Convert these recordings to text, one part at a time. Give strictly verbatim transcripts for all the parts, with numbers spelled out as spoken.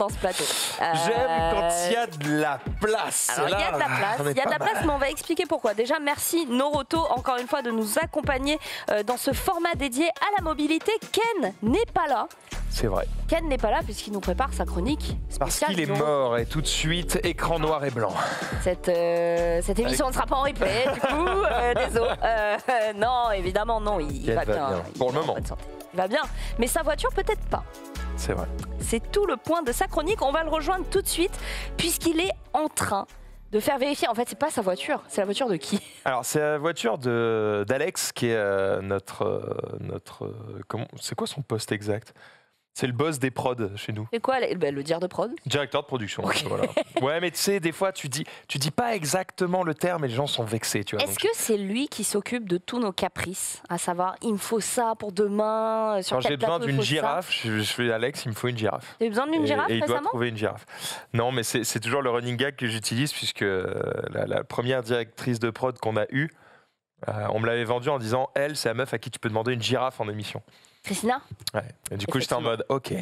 dans ce plateau. Euh... J'aime quand il y a de la place. Il y a de la place, il y a de la place, mais on va expliquer pourquoi. Déjà, merci Norauto, encore une fois, de nous accompagner euh, dans ce format dédié à la mobilité. Ken n'est pas là. C'est vrai. Ken n'est pas là puisqu'il nous prépare sa chronique spéciale. Parce qu'il est mort et tout de suite, écran noir et blanc. Cette, euh, cette émission Avec... ne sera pas en replay, du coup, euh, désolé. Euh, euh, non, évidemment, non, il, il va, va bien. bien. Il Pour il le moment. Il va bien, mais sa voiture peut-être pas. C'est vrai. C'est tout le point de sa chronique. On va le rejoindre tout de suite puisqu'il est en train de faire vérifier, en fait, c'est pas sa voiture, c'est la voiture de qui? Alors, c'est la voiture d'Alex, qui est euh, notre... Euh, notre euh, comment, c'est quoi son poste exact? C'est le boss des prods chez nous. C'est quoi ben, le dire de prod? Directeur de production. Okay. Voilà. Ouais, mais tu sais, des fois, tu dis, tu dis pas exactement le terme et les gens sont vexés. Est-ce donc... que c'est lui qui s'occupe de tous nos caprices? À savoir, il me faut ça pour demain. Sur quand j'ai besoin d'une girafe, je, je fais Alex, il me faut une girafe. Tu as besoin d'une girafe et, et il récemment doit trouver une girafe. Non, mais c'est toujours le running gag que j'utilise puisque la, la première directrice de prod qu'on a eue, euh, on me l'avait vendue en disant, elle, c'est la meuf à qui tu peux demander une girafe en émission. Christina? Ouais. Et du coup, j'étais en mode, ok,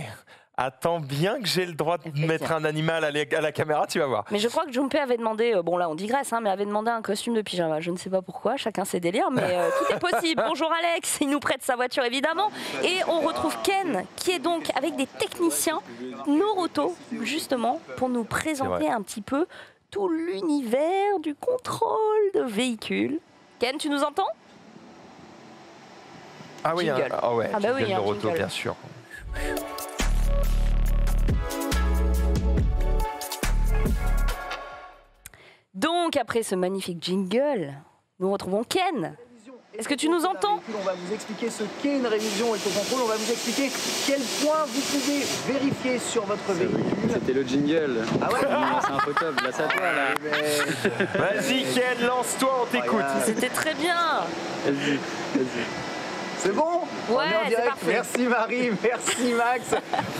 attends bien que j'ai le droit de mettre un animal à la, à la caméra, tu vas voir. Mais je crois que Junpei avait demandé, euh, bon là on digresse, hein, mais avait demandé un costume de pyjama. Je ne sais pas pourquoi, chacun ses délires, mais euh, tout est possible. Bonjour Alex, il nous prête sa voiture évidemment. Et on retrouve Ken, qui est donc avec des techniciens Norauto, justement, pour nous présenter un petit peu tout l'univers du contrôle de véhicules. Ken, tu nous entends? Ah oui, hein, oh ouais, ah bah oui, Norauto, bien sûr. Donc, après ce magnifique jingle, nous retrouvons Ken. Est-ce que tu nous entends? On va vous expliquer ce qu'est une révision éco-contrôle. On va vous expliquer quel point vous pouvez vérifier sur votre véhicule. C'était le jingle. Ah ouais. C'est un peu top. Là, ça toi, là. Mais... Vas-y, Ken, lance-toi, on t'écoute. Ah, c'était très bien. Vas-y, vas-y. C'est bon? Ouais, on est en direct. Merci Marie, merci Max.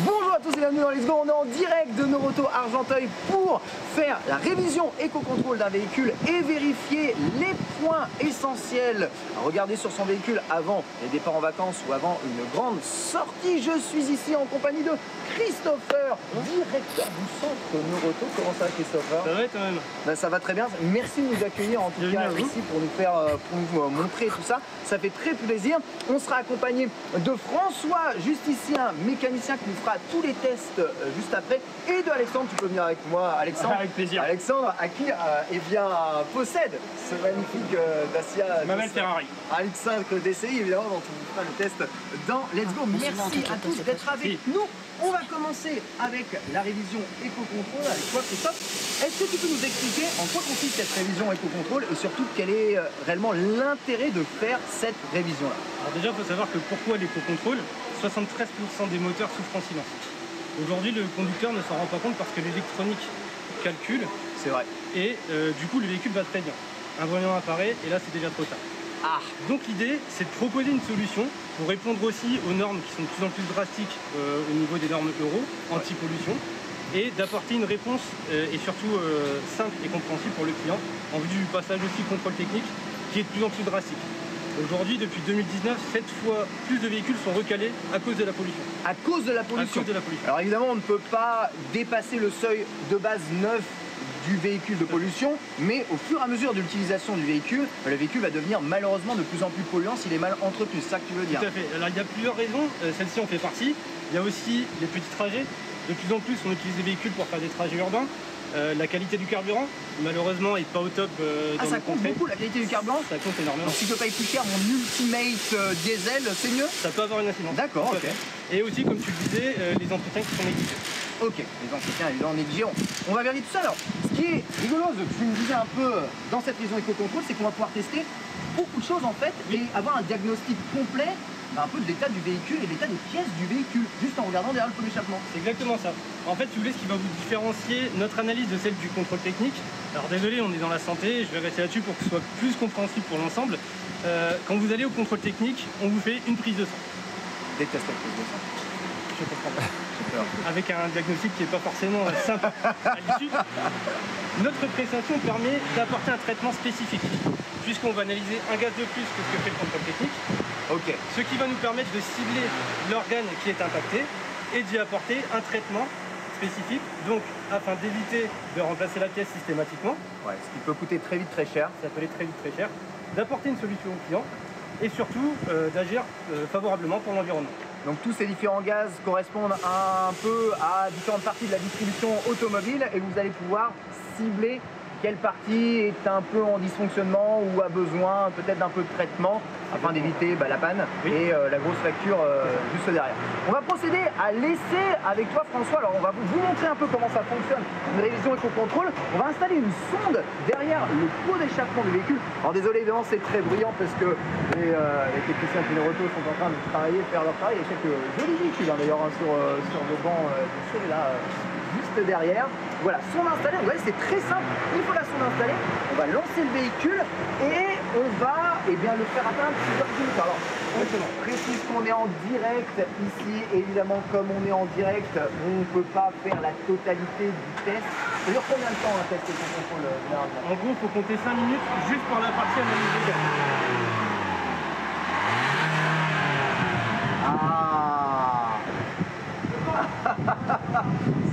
Bonjour à tous et bienvenue dans Let's Go. On est en direct de Norauto Argenteuil pour faire la révision éco-contrôle d'un véhicule et vérifier les points essentiels. Regardez sur son véhicule avant les départs en vacances ou avant une grande sortie. Je suis ici en compagnie de Christopher, directeur du centre Norauto. Comment ça va, Christopher? Ça va et toi-même? Ben, ça va très bien. Merci de nous accueillir en tout cas ici pour nous faire, pour nous montrer tout ça. Ça fait très plaisir. On sera accompagné de François, juste ici, un mécanicien qui nous fera tous les tests juste après, et de Alexandre. Tu peux venir avec moi, Alexandre? Avec plaisir. Alexandre, à qui euh, eh bien, possède ce magnifique euh, Dacia. Ma belle Ferrari. Alexandre D C I, évidemment, dont on fera le test dans Let's Go. Merci à tous d'être avec nous. On va commencer avec la révision éco-contrôle avec toi, Christophe. Est-ce que tu peux nous expliquer en quoi consiste cette révision éco-contrôle et surtout quel est réellement l'intérêt de faire cette révision-là? Alors déjà, il faut savoir que pourquoi l'éco-contrôle, soixante-treize pour cent des moteurs souffrent en silence. Aujourd'hui, le conducteur ne s'en rend pas compte parce que l'électronique calcule. C'est vrai. Et euh, du coup, le véhicule va très bien. Un volant apparaît et là, c'est déjà trop tard. Ah. Donc l'idée, c'est de proposer une solution pour répondre aussi aux normes qui sont de plus en plus drastiques euh, au niveau des normes euro, anti-pollution, et d'apporter une réponse euh, et surtout euh, simple et compréhensible pour le client en vue du passage aussi contrôle technique qui est de plus en plus drastique. Aujourd'hui, depuis deux mille dix-neuf, sept fois plus de véhicules sont recalés à cause de la pollution. À cause de la pollution. À cause de la pollution. Alors évidemment, on ne peut pas dépasser le seuil de base neuf du véhicule de pollution, mais au fur et à mesure de l'utilisation du véhicule, le véhicule va devenir malheureusement de plus en plus polluant s'il est mal entretenu, c'est ça que tu veux dire? Tout à fait. Alors il y a plusieurs raisons, euh, celle-ci en fait partie. Il y a aussi les petits trajets. De plus en plus, on utilise des véhicules pour faire des trajets urbains. Euh, la qualité du carburant, malheureusement, n'est pas au top. Euh, ah, dans ça compte beaucoup, la qualité du carburant? Ça compte énormément. Donc si je paye plus cher mon Ultimate euh, diesel, c'est mieux? Ça peut avoir une incidence. D'accord, ok. Et aussi, comme tu le disais, euh, les entretiens qui sont négligés. Ok, les entretiens, évidemment, négligés. On va vérifier tout ça. Alors, ce qui est rigolo, que tu me disais un peu dans cette révision éco-contrôle, c'est qu'on va pouvoir tester beaucoup de choses en fait, oui, et avoir un diagnostic complet un peu de l'état du véhicule et l'état des pièces du véhicule, juste en regardant derrière le pot d'échappement. C'est exactement ça. En fait, si vous voulez, ce qui va vous différencier notre analyse de celle du contrôle technique, alors désolé, on est dans la santé, je vais rester là-dessus pour que ce soit plus compréhensible pour l'ensemble. Euh, quand vous allez au contrôle technique, on vous fait une prise de sang. Déteste la prise de sang. Je comprends pas. Avec un diagnostic qui n'est pas forcément simple à l'issue. Notre prestation permet d'apporter un traitement spécifique, puisqu'on va analyser un gaz de plus que ce que fait le contrôle technique. Okay. Ce qui va nous permettre de cibler l'organe qui est impacté et d'y apporter un traitement spécifique, donc afin d'éviter de remplacer la pièce systématiquement. Ouais, ce qui peut coûter très vite très cher. Ça peut aller très vite très cher. D'apporter une solution au client et surtout euh, d'agir euh, favorablement pour l'environnement. Donc tous ces différents gaz correspondent un peu à différentes parties de la distribution automobile et vous allez pouvoir cibler quelle partie est un peu en dysfonctionnement ou a besoin peut-être d'un peu de traitement afin d'éviter bah, la panne oui. et euh, la grosse facture euh, juste derrière. On va procéder à l'essai avec toi François. Alors on va vous montrer un peu comment ça fonctionne, une révision éco-contrôle. On va installer une sonde derrière le pot d'échappement du véhicule. Alors désolé évidemment c'est très bruyant parce que les, euh, les techniciens de Norauto sont en train de travailler, de faire leur travail. Il y a quelques jolis véhicules hein, d'ailleurs hein, sur, euh, sur le banc euh, de chez là. Euh, juste derrière, voilà, sonde installée, vous voyez c'est très simple, une fois la sonde installée, on va lancer le véhicule et on va eh bien, le faire atteindre plusieurs minutes. Alors, on précise qu'on est en direct ici, évidemment comme on est en direct, on ne peut pas faire la totalité du test. Ça dure combien de temps un test qu'on contrôle généralement ? En gros, il faut compter cinq minutes juste pour la partie analyse des gaz. Ah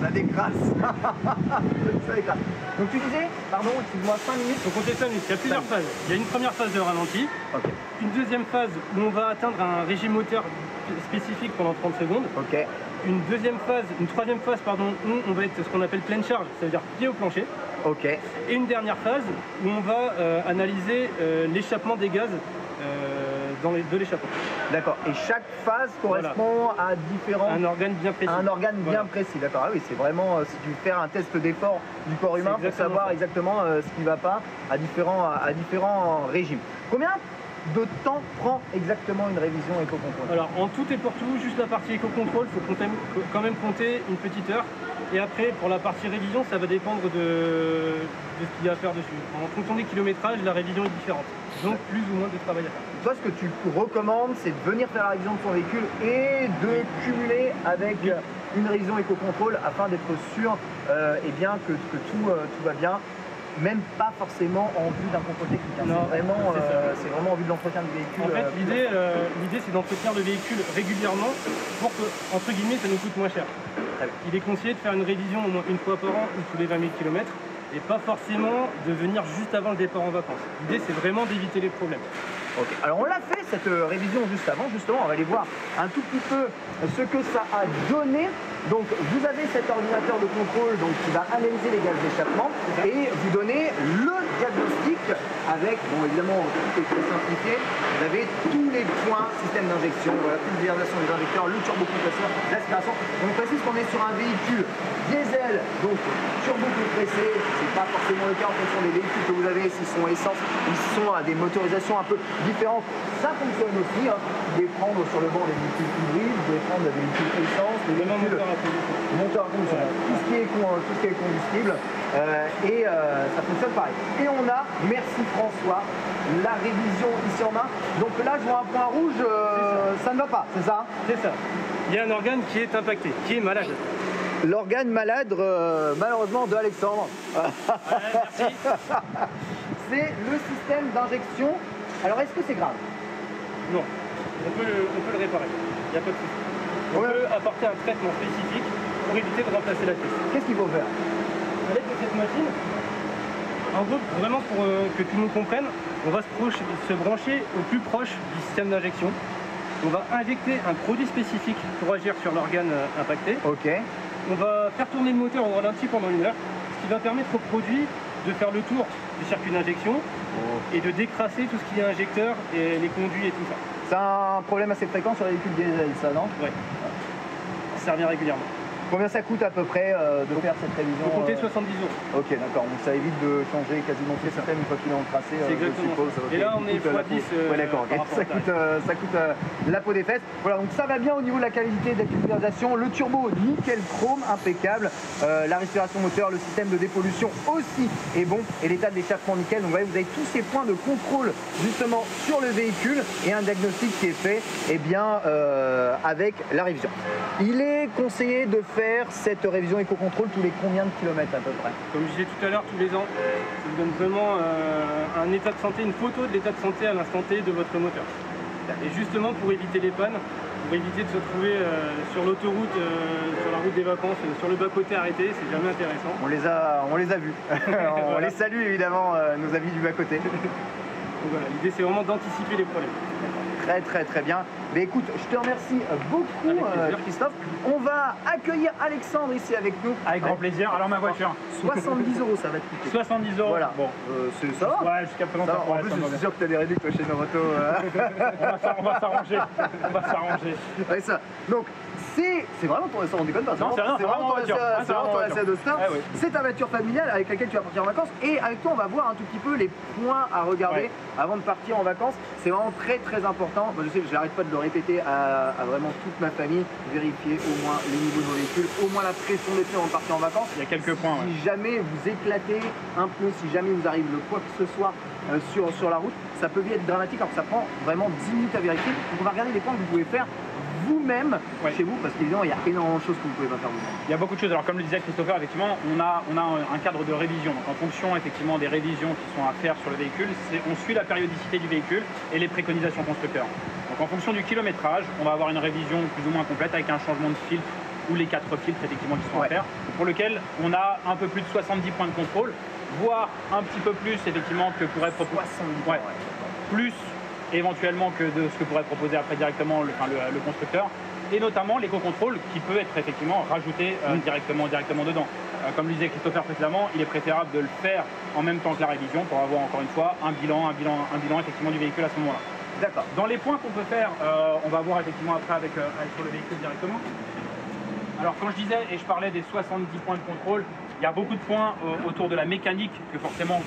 ça décrase. Ça décrase. Donc tu disais, pardon, excuse-moi, cinq minutes. Donc on comptait cinq minutes, il y a plusieurs phases. Il y a une première phase de ralenti, okay. Une deuxième phase où on va atteindre un régime moteur spécifique pendant trente secondes. Okay. Une deuxième phase, une troisième phase, pardon, où on va être ce qu'on appelle pleine charge, ça veut dire pied au plancher. Okay. Et une dernière phase où on va euh, analyser euh, l'échappement des gaz. Euh, Dans les, de l'échappement. D'accord. Et chaque phase correspond voilà. à différents... Un organe bien précis. Un organe voilà. bien précis, d'accord. Ah oui, c'est vraiment, euh, si tu veux faire un test d'effort du corps humain pour savoir ça. exactement euh, ce qui ne va pas à différents, à, à différents régimes. Combien de temps prend exactement une révision éco-contrôle? Alors, en tout et pour tout, juste la partie éco-contrôle, il faut quand même compter une petite heure. Et après, pour la partie révision, ça va dépendre de, de ce qu'il y a à faire dessus. En fonction des kilométrages, la révision est différente. Donc, plus ou moins de travail à faire. Toi, ce que tu recommandes, c'est de venir faire la révision de ton véhicule et de cumuler avec oui. une révision éco-contrôle afin d'être sûr euh, eh bien, que, que tout, euh, tout va bien. Même pas forcément en vue d'un contrôle technique, hein. c'est vraiment, euh, vraiment en vue de l'entretien du véhicule. En fait, euh, l'idée, euh, l'idée c'est d'entretenir le véhicule régulièrement pour que, entre guillemets, ça nous coûte moins cher. Très bien. Il est conseillé de faire une révision au moins une fois par an ou tous les vingt mille kilomètres et pas forcément de venir juste avant le départ en vacances. L'idée, c'est vraiment d'éviter les problèmes. Ok, alors on l'a fait cette révision juste avant, justement, on va aller voir un tout petit peu ce que ça a donné. Donc vous avez cet ordinateur de contrôle donc, qui va analyser les gaz d'échappement et vous donner le diagnostic avec, bon évidemment, tout est très simplifié, vous avez tous les points, système d'injection, voilà, pulvérisation des injecteurs, le turbocompresseur, l'aspiration. On précise qu'on est sur un véhicule diesel, donc turbocompressé, c'est pas forcément le cas en fonction des véhicules que vous avez, s'ils sont essence, ils sont à des motorisations un peu différentes. Ça fonctionne aussi, hein. Vous pouvez prendre sur le banc des véhicules hybrides, vous pouvez prendre des véhicules essence, des véhicules moteur rouge, ouais. tout, ce qui est, tout ce qui est combustible, euh, et euh, ça fonctionne pareil. Et on a, merci François, la révision ici en main. Donc là, je vois un point rouge, euh, ça. ça ne va pas, c'est ça? C'est ça. Il y a un organe qui est impacté, qui est malade. L'organe malade, euh, malheureusement, de Alexandre. Ouais, c'est le système d'injection. Alors, est-ce que c'est grave? Non, on peut, le, on peut le réparer, il n'y a pas de souci. On peut apporter un traitement spécifique pour éviter de remplacer la pièce. Qu'est-ce qu'il faut faire? À l'aide de cette machine, en gros, vraiment pour euh, que tout le monde comprenne, on va se, proche, se brancher au plus proche du système d'injection. On va injecter un produit spécifique pour agir sur l'organe euh, impacté. Okay. On va faire tourner le moteur au ralenti pendant une heure, ce qui va permettre au produit de faire le tour du circuit d'injection oh. et de décrasser tout ce qui est injecteur et les conduits et tout ça. C'est un problème assez fréquent sur les véhicules diesel, ça, non? Oui. Ça revient régulièrement. Combien ça coûte à peu près euh, de donc, faire cette révision? Vous comptez soixante-dix euros. Ok, d'accord. Donc ça évite de changer quasiment tout le système une fois qu'il est en tracé. C'est exactement suppose, ça. Et là, on est fois dix. Euh, ouais, d'accord. Okay. Ça, euh, ça coûte euh, la peau des fesses. Voilà, donc ça va bien au niveau de la qualité de la pulvérisation. Le turbo, nickel chrome, impeccable. Euh, la respiration moteur, le système de dépollution aussi est bon. Et l'état de l'échappement, nickel. Donc vous voyez, vous avez tous ces points de contrôle justement sur le véhicule et un diagnostic qui est fait eh bien, euh, avec la révision. Il est conseillé de de faire cette révision éco-contrôle tous les combien de kilomètres à peu près? Comme je disais tout à l'heure, tous les ans. Ça vous donne vraiment euh, un état de santé, une photo de l'état de santé à l'instant T de votre moteur. Et justement, pour éviter les pannes, pour éviter de se trouver euh, sur l'autoroute, euh, sur la route des vacances, euh, sur le bas-côté arrêté, c'est jamais intéressant. On les a, on les a vus. on voilà. les salue évidemment, euh, nos amis du bas-côté. Voilà, l'idée c'est vraiment d'anticiper les problèmes. Très très très bien. Mais écoute, je te remercie beaucoup euh, Christophe. On va accueillir Alexandre ici avec nous. Avec grand plaisir. Alors ma voiture. soixante-dix euros ça va te coûter. soixante-dix euros. Voilà. Bon, euh, c'est ça va. Ouais, jusqu'à présent. Ça, en plus, je suis sûr que tu as des réductions chez Norauto. On va s'arranger. On va s'arranger. Ouais, ça. Donc c'est c'est vraiment ton essai, on déconne pas. C'est vraiment ton essai de star. C'est ta voiture familiale avec laquelle tu vas partir en vacances. Et avec toi, on va voir un tout petit peu les points à regarder avant de partir en vacances. C'est vraiment très très important. Moi, je sais que je n'arrête pas de le répéter à, à vraiment toute ma famille, vérifier au moins les niveaux de vos véhicules, au moins la pression des pneus en partant en vacances. Il y a quelques points. Si ouais. jamais vous éclatez un pneu, si jamais vous arrive le quoi que ce soit euh, sur, sur la route, ça peut être dramatique alors que ça prend vraiment dix minutes à vérifier. Donc on va regarder les points que vous pouvez faire vous-même ouais. chez vous, parce qu'évidemment il y a énormément de choses que vous pouvez pas faire vous-même. Il y a beaucoup de choses. Alors comme le disait Christopher, effectivement, on a, on a un cadre de révision. Donc, en fonction effectivement des révisions qui sont à faire sur le véhicule, on suit la périodicité du véhicule et les préconisations constructeurs. Donc en fonction du kilométrage, on va avoir une révision plus ou moins complète avec un changement de filtre ou les quatre filtres effectivement qui sont ouais. à faire, pour lequel on a un peu plus de soixante-dix points de contrôle, voire un petit peu plus effectivement que pourrait proposer. soixante-dix points, ouais. Plus éventuellement que de ce que pourrait proposer après directement le, enfin le, le constructeur, et notamment l'éco-contrôle qui peut être effectivement rajouté euh, mmh. directement, directement dedans. Euh, comme le disait Christopher précédemment, il est préférable de le faire en même temps que la révision pour avoir encore une fois un bilan, un bilan, un bilan effectivement du véhicule à ce moment-là. D'accord. Dans les points qu'on peut faire, euh, on va voir effectivement après avec, euh, avec sur le véhicule directement. Alors quand je disais et je parlais des soixante-dix points de contrôle, il y a beaucoup de points euh, autour de la mécanique que forcément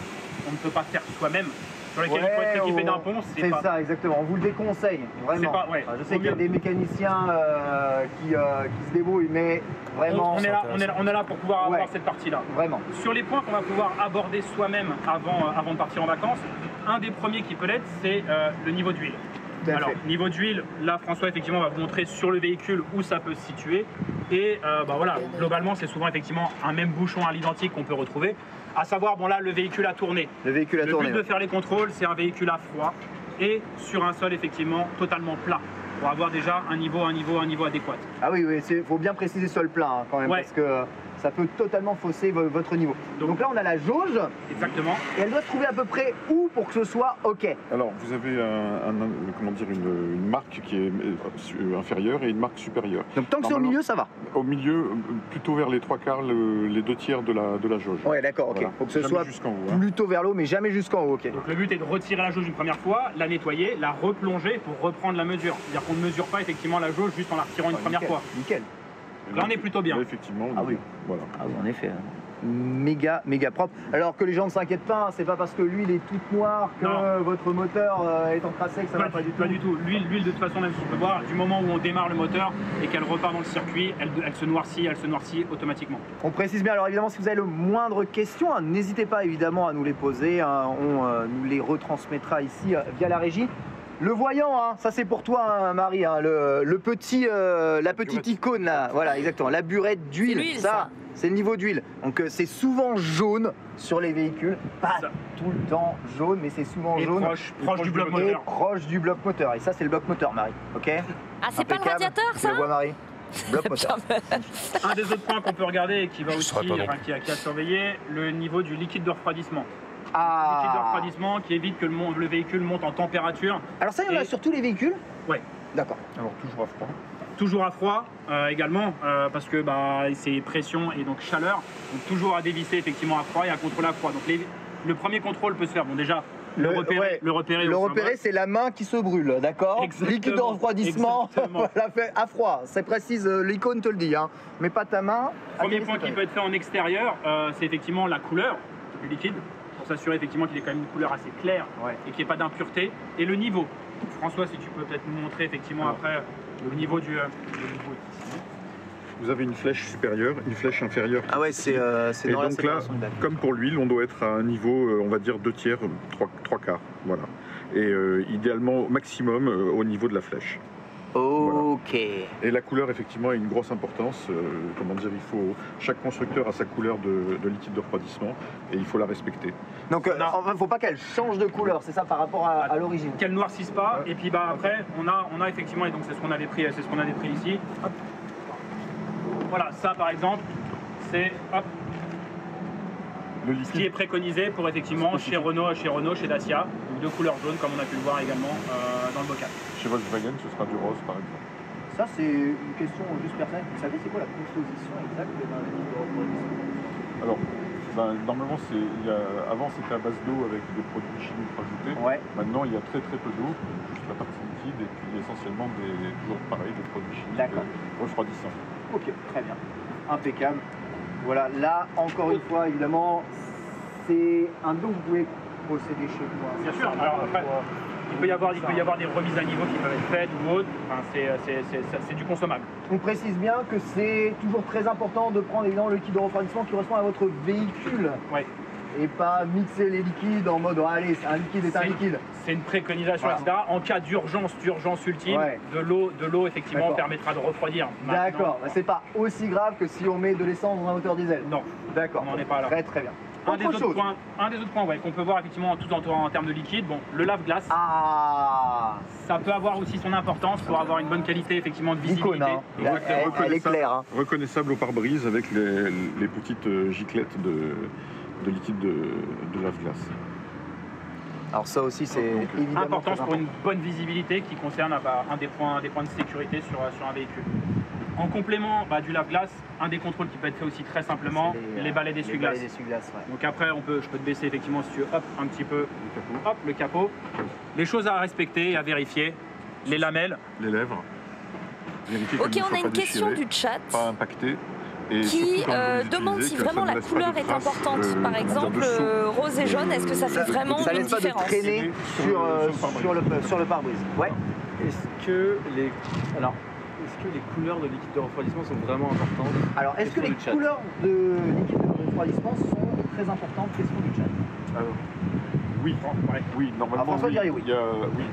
on ne peut pas faire soi-même. Sur lesquels ouais, il faut être équipé d'un pont, c'est pas... ça, exactement. On vous le déconseille, vraiment. Pas, ouais. Je sais qu'il y a des mécaniciens euh, qui, euh, qui se débrouillent, mais vraiment... On, on, est, là, on, est, là, on est là pour pouvoir avoir ouais. cette partie-là. Vraiment. Sur les points qu'on va pouvoir aborder soi-même avant, euh, avant de partir en vacances, un des premiers qui peut l'être, c'est euh, le niveau d'huile. Alors, niveau d'huile, là, François, effectivement, va vous montrer sur le véhicule où ça peut se situer. Et euh, bah, voilà, globalement, c'est souvent, effectivement, un même bouchon à l'identique qu'on peut retrouver. À savoir, bon, là, le véhicule a tourné. Le véhicule a tourné. Le but de faire les contrôles, c'est un véhicule à froid et sur un sol, effectivement, totalement plat, pour avoir déjà un niveau, un niveau, un niveau adéquat. Ah oui, oui, il faut bien préciser sol plat, hein, quand même, ouais. parce que ça peut totalement fausser votre niveau. Donc, Donc là, on a la jauge. Exactement. Et elle doit se trouver à peu près où pour que ce soit OK. Alors, vous avez un, un, comment dire, une, une marque qui est inférieure et une marque supérieure. Donc tant que c'est au milieu, ça va. Au milieu, plutôt vers les trois quarts, le, les deux tiers de la, de la jauge. Oui, d'accord, OK. Voilà. Faut que ce soit haut, plutôt hein. vers l'eau, mais jamais jusqu'en haut, OK. Donc le but est de retirer la jauge une première fois, la nettoyer, la replonger pour reprendre la mesure. C'est-à-dire qu'on ne mesure pas effectivement la jauge juste en la retirant une ah, première nickel, fois. Nickel. Là, on est plutôt bien. Là, effectivement. Ah oui. Voilà. Ah oui, en effet. Méga, méga propre. Alors que les gens ne s'inquiètent pas, c'est pas parce que l'huile est toute noire que non. votre moteur est encrassé que ça ne va pas du tout. Pas du tout. L'huile, l'huile de toute façon, même si on peut voir, du moment où on démarre le moteur et qu'elle repart dans le circuit, elle, elle se noircit, elle se noircit automatiquement. On précise bien. Alors évidemment, si vous avez le moindre question, hein, n'hésitez pas évidemment à nous les poser. Hein, on euh, nous les retransmettra ici euh, via la régie. Le voyant, hein, ça c'est pour toi, hein, Marie, hein, le, le petit, euh, la, la petite burette. Icône là, voilà, exactement, la burette d'huile, ça, ça. c'est le niveau d'huile. Donc euh, c'est souvent jaune sur les véhicules, pas ça. tout le temps jaune, mais c'est souvent et jaune. Proche, proche, proche du, du bloc moteur. moteur. Proche du bloc moteur, et ça c'est le bloc moteur, Marie, ok. Ah c'est pas le radiateur ça. Je vois, Marie. Bloc moteur. Un des autres points qu'on peut regarder et qui va aussi, enfin, qui a, qui a surveillé, le niveau du liquide de refroidissement. Ah. Liquide de refroidissement qui évite que le, le véhicule monte en température. Alors ça, il y en a et... sur tous les véhicules. Ouais. D'accord. Alors toujours à froid. Toujours à froid euh, également euh, parce que bah, c'est pression et donc chaleur. Donc toujours à dévisser effectivement à froid et à contrôler à froid. Donc les... le premier contrôle peut se faire. Bon déjà. Le, le repérer, ouais. le repérer, le repérer c'est la main qui se brûle, d'accord. Liquide de refroidissement, voilà, à froid, c'est précise, l'icône te le dit, hein. Mais pas ta main. Premier point qui peut être fait en extérieur, euh, c'est effectivement la couleur du liquide, pour s'assurer effectivement qu'il ait quand même une couleur assez claire ouais. et qu'il n'y ait pas d'impureté. Et le niveau, François, si tu peux peut-être nous montrer effectivement Alors, après le niveau du... Euh, le niveau ici. Vous avez une flèche supérieure, une flèche inférieure. Ah ouais, c'est euh, Et dans donc là, comme pour l'huile, on doit être à un niveau, on va dire, deux tiers, trois, trois quarts. Voilà. Et euh, idéalement, au maximum, euh, au niveau de la flèche. Ok. Voilà. Et la couleur, effectivement, a une grosse importance. Euh, comment dire, il faut... Chaque constructeur a sa couleur de, de liquide de refroidissement et il faut la respecter. Donc il ne faut pas qu'elle change de couleur, c'est ça par rapport à, à l'origine. Qu'elle noircisse pas, et puis bah après on a, on a effectivement, et donc c'est ce qu'on avait pris, c'est ce qu'on avait pris ici. Hop. Voilà, ça par exemple, c'est ce qui est préconisé pour effectivement chez Renault, chez Renault, chez Dacia, donc de couleur jaune comme on a pu le voir également euh, dans le bocal. Chez Volkswagen, ce sera du rose par exemple. Ça c'est une question juste personnelle. Vous savez c'est quoi la composition exacte d'un véhicule de reproduction? Alors, ben, normalement c'est, il y a, avant c'était à base d'eau avec des produits chimiques rajoutés. Ouais. Maintenant il y a très très peu d'eau, juste la partie liquide et puis essentiellement des, toujours pareil, des produits chimiques refroidissants. Ok, très bien, impeccable. Voilà, là encore une fois évidemment c'est un don que vous pouvez procéder chez moi. Bien sûr. Alors, après, Il peut, y avoir, il peut y avoir des remises à niveau qui peuvent être faites ou autres, enfin, c'est du consommable. On précise bien que c'est toujours très important de prendre évidemment le liquide de refroidissement qui correspond à votre véhicule. Oui. Et pas mixer les liquides en mode oh, allez, un liquide est, est un liquide. C'est une préconisation, voilà. et cetera. En cas d'urgence, d'urgence ultime, ouais. de l'eau, de l'eau effectivement permettra de refroidir. D'accord, c'est pas aussi grave que si on met de l'essence dans un moteur diesel. Non. D'accord. On n'en est pas là. Très très bien. Un des, autres points, un des autres points ouais, qu'on peut voir effectivement tout en, en termes de liquide, bon, le lave-glace, ah, ça peut avoir aussi son importance pour avoir une bonne qualité effectivement de visibilité. Icône, hein. elle, elle, elle est claire. Hein. Reconnaissable au pare-brise avec les, les petites giclettes de, de liquide de, de lave-glace. Alors ça aussi c'est évidemment important pour une bonne visibilité qui concerne bah, un, des points, un des points de sécurité sur, sur un véhicule. En complément bah, du lave-glace, un des contrôles qui peut être fait aussi très simplement, les, les balais d'essuie-glace. Ouais. Donc après, on peut, je peux te baisser effectivement si tu veux, hop, un petit peu, le capot. Hop, le capot. Les choses à respecter et à vérifier, les lamelles. Les lèvres. Vérifier ok, on a une question du chat. Pas impacté. Et qui euh, demande si vraiment la couleur est importante. Euh, Par exemple, euh, rose et jaune, est-ce que ça fait vraiment ça une différence? Ça laisse pas de traîner sur, euh, sur le, sur le pare-brise. Ouais. Est-ce que les... Alors, est-ce que les couleurs de liquide de refroidissement sont vraiment importantes? Alors, est-ce que les couleurs de liquide de refroidissement sont très importantes? Question du chat. Alors, oui, ouais. oui, normalement. Alors, François oui, dirait oui. Il y a, oui.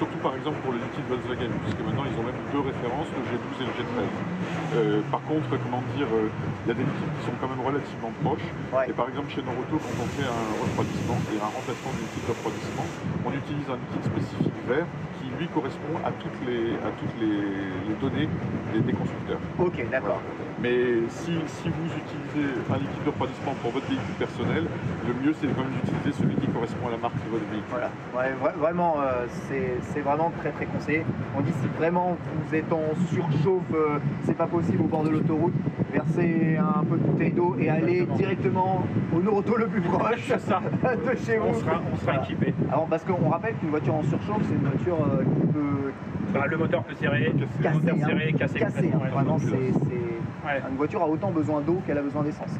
Surtout par exemple pour le liquide Volkswagen, puisque maintenant ils ont même deux références, le G douze et le G treize. Euh, par contre, comment dire, il y a des liquides qui sont quand même relativement proches. Ouais. Et par exemple chez Norauto, quand on fait un refroidissement et un remplacement du liquide de refroidissement, on utilise un liquide spécifique vert qui lui correspond à toutes les, à toutes les, les données des, des constructeurs. Ok, d'accord. Voilà. Mais si, si vous utilisez un liquide de refroidissement pour votre véhicule personnel, le mieux c'est quand même d'utiliser celui qui correspond à la marque de votre véhicule. Voilà, ouais, vra vraiment, euh, c'est vraiment très très conseillé. On dit si vraiment vous êtes en surchauffe, euh, c'est pas possible au bord de l'autoroute, versez un peu de bouteille d'eau et allez directement au Norauto le plus proche de chez vous. On sera, on sera voilà. équipé. Alors parce qu'on rappelle qu'une voiture en surchauffe, c'est une voiture euh, qui peut... Bah, le moteur peut serrer, casser, le moteur hein, serré, casser, casser hein, vraiment c'est... Ouais. Une voiture a autant besoin d'eau qu'elle a besoin d'essence,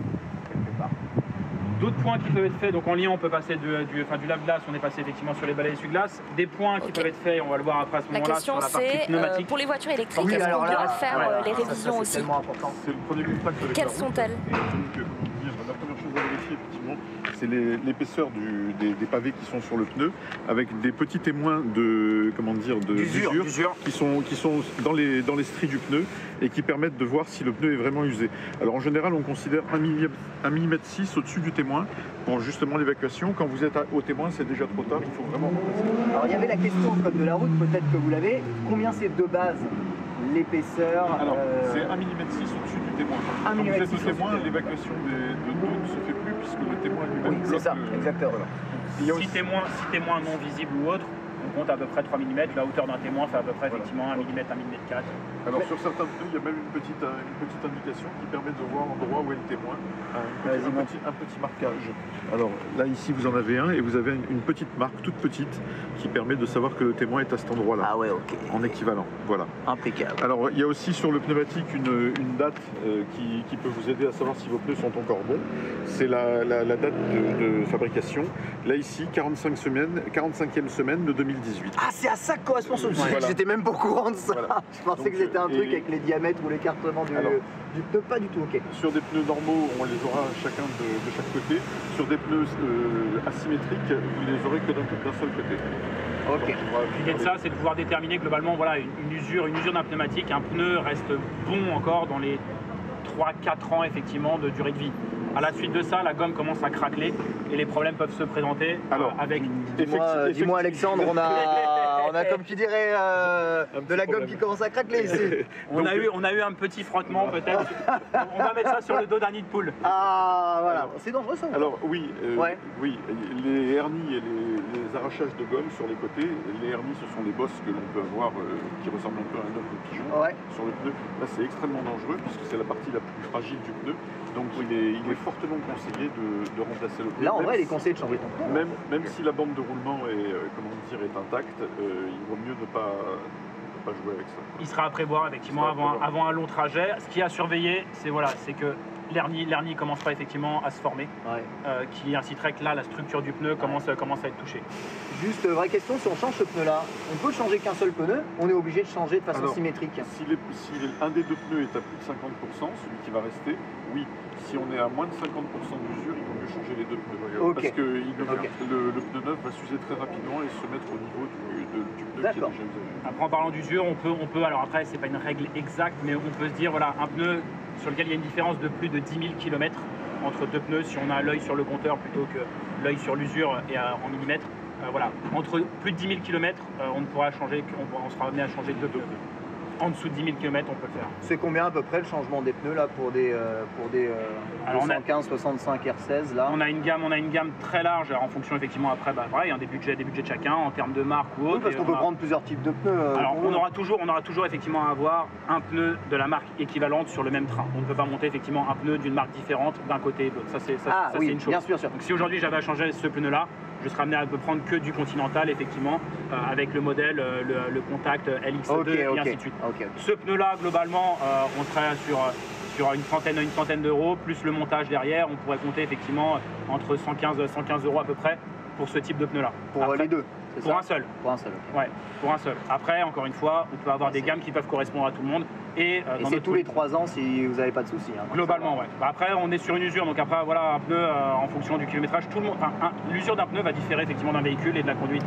quelque part. D'autres points qui peuvent être faits, donc en lien on peut passer de, du, enfin, du lave-glace, on est passé effectivement sur les balais d'essuie-glace. Des points qui okay. peuvent être faits, on va le voir après à ce moment-là sur la partie pneumatique. Euh, pour les voitures électriques, oui, alors on doit faire ouais, les révisions ça, ça, aussi. C'est le premier contact avec Quelles sont-elles? La première chose à vérifier, effectivement, c'est l'épaisseur des, des pavés qui sont sur le pneu, avec des petits témoins de, comment dire, de d'usure qui sont, qui sont dans les, dans les stries du pneu et qui permettent de voir si le pneu est vraiment usé. Alors en général, on considère un millimètre six au-dessus du témoin pour justement l'évacuation. Quand vous êtes au témoin, c'est déjà trop tard, il faut vraiment remplacer. Alors il y avait la question au code de la route, peut-être que vous l'avez. Combien c'est de base? L'épaisseur... Alors, euh... c'est un millimètre six au-dessus du témoin. Quand vous êtes au témoin, l'évacuation de l'eau ne se fait plus puisque le témoin lui-même oui, bloque ça, le... exactement. Voilà. Si, aussi... témoin, si témoin non visible ou autre, on compte à peu près trois millimètres. La hauteur d'un témoin fait à peu près voilà. effectivement un millimètre, un millimètre quatre. Alors, Mais... sur certains pneus, il y a même une petite, une petite indication qui permet de voir l'endroit où est le témoin. Un petit, un, petit, un petit marquage. Alors, là, ici, vous en avez un et vous avez une petite marque, toute petite, qui permet de savoir que le témoin est à cet endroit-là. Ah ouais, ok. En équivalent, voilà. Impeccable. Alors, il y a aussi sur le pneumatique une, une date euh, qui, qui peut vous aider à savoir si vos pneus sont encore bons. C'est la, la, la date de, de fabrication. Là, ici, quarante-cinq semaines, quarante-cinquième semaine de deux mille dix-huit. Ah, c'est à ça que correspond ce sujet. J'étais même pas au courant de ça. Voilà. Je pensais Donc, que c'était un truc avec les diamètres ou l'écartement du, du pneu. Pas du tout, ok. Sur des pneus normaux, on les aura chacun de, de chaque côté. Sur des pneus euh, asymétriques, vous les aurez que d'un seul côté. Ok. L'idée de ça, c'est de pouvoir déterminer globalement voilà, une, une usure, une usure d'un pneumatique. Un pneu reste bon encore dans les trois à quatre ans effectivement de durée de vie. À la suite de ça, la gomme commence à craquer et les problèmes peuvent se présenter. Alors, avec... Dis-moi, dis-moi Alexandre, on a, on a comme qui dirait euh, de la gomme qui commence à craquer ici. On, Donc, a eu, on a eu un petit frottement peut-être. On va mettre ça sur le dos d'un nid de poule. Ah voilà, c'est dangereux ça. Alors oui, euh, ouais. oui, les hernies et les, les arrachages de gomme sur les côtés, les hernies ce sont des bosses que l'on peut avoir euh, qui ressemblent un peu à un œuf de pigeon ouais. sur le pneu. Là c'est extrêmement dangereux puisque c'est la partie la plus fragile du pneu. Donc il est, il est fortement conseillé de, de remplacer le pneu. Là en vrai il est conseillé de changer ton pneu. Même, même okay. si la bande de roulement est, comment dire, est intacte, euh, il vaut mieux ne pas... jouer avec ça. Il sera à prévoir effectivement avant, prévoir. avant un long trajet. Ce qu'il y a à surveiller, c'est voilà, c'est que l'hernie ne commencera effectivement à se former, ouais. euh, qui inciterait que là, la structure du pneu commence, ouais. commence à être touchée. Juste, vraie question, si on change ce pneu-là, on peut changer qu'un seul pneu, on est obligé de changer de façon Alors, symétrique. Si, les, si un des deux pneus est à plus de cinquante pour cent, celui qui va rester, oui. Si on est à moins de cinquante pour cent d'usure, il vaut mieux changer les deux pneus. Okay. Parce que il, okay. le, le pneu neuf va s'user très rapidement et se mettre au niveau du, de, du pneu qui est déjà usé. Après, en parlant d'usure, on peut, on peut, alors après, c'est pas une règle exacte, mais on peut se dire, voilà, un pneu sur lequel il y a une différence de plus de dix mille kilomètres entre deux pneus, si on a l'œil sur le compteur plutôt que l'œil sur l'usure et en millimètres. Euh, voilà, entre plus de dix mille kilomètres, euh, on ne pourra changer, on, pourra, on sera amené à changer deux pneus. En dessous de dix mille kilomètres, on peut le faire. C'est combien à peu près le changement des pneus là pour des, euh, pour des euh, deux cent quinze, soixante-cinq, R seize là? On a une gamme, on a une gamme très large en fonction effectivement après, bah, pareil, hein, des budgets, des budgets de chacun en termes de marque ou autre. Oui, parce qu'on peut a... prendre plusieurs types de pneus. Euh, Alors on aura toujours, on aura toujours effectivement à avoir un pneu de la marque équivalente sur le même train. On ne peut pas monter effectivement un pneu d'une marque différente d'un côté et de l'autre. Ça c'est ça, ah, ça, oui, une chose. Bien sûr, sûr. Donc si aujourd'hui j'avais à changer ce pneu là, je serais amené à ne prendre que du Continental effectivement euh, avec le modèle, euh, le, le contact L X deux okay, et okay. ainsi de suite. Okay, okay. Ce pneu-là, globalement, euh, on serait sur, sur une trentaine, une trentaine d'euros, plus le montage derrière, on pourrait compter effectivement entre cent quinze, cent quinze euros à peu près pour ce type de pneu-là. Pour Après, les deux Pour ça un seul. Pour un seul. Okay. Ouais, pour un seul. Après, encore une fois, on peut avoir des gammes qui peuvent correspondre à tout le monde. Et, euh, et c'est tous les trois ans si vous n'avez pas de soucis. Hein, globalement, ouais. Bah, après, on est sur une usure. Donc après, voilà, un pneu euh, en fonction du kilométrage, tout le monde. Enfin, un, l'usure d'un pneu va différer effectivement d'un véhicule et de la conduite.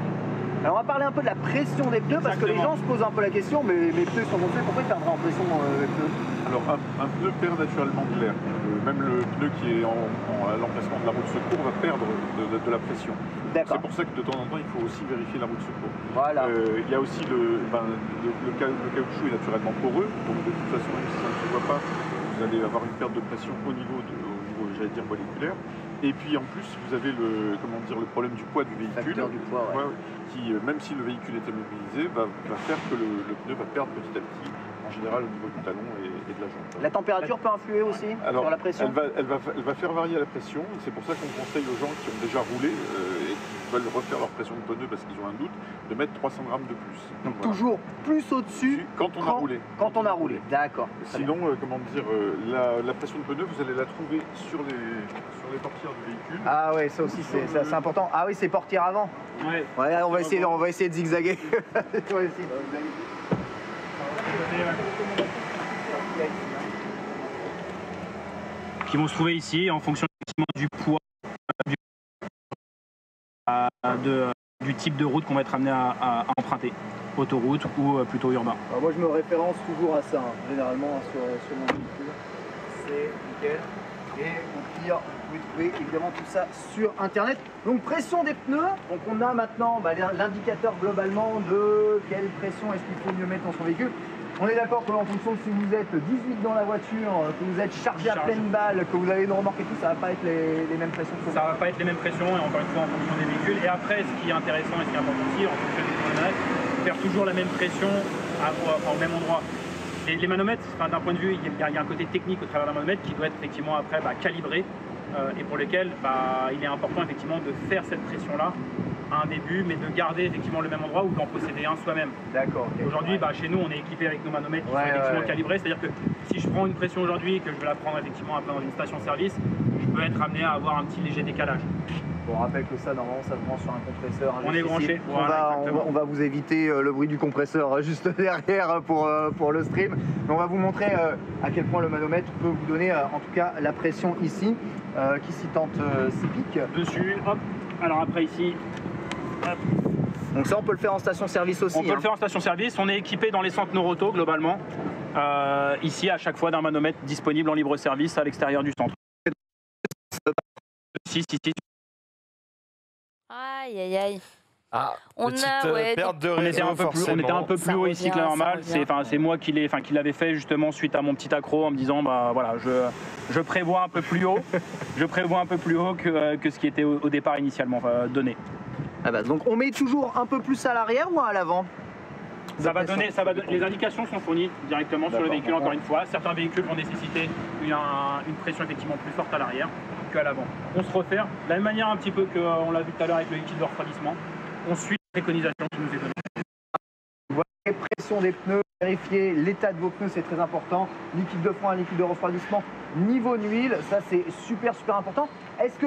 Alors on va parler un peu de la pression des pneus. Exactement. Parce que les gens se posent un peu la question, mais mes pneus sont gonflés, pourquoi ils perdraient en pression euh, les pneus? Alors un, un pneu perd naturellement de l'air. Euh, même le pneu qui est en, en, à l'emplacement de la roue de secours va perdre de, de, de la pression. C'est pour ça que de temps en temps il faut aussi vérifier la roue de secours. Voilà. Euh, il y a aussi le, ben, le, le, ca, le caoutchouc est naturellement poreux, donc de toute façon même si ça ne se voit pas, vous allez avoir une perte de pression au niveau, de, au niveau j'allais dire moléculaire. Et puis en plus, vous avez le, comment dire, le problème du poids du véhicule, du poids, ouais. qui, même si le véhicule est immobilisé, va, va faire que le, le pneu va perdre petit à petit, en général au niveau du talon et, et de la jambe. La température la... peut influer aussi Alors, sur la pression elle va, elle, va, elle va faire varier la pression, c'est pour ça qu'on conseille aux gens qui ont déjà roulé euh, et qui veulent refaire leur pression de pneu parce qu'ils ont un doute, de mettre trois cents grammes de plus. Donc voilà. Toujours plus au-dessus quand on a roulé. Quand on a roulé, d'accord. Sinon, euh, comment dire, euh, la, la pression de pneu, vous allez la trouver sur les... les portières du véhicule. Ah ouais, ça aussi c'est le... important. Ah oui, c'est portière avant. Ouais. Ouais, on va essayer, on va essayer de zigzaguer. On va essayer de zigzaguer. Qui vont se trouver ici en fonction du poids, du, de, du type de route qu'on va être amené à, à, à emprunter, autoroute ou plutôt urbain. Alors moi je me référence toujours à ça, hein, généralement sur, sur mon véhicule. C'est nickel. Et au pire, vous pouvez trouver évidemment tout ça sur internet. Donc pression des pneus, donc on a maintenant bah, l'indicateur globalement de quelle pression est-ce qu'il faut mieux mettre dans son véhicule. On est d'accord qu'en fonction de si vous êtes dix-huit dans la voiture, que vous êtes chargé Charge. à pleine balle, que vous avez une remorque et tout, ça ne va pas être les, les mêmes pressions. Ça ne va pas être les mêmes pressions, et encore une fois en fonction des véhicules. Et après, ce qui est intéressant et ce qui est important aussi, en fonction des chronomètres, faire toujours la même pression à, enfin, au même endroit. Et les manomètres, enfin, d'un point de vue, il y, y a un côté technique au travers d'un manomètre qui doit être effectivement après bah, calibré euh, et pour lequel bah, il est important effectivement de faire cette pression-là à un début, mais de garder effectivement le même endroit ou d'en posséder un soi-même. D'accord. Okay. Aujourd'hui, bah, chez nous, on est équipé avec nos manomètres qui ouais, sont effectivement ouais, ouais. calibrés, c'est-à-dire que si je prends une pression aujourd'hui et que je veux la prendre effectivement après dans une station-service, je peux être amené à avoir un petit léger décalage. On rappelle que ça, normalement, ça se branche sur un compresseur. Hein, on est branché. On, voilà, on, va, on va vous éviter euh, le bruit du compresseur euh, juste derrière pour, euh, pour le stream. Mais on va vous montrer euh, à quel point le manomètre peut vous donner, euh, en tout cas, la pression ici. Euh, qui s'y tente, euh, s'y pique. Dessus, hop. Alors après, ici, hop. Donc ça, on peut le faire en station-service aussi. On hein. peut le faire en station-service. On est équipé dans les centres Norauto, globalement. Euh, ici, à chaque fois, d'un manomètre disponible en libre-service à l'extérieur du centre. Si, si, si. Aïe, aïe, aïe. Ah, on a, ouais, perte de on était un peu plus, on était un peu plus haut ici que la normale. C'est, enfin, c'est moi qui l'ai, enfin, qui l'avais fait justement suite à mon petit accro en me disant, bah voilà, je, je prévois un peu plus haut, je prévois un peu plus haut que, que ce qui était au, au départ initialement euh, donné. Ah bah, donc on met toujours un peu plus à l'arrière ou à l'avant? Ça va donner, ça va donner, les indications sont fournies directement sur le véhicule encore une fois. Certains véhicules vont nécessiter une, une pression effectivement plus forte à l'arrière qu'à l'avant. On se refait, de la même manière un petit peu qu'on l'a vu tout à l'heure avec le liquide de refroidissement, on suit la préconisation qui nous est donnée. Voilà, les pressions des pneus, vérifier l'état de vos pneus, c'est très important. Liquide de frein, liquide de refroidissement, niveau d'huile, ça c'est super super important. Est-ce que...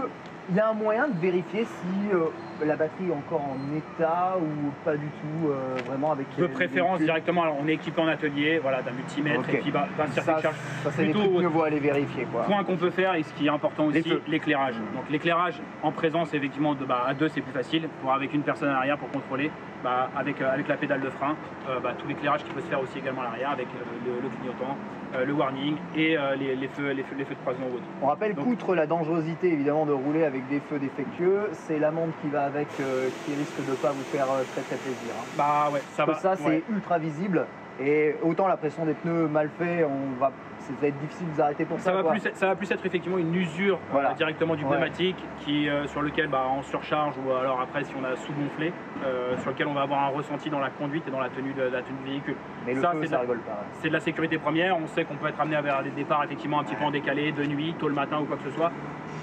il y a un moyen de vérifier si euh, la batterie est encore en état ou pas du tout, euh, vraiment avec... De préférence directement, alors on est équipé en atelier, voilà, d'un multimètre, okay. Et puis bah, d'un circuit de charge. Ça, c'est plutôt les trucs mieux aller vérifier, quoi. Point qu'on peut faire et ce qui est important aussi, l'éclairage. Donc l'éclairage en présence, effectivement, de, bah, à deux c'est plus facile, pour, avec une personne à l'arrière pour contrôler, bah, avec, euh, avec la pédale de frein, euh, bah, tout l'éclairage qui peut se faire aussi également à l'arrière avec euh, le, le clignotant, euh, le warning et euh, les, les, feux, les, feux, les feux de croisement haute. On rappelle qu'outre la dangerosité évidemment de rouler avec des feux défectueux, c'est l'amende qui va avec euh, qui risque de ne pas vous faire euh, très très plaisir. Hein. Bah ouais, ça va. Ça c'est ouais. Ultra visible. Et autant la pression des pneus mal fait, on va, ça va être difficile de vous arrêter pour ça. Ça va, plus, ça va plus être effectivement une usure voilà. euh, directement du pneumatique ouais. qui, euh, sur lequel bah, on surcharge ou alors après si on a sous-gonflé, euh, sur lequel on va avoir un ressenti dans la conduite et dans la tenue de la tenue du véhicule. Mais ça, c'est de, ouais. de la sécurité première. On sait qu'on peut être amené vers des départs effectivement un petit ouais. peu en décalé, de nuit, tôt le matin ou quoi que ce soit.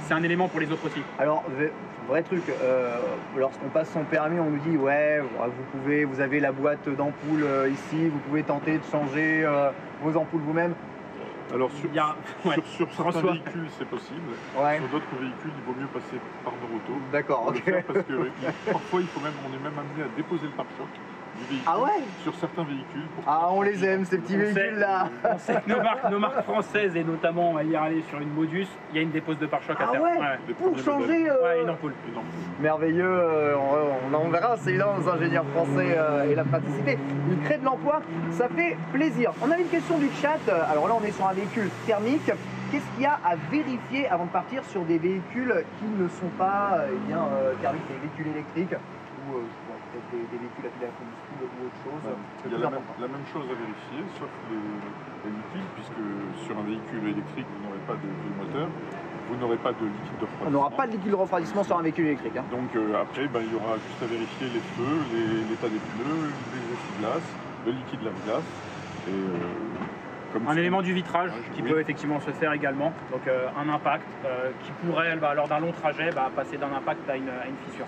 C'est un élément pour les autres aussi. Alors, vrai truc, euh, lorsqu'on passe son permis, on nous dit ouais, vous pouvez, vous avez la boîte d'ampoule euh, ici, vous pouvez tenter de changer euh, vos ampoules vous-même. Alors sur, a, sur, ouais, sur certains véhicules c'est possible, ouais. Sur d'autres véhicules il vaut mieux passer par Norauto. D'accord. Okay. Parce que il, parfois il faut même, on est même amené à déposer le pare-choc du véhicule ah ouais sur certains véhicules. Pour ah on les aime ces petits véhicules là. On sait que nos marques, nos marques françaises et notamment on va y aller sur une Modus, il y a une dépose de pare-choc ah à faire. Ouais, ouais. Pour changer euh... ouais, une, ampoule. une ampoule. Merveilleux, euh, on, on verra, c'est là nos ingénieurs français euh, et la praticité. Ils créent de l'emploi, ça fait plaisir. On a une question du chat, alors là on est sur un véhicule thermique, qu'est-ce qu'il y a à vérifier avant de partir sur des véhicules qui ne sont pas eh bien, euh, thermiques, des véhicules électriques ou euh, peut-être des, des véhicules à pile à combustible ou autre chose ben, il y a la même, la même chose à vérifier, sauf les, les liquides, puisque sur un véhicule électrique, vous n'aurez pas de, de moteur, vous n'aurez pas de liquide de refroidissement. On n'aura pas de liquide de refroidissement sur un véhicule électrique. Hein. Donc euh, après, ben, il y aura juste à vérifier les feux, l'état des pneus, les essuie-glaces, le liquide de la glace, et... Euh, Comme un élément du vitrage ah, qui oui. peut effectivement se faire également, donc euh, un impact euh, qui pourrait, bah, lors d'un long trajet, bah, passer d'un impact à une, à une fissure.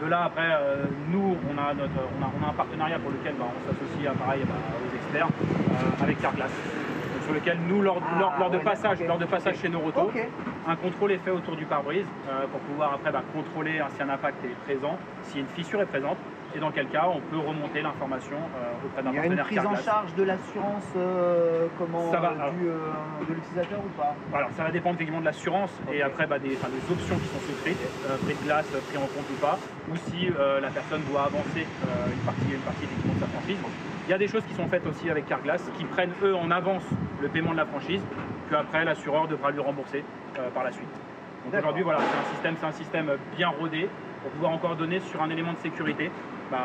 De là, après, euh, nous, on a, notre, on, a, on a un partenariat pour lequel bah, on s'associe pareil bah, aux experts euh, avec Carglass, donc, sur lequel nous, lors, ah, lors, lors, ouais, de, passage, okay. lors de passage okay. chez Norauto, okay. un contrôle est fait autour du pare-brise euh, pour pouvoir après bah, contrôler hein, si un impact est présent, si une fissure est présente. Et dans quel cas on peut remonter l'information euh, auprès d'un partenaire. Il y a une prise Carglass. En charge de l'assurance euh, comment ça va, euh, du, euh, de l'utilisateur ou pas? Alors ça va dépendre effectivement de l'assurance okay. et après bah, des, enfin, des options qui sont souscrites, euh, prix de glace pris en compte ou pas, ou si euh, la personne doit avancer euh, une partie une partie effectivement de sa franchise. Il y a des choses qui sont faites aussi avec Carglass qui prennent eux en avance le paiement de la franchise que après l'assureur devra lui rembourser euh, par la suite. Donc aujourd'hui voilà c'est un système c'est un système bien rodé pour pouvoir encore donner sur un élément de sécurité. Bah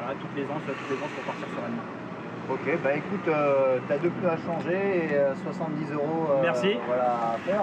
voilà, toutes les ans, toutes les ans pour partir sereinement. Ok, bah écoute, euh, t'as deux pneus à changer et euh, soixante-dix euros euh, merci. Voilà, à faire.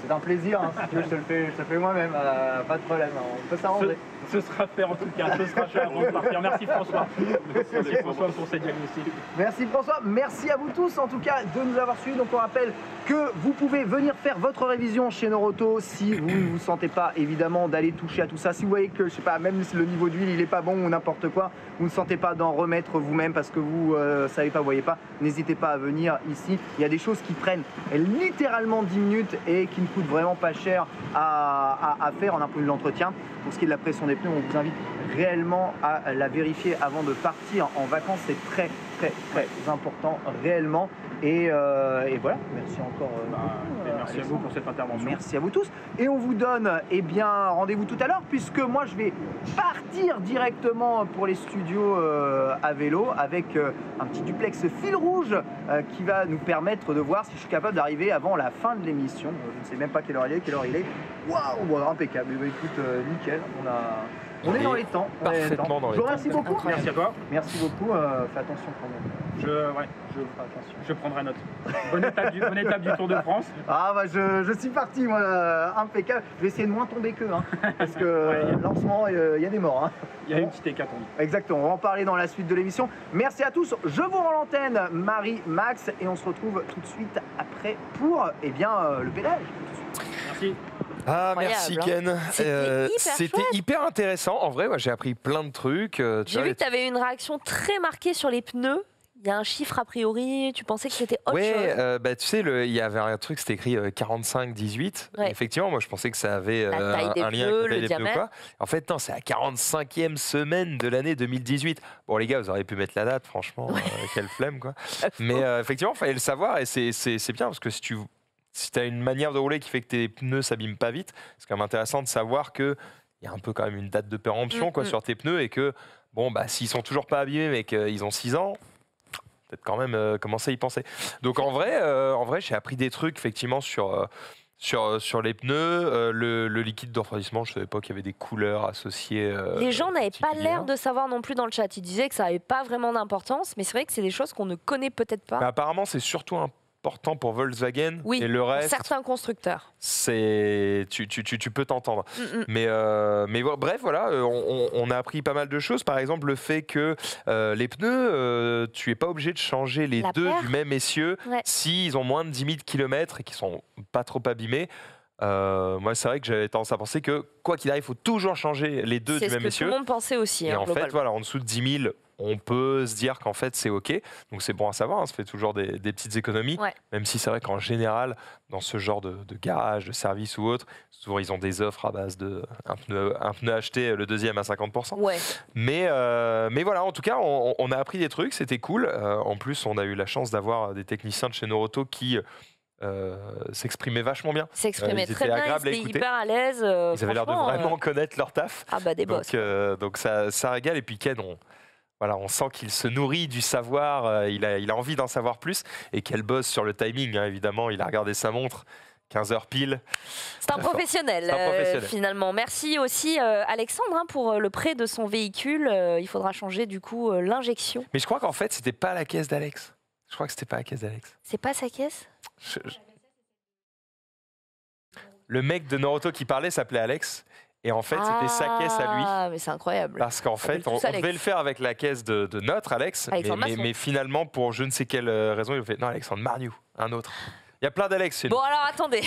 C'est un plaisir, hein, si tu veux, je te le fais, je te le fais moi-même, euh, pas de problème, hein, on peut s'arranger. Ce, ce sera fait en tout cas, ce sera fait avant de partir. Merci François. Merci François pour cette diagnostic. Merci François, merci à vous tous en tout cas de nous avoir suivis. Donc on rappelle que vous pouvez venir faire votre révision chez Norauto si vous ne vous sentez pas évidemment d'aller toucher à tout ça. Si vous voyez que je sais pas, même si le niveau d'huile il n'est pas bon ou n'importe quoi, vous ne sentez pas d'en remettre vous-même parce que vous ne euh, savez pas, vous voyez pas, n'hésitez pas à venir ici. Il y a des choses qui prennent littéralement dix minutes et qui ne coûtent vraiment pas cher à, à, à faire en un peu de l'entretien. Pour ce qui est de la pression des pneus, on vous invite réellement à la vérifier avant de partir en vacances. C'est très, très, très important, réellement. Et, euh, et voilà, merci encore. Bah, beaucoup, merci Alexandre. À vous pour cette intervention. Merci à vous tous. Et on vous donne eh bien, rendez-vous tout à l'heure, puisque moi je vais partir directement pour les studios euh, à vélo avec euh, un petit duplex fil rouge euh, qui va nous permettre de voir si je suis capable d'arriver avant la fin de l'émission. Je ne sais même pas quelle heure il est, quelle heure il est. Waouh, bon, impeccable. Bah, écoute, euh, nickel. On a. On est dans les temps. Parfaitement dans les temps. Je vous remercie beaucoup. Merci à toi. Merci beaucoup. Euh, fais attention quand même. Je, ouais, je, attention. Je prendrai note. Bonne étape, du, bonne étape du Tour de France. Ah bah je, je suis parti, moi, euh, impeccable. Je vais essayer de moins tomber qu'eux. Hein, parce que ouais, là en ce moment, il y a des morts. Hein. Il y a une petite hécatombe. Exactement. On va en parler dans la suite de l'émission. Merci à tous. Je vous rends l'antenne, Marie, Max. Et on se retrouve tout de suite après pour eh bien, euh, le pédage. Merci. Ah, merci Ken. C'était euh, hyper, hyper intéressant. En vrai, moi, j'ai appris plein de trucs. Euh, j'ai vu les... que tu avais une réaction très marquée sur les pneus. Il y a un chiffre a priori, tu pensais que c'était autre ouais, chose. Euh, bah, tu sais, il y avait un truc, c'était écrit euh, quarante-cinq dix-huit. Ouais. Effectivement, moi je pensais que ça avait euh, un, un lien avec les pneus ou quoi. En fait, non, c'est la quarante-cinquième semaine de l'année deux mille dix-huit. Bon, les gars, vous auriez pu mettre la date, franchement, ouais. euh, quelle flemme quoi. Mais euh, effectivement, il fallait le savoir et c'est bien parce que si tu. Si tu as une manière de rouler qui fait que tes pneus s'abîment pas vite, c'est quand même intéressant de savoir qu'il y a un peu quand même une date de péremption quoi, mm-hmm. sur tes pneus et que bon, bah, s'ils sont toujours pas abîmés mais qu'ils ont six ans, peut-être quand même euh, commencer à y penser. Donc en vrai, euh, en vrai j'ai appris des trucs effectivement sur... Euh, Sur, sur les pneus, euh, le, le liquide de refroidissement, je ne savais pas qu'il y avait des couleurs associées. Euh, les gens n'avaient pas l'air de savoir non plus dans le chat. Ils disaient que ça n'avait pas vraiment d'importance, mais c'est vrai que c'est des choses qu'on ne connaît peut-être pas. Bah, apparemment, c'est surtout un important pour Volkswagen oui, et le reste. Certains constructeurs. C'est tu, tu, tu, tu peux t'entendre. Mm-mm. Mais euh, mais bref voilà, on, on a appris pas mal de choses. Par exemple le fait que euh, les pneus, euh, tu es pas obligé de changer les La deux paire. Du même essieu ouais. s'ils ont moins de dix mille kilomètres et qu'ils sont pas trop abîmés. Euh, moi, c'est vrai que j'avais tendance à penser que, quoi qu'il arrive, il faut toujours changer les deux du même essieu. C'est ce que tout le monde pensait aussi. Et hein, en global. Fait, voilà, en dessous de dix mille, on peut se dire qu'en fait, c'est OK. Donc, c'est bon à savoir, hein, ça fait toujours des, des petites économies. Ouais. Même si c'est vrai qu'en général, dans ce genre de, de garage, de service ou autre, souvent, ils ont des offres à base de un pneu, un pneu acheté, le deuxième à cinquante pour cent. Ouais. Mais, euh, mais voilà, en tout cas, on, on a appris des trucs, c'était cool. Euh, en plus, on a eu la chance d'avoir des techniciens de chez Norauto qui... Euh, s'exprimaient vachement bien. S'exprimaient euh, très bien, ils étaient hyper à l'aise. Euh, ils avaient l'air de vraiment euh... connaître leur taf. Ah bah des boss. Donc, euh, donc ça, ça régale. Et puis Ken, on, voilà, on sent qu'il se nourrit du savoir, euh, il, a, il a envie d'en savoir plus. Et qu'elle bosse sur le timing, hein, évidemment. Il a regardé sa montre. quinze heures pile. C'est un professionnel, un professionnel. Euh, finalement. Merci aussi euh, Alexandre hein, pour le prêt de son véhicule. Euh, il faudra changer du coup euh, l'injection. Mais je crois qu'en fait, c'était pas la caisse d'Alex. Je crois que c'était pas la caisse d'Alex. C'est pas sa caisse ? Je, je... Le mec de Norauto qui parlait s'appelait Alex et en fait ah, c'était sa caisse à lui. Ah mais c'est incroyable. Parce qu'en fait on, on devait le faire avec la caisse de, de notre Alex, mais, mais, mais finalement pour je ne sais quelle raison ils ont fait non Alexandre Marniou, un autre. Il y a plein d'Alex. Bon alors attendez.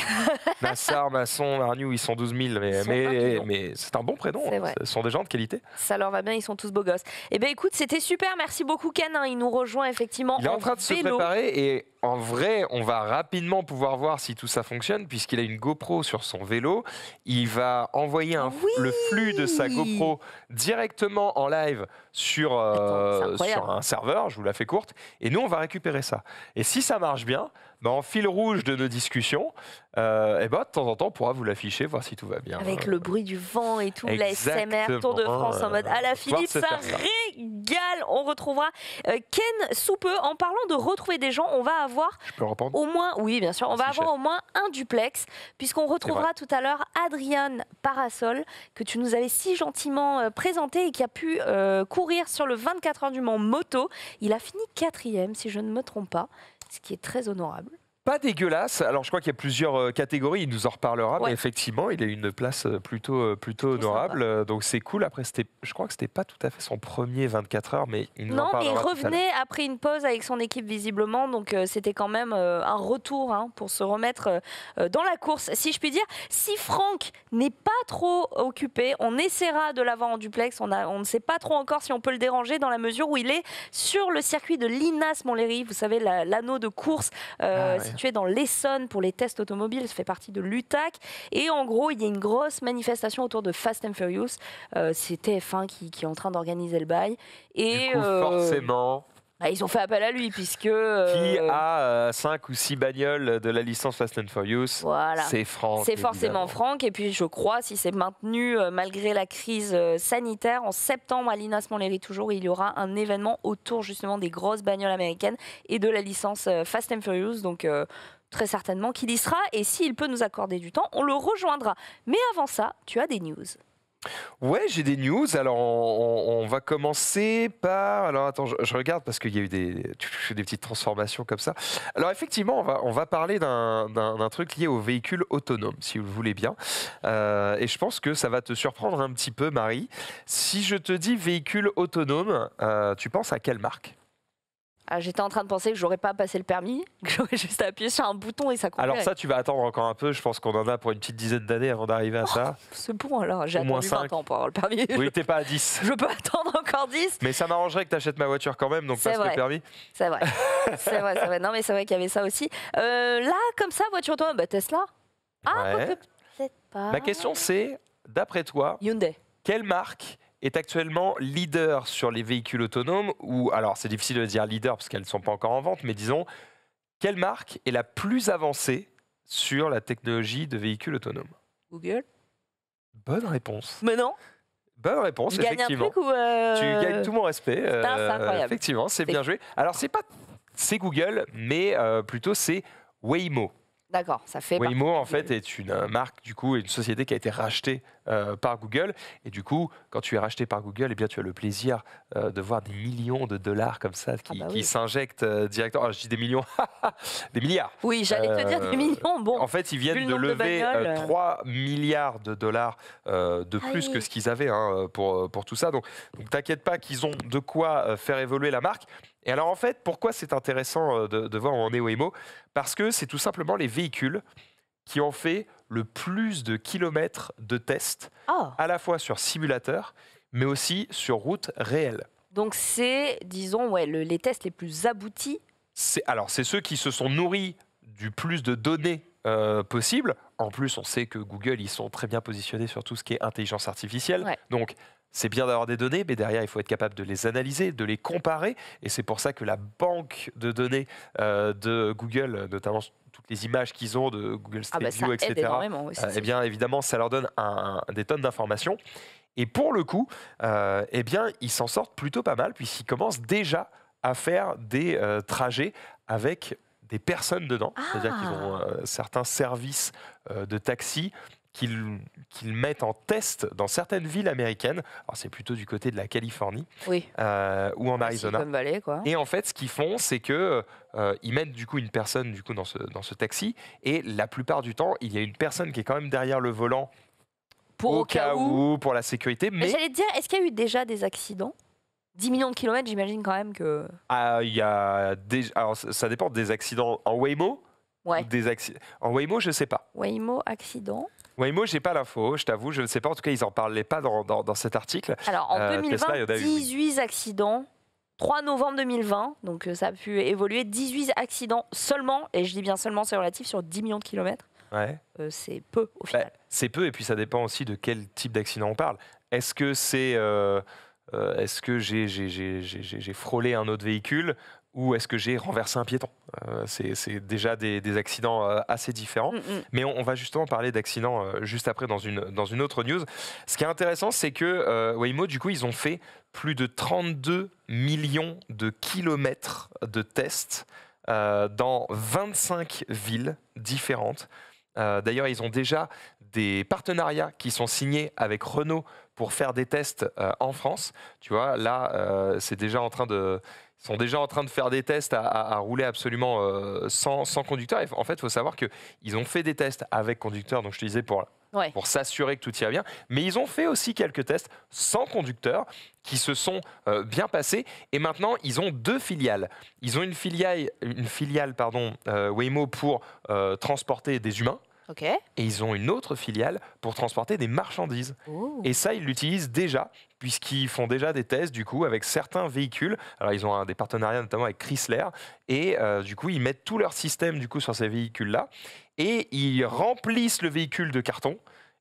Nassar, Masson, Marniou, ils sont douze mille, mais, mais, mais c'est un bon prénom. Hein. Ce sont des gens de qualité. Ça leur va bien, ils sont tous beaux gosses. Eh bien écoute, c'était super, merci beaucoup Ken. Hein. Il nous rejoint effectivement. Il est en, en train de vélo. se préparer et en vrai, on va rapidement pouvoir voir si tout ça fonctionne puisqu'il a une GoPro sur son vélo. Il va envoyer un, oui le flux de sa GoPro directement en live sur, euh, Attends, sur un serveur, je vous la fais courte, et nous on va récupérer ça. Et si ça marche bien, bah en fil rouge de nos discussions, euh, et bah, de temps en temps, on pourra vous l'afficher, voir si tout va bien. Avec euh, le bruit du vent et tout, la S M R, Tour de France euh, en mode à la Philippe, ça régale. On retrouvera euh, Ken sous peu. En parlant de retrouver des gens, on va avoir au moins, oui bien sûr, on Merci va avoir chef. au moins un duplex, puisqu'on retrouvera tout à l'heure Adrian Parasol, que tu nous avais si gentiment euh, présenté et qui a pu euh, courir sur le vingt-quatre heures du Mans moto. Il a fini quatrième, si je ne me trompe pas. Ce qui est très honorable. Pas dégueulasse. Alors, je crois qu'il y a plusieurs euh, catégories. Il nous en reparlera. Ouais. Mais effectivement, il a une place plutôt, euh, plutôt honorable. Sympa. Donc, c'est cool. Après, je crois que ce n'était pas tout à fait son premier vingt-quatre heures. Mais il nous non, en parlera mais il revenait après une pause avec son équipe, visiblement. Donc, euh, c'était quand même euh, un retour hein, pour se remettre euh, dans la course, si je puis dire. Si Franck n'est pas trop occupé, on essaiera de l'avoir en duplex. On, a, on ne sait pas trop encore si on peut le déranger dans la mesure où il est sur le circuit de Linas-Montlhéry. Vous savez, l'anneau la, de course... Euh, ah, ouais. situé dans l'Essonne pour les tests automobiles, ça fait partie de l'U T A C. Et en gros, il y a une grosse manifestation autour de Fast and Furious. Euh, c'est T F un qui, qui est en train d'organiser le bail. Et du coup, euh... forcément... Ah, ils ont fait appel à lui, puisque... Euh... Qui a euh, cinq ou six bagnoles de la licence Fast and Furious, voilà. C'est Franck. C'est forcément Franck. Et puis, je crois, si c'est maintenu, euh, malgré la crise euh, sanitaire, en septembre, à l'I N A S Montlhéry toujours, il y aura un événement autour, justement, des grosses bagnoles américaines et de la licence euh, Fast and Furious. Donc... Euh, très certainement qu'il y sera, et s'il peut nous accorder du temps, on le rejoindra. Mais avant ça, tu as des news. Ouais, j'ai des news. Alors, on, on, on va commencer par... Alors, attends, je, je regarde parce qu'il y a eu des, des petites transformations comme ça. Alors, effectivement, on va, on va parler d'un truc lié aux véhicules autonomes, si vous le voulez bien. Euh, et je pense que ça va te surprendre un petit peu, Marie. Si je te dis véhicule autonome, euh, tu penses à quelle marque ? Ah, j'étais en train de penser que j'aurais pas passé le permis, que j'aurais juste appuyé sur un bouton et ça couperait. Alors ça, tu vas attendre encore un peu. Je pense qu'on en a pour une petite dizaine d'années avant d'arriver à oh, ça. C'est bon alors, j'ai attendu vingt ans pour avoir le permis. Oui, t'es pas à dix. Je peux attendre encore dix. Mais ça m'arrangerait que t'achètes ma voiture quand même, donc passe le permis. C'est vrai, c'est vrai, c'est vrai. Non mais c'est vrai qu'il y avait ça aussi. Euh, là, comme ça, voiture autonome, bah, Tesla. Ah, ouais. Peut-être pas. Ma question c'est, d'après toi, Hyundai. Quelle marque est actuellement leader sur les véhicules autonomes, ou alors c'est difficile de dire leader parce qu'elles ne sont pas encore en vente, mais disons, quelle marque est la plus avancée sur la technologie de véhicules autonomes? Google. Bonne réponse. Mais non. Bonne réponse, tu effectivement. Gagnes un truc ou euh... Tu gagnes tout mon respect. C'est incroyable. Effectivement, c'est bien joué. Alors c'est pas c'est Google, mais euh, plutôt c'est Waymo. D'accord, ça fait Waymo en fait est une marque, du coup, une société qui a été rachetée euh, par Google. Et du coup, quand tu es racheté par Google, eh bien, tu as le plaisir euh, de voir des millions de dollars comme ça qui, ah bah oui. qui s'injectent euh, directement. Alors, je dis des millions, des milliards. Oui, j'allais euh, te dire des millions. Bon, en fait, ils viennent de lever de euh, trois milliards de dollars euh, de plus Aïe. que ce qu'ils avaient hein, pour, pour tout ça. Donc, donc t'inquiète pas qu'ils ont de quoi faire évoluer la marque. Et alors en fait, pourquoi c'est intéressant de, de voir où en est Waymo? Parce que c'est tout simplement les véhicules qui ont fait le plus de kilomètres de tests, oh. à la fois sur simulateur, mais aussi sur route réelle. Donc c'est, disons, ouais, le, les tests les plus aboutis. Alors c'est ceux qui se sont nourris du plus de données euh, possible. En plus, on sait que Google, ils sont très bien positionnés sur tout ce qui est intelligence artificielle. Ouais. Donc, c'est bien d'avoir des données, mais derrière, il faut être capable de les analyser, de les comparer. Et c'est pour ça que la banque de données euh, de Google, notamment toutes les images qu'ils ont de Google Street ah bah View, ça et cetera, aide énormément aussi, euh, eh bien, évidemment, ça leur donne un, un, des tonnes d'informations. Et pour le coup, euh, eh bien, ils s'en sortent plutôt pas mal, puisqu'ils commencent déjà à faire des euh, trajets avec des personnes dedans. Ah. C'est-à-dire qu'ils ont euh, certains services euh, de taxi qu'ils qu'ils mettent en test dans certaines villes américaines. Alors c'est plutôt du côté de la Californie, oui. euh, ou en Arizona. Silicon Valley, quoi. Et en fait, ce qu'ils font, c'est que euh, ils mettent du coup une personne du coup dans ce dans ce taxi, et la plupart du temps, il y a une personne qui est quand même derrière le volant pour, au cas où, où, pour la sécurité. Mais, mais j'allais te dire, est-ce qu'il y a eu déjà des accidents? dix millions de kilomètres, j'imagine quand même que. Ah, il y a des... Alors ça dépend des accidents en Waymo. Ouais. Des acc... En Waymo, je sais pas. Waymo accident. Waymo, j'ai pas l'info, je t'avoue, je ne sais pas. En tout cas, ils en parlaient pas dans, dans, dans cet article. Alors, en euh, deux mille vingt, Tesla, il y en a dix-huit eu. accidents, trois novembre deux mille vingt, donc ça a pu évoluer. dix-huit accidents seulement, et je dis bien seulement, c'est relatif, sur dix millions de kilomètres. Ouais. Euh, c'est peu, au final. Bah, c'est peu, et puis ça dépend aussi de quel type d'accident on parle. Est-ce que c'est... Euh, euh, est-ce que j'ai, j'ai, j'ai, j'ai, j'ai frôlé un autre véhicule ? Ou est-ce que j'ai renversé un piéton? euh, C'est déjà des, des accidents euh, assez différents. Mm -hmm. Mais on, on va justement parler d'accidents euh, juste après dans une, dans une autre news. Ce qui est intéressant, c'est que euh, Waymo, du coup, ils ont fait plus de trente-deux millions de kilomètres de tests euh, dans vingt-cinq villes différentes. Euh, D'ailleurs, ils ont déjà des partenariats qui sont signés avec Renault pour faire des tests euh, en France. Tu vois, là, euh, c'est déjà en train de... sont déjà en train de faire des tests à, à, à rouler absolument euh, sans, sans conducteur. Et en fait, il faut savoir qu'ils ont fait des tests avec conducteur, donc je te disais pour, ouais. pour s'assurer que tout irait bien. Mais ils ont fait aussi quelques tests sans conducteur qui se sont euh, bien passés. Et maintenant, ils ont deux filiales. Ils ont une filiale, une filiale pardon, euh, Waymo pour euh, transporter des humains. Okay. Et ils ont une autre filiale pour transporter des marchandises. Ooh. Et ça, ils l'utilisent déjà, puisqu'ils font déjà des tests du coup, avec certains véhicules. Alors, ils ont un, des partenariats notamment avec Chrysler. Et euh, du coup, ils mettent tout leur système du coup, sur ces véhicules-là. Et ils remplissent le véhicule de carton.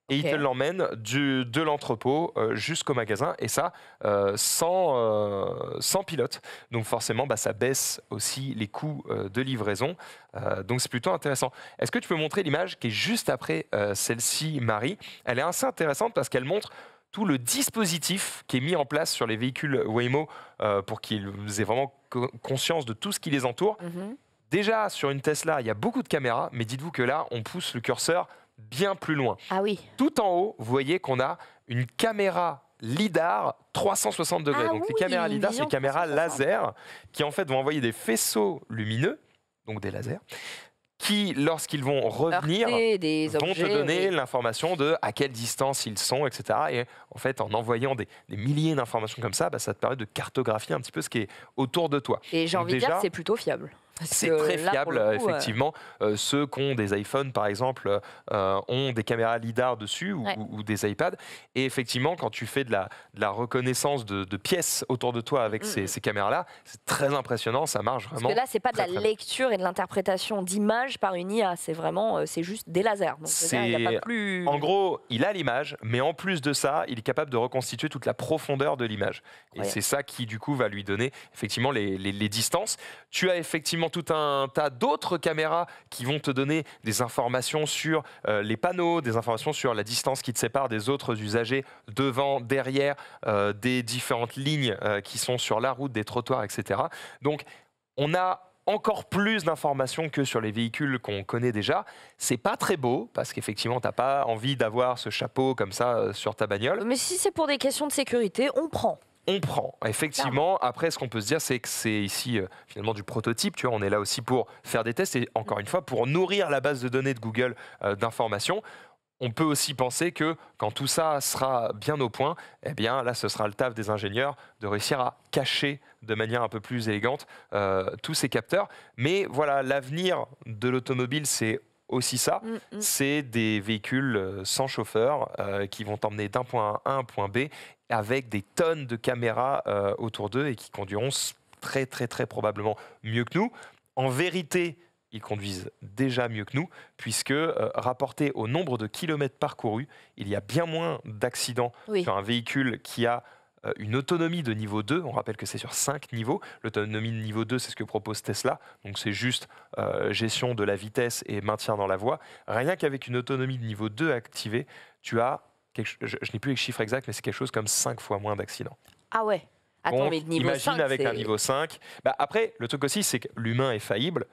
et okay. il te l'emmène de l'entrepôt euh, jusqu'au magasin, et ça euh, sans, euh, sans pilote. Donc forcément, bah, ça baisse aussi les coûts euh, de livraison, euh, donc c'est plutôt intéressant. Est-ce que tu peux montrer l'image qui est juste après euh, celle-ci, Marie? Elle est assez intéressante parce qu'elle montre tout le dispositif qui est mis en place sur les véhicules Waymo euh, pour qu'ils aient vraiment co conscience de tout ce qui les entoure. Mm-hmm. Déjà, sur une Tesla, il y a beaucoup de caméras, mais dites-vous que là, on pousse le curseur bien plus loin. Ah oui. Tout en haut, vous voyez qu'on a une caméra lidar trois cent soixante degrés. Ah donc oui, les caméras lidar, c'est les caméras laser qui en fait vont envoyer des faisceaux lumineux, donc des lasers, qui, lorsqu'ils vont revenir, des vont objets, te donner oui. l'information de à quelle distance ils sont, et cetera. Et en fait, en envoyant des, des milliers d'informations comme ça, bah, ça te permet de cartographier un petit peu ce qui est autour de toi. Et j'ai envie de dire, c'est plutôt fiable. C'est très là, fiable, coup, effectivement. Euh... Euh, ceux qui ont des iPhones, par exemple, euh, ont des caméras lidar dessus ou, ouais. ou, ou des iPads. Et effectivement, quand tu fais de la, de la reconnaissance de, de pièces autour de toi avec mmh. ces, ces caméras-là, c'est très impressionnant, ça marche vraiment. Parce que là, c'est pas très, de la lecture et de l'interprétation d'images par une I A, c'est vraiment, c'est juste des lasers. Donc, là, il y a pas plus... En gros, il a l'image, mais en plus de ça, il est capable de reconstituer toute la profondeur de l'image. Et c'est ça qui, du coup, va lui donner effectivement les, les, les distances. Tu as effectivement tout un tas d'autres caméras qui vont te donner des informations sur euh, les panneaux, des informations sur la distance qui te sépare des autres usagers, devant, derrière, euh, des différentes lignes euh, qui sont sur la route, des trottoirs, et cetera. Donc, on a encore plus d'informations que sur les véhicules qu'on connaît déjà. C'est pas très beau, parce qu'effectivement, t'as pas envie d'avoir ce chapeau comme ça euh, sur ta bagnole. Mais si c'est pour des questions de sécurité, on prend. On prend, effectivement. Après, ce qu'on peut se dire, c'est que c'est ici, euh, finalement, du prototype. Tu vois, on est là aussi pour faire des tests et, encore une fois, pour nourrir la base de données de Google euh, d'informations. On peut aussi penser que, quand tout ça sera bien au point, eh bien, là, ce sera le taf des ingénieurs de réussir à cacher de manière un peu plus élégante euh, tous ces capteurs. Mais voilà, l'avenir de l'automobile, c'est aussi ça, mm-hmm. c'est des véhicules sans chauffeur euh, qui vont t'emmener d'un point A à un point B avec des tonnes de caméras euh, autour d'eux et qui conduiront très très très probablement mieux que nous. En vérité, ils conduisent déjà mieux que nous, puisque euh, rapporté au nombre de kilomètres parcourus, il y a bien moins d'accidents oui. sur un véhicule qui a une autonomie de niveau deux, on rappelle que c'est sur cinq niveaux. L'autonomie de niveau deux, c'est ce que propose Tesla, donc c'est juste euh, gestion de la vitesse et maintien dans la voie. Rien qu'avec une autonomie de niveau deux activée, tu as, quelque, je, je n'ai plus les chiffres exacts, mais c'est quelque chose comme cinq fois moins d'accidents. Ah ouais. Attends, donc, mais le niveau imagine cinq, avec un niveau cinq. Bah, après, le truc aussi, c'est que l'humain est faillible,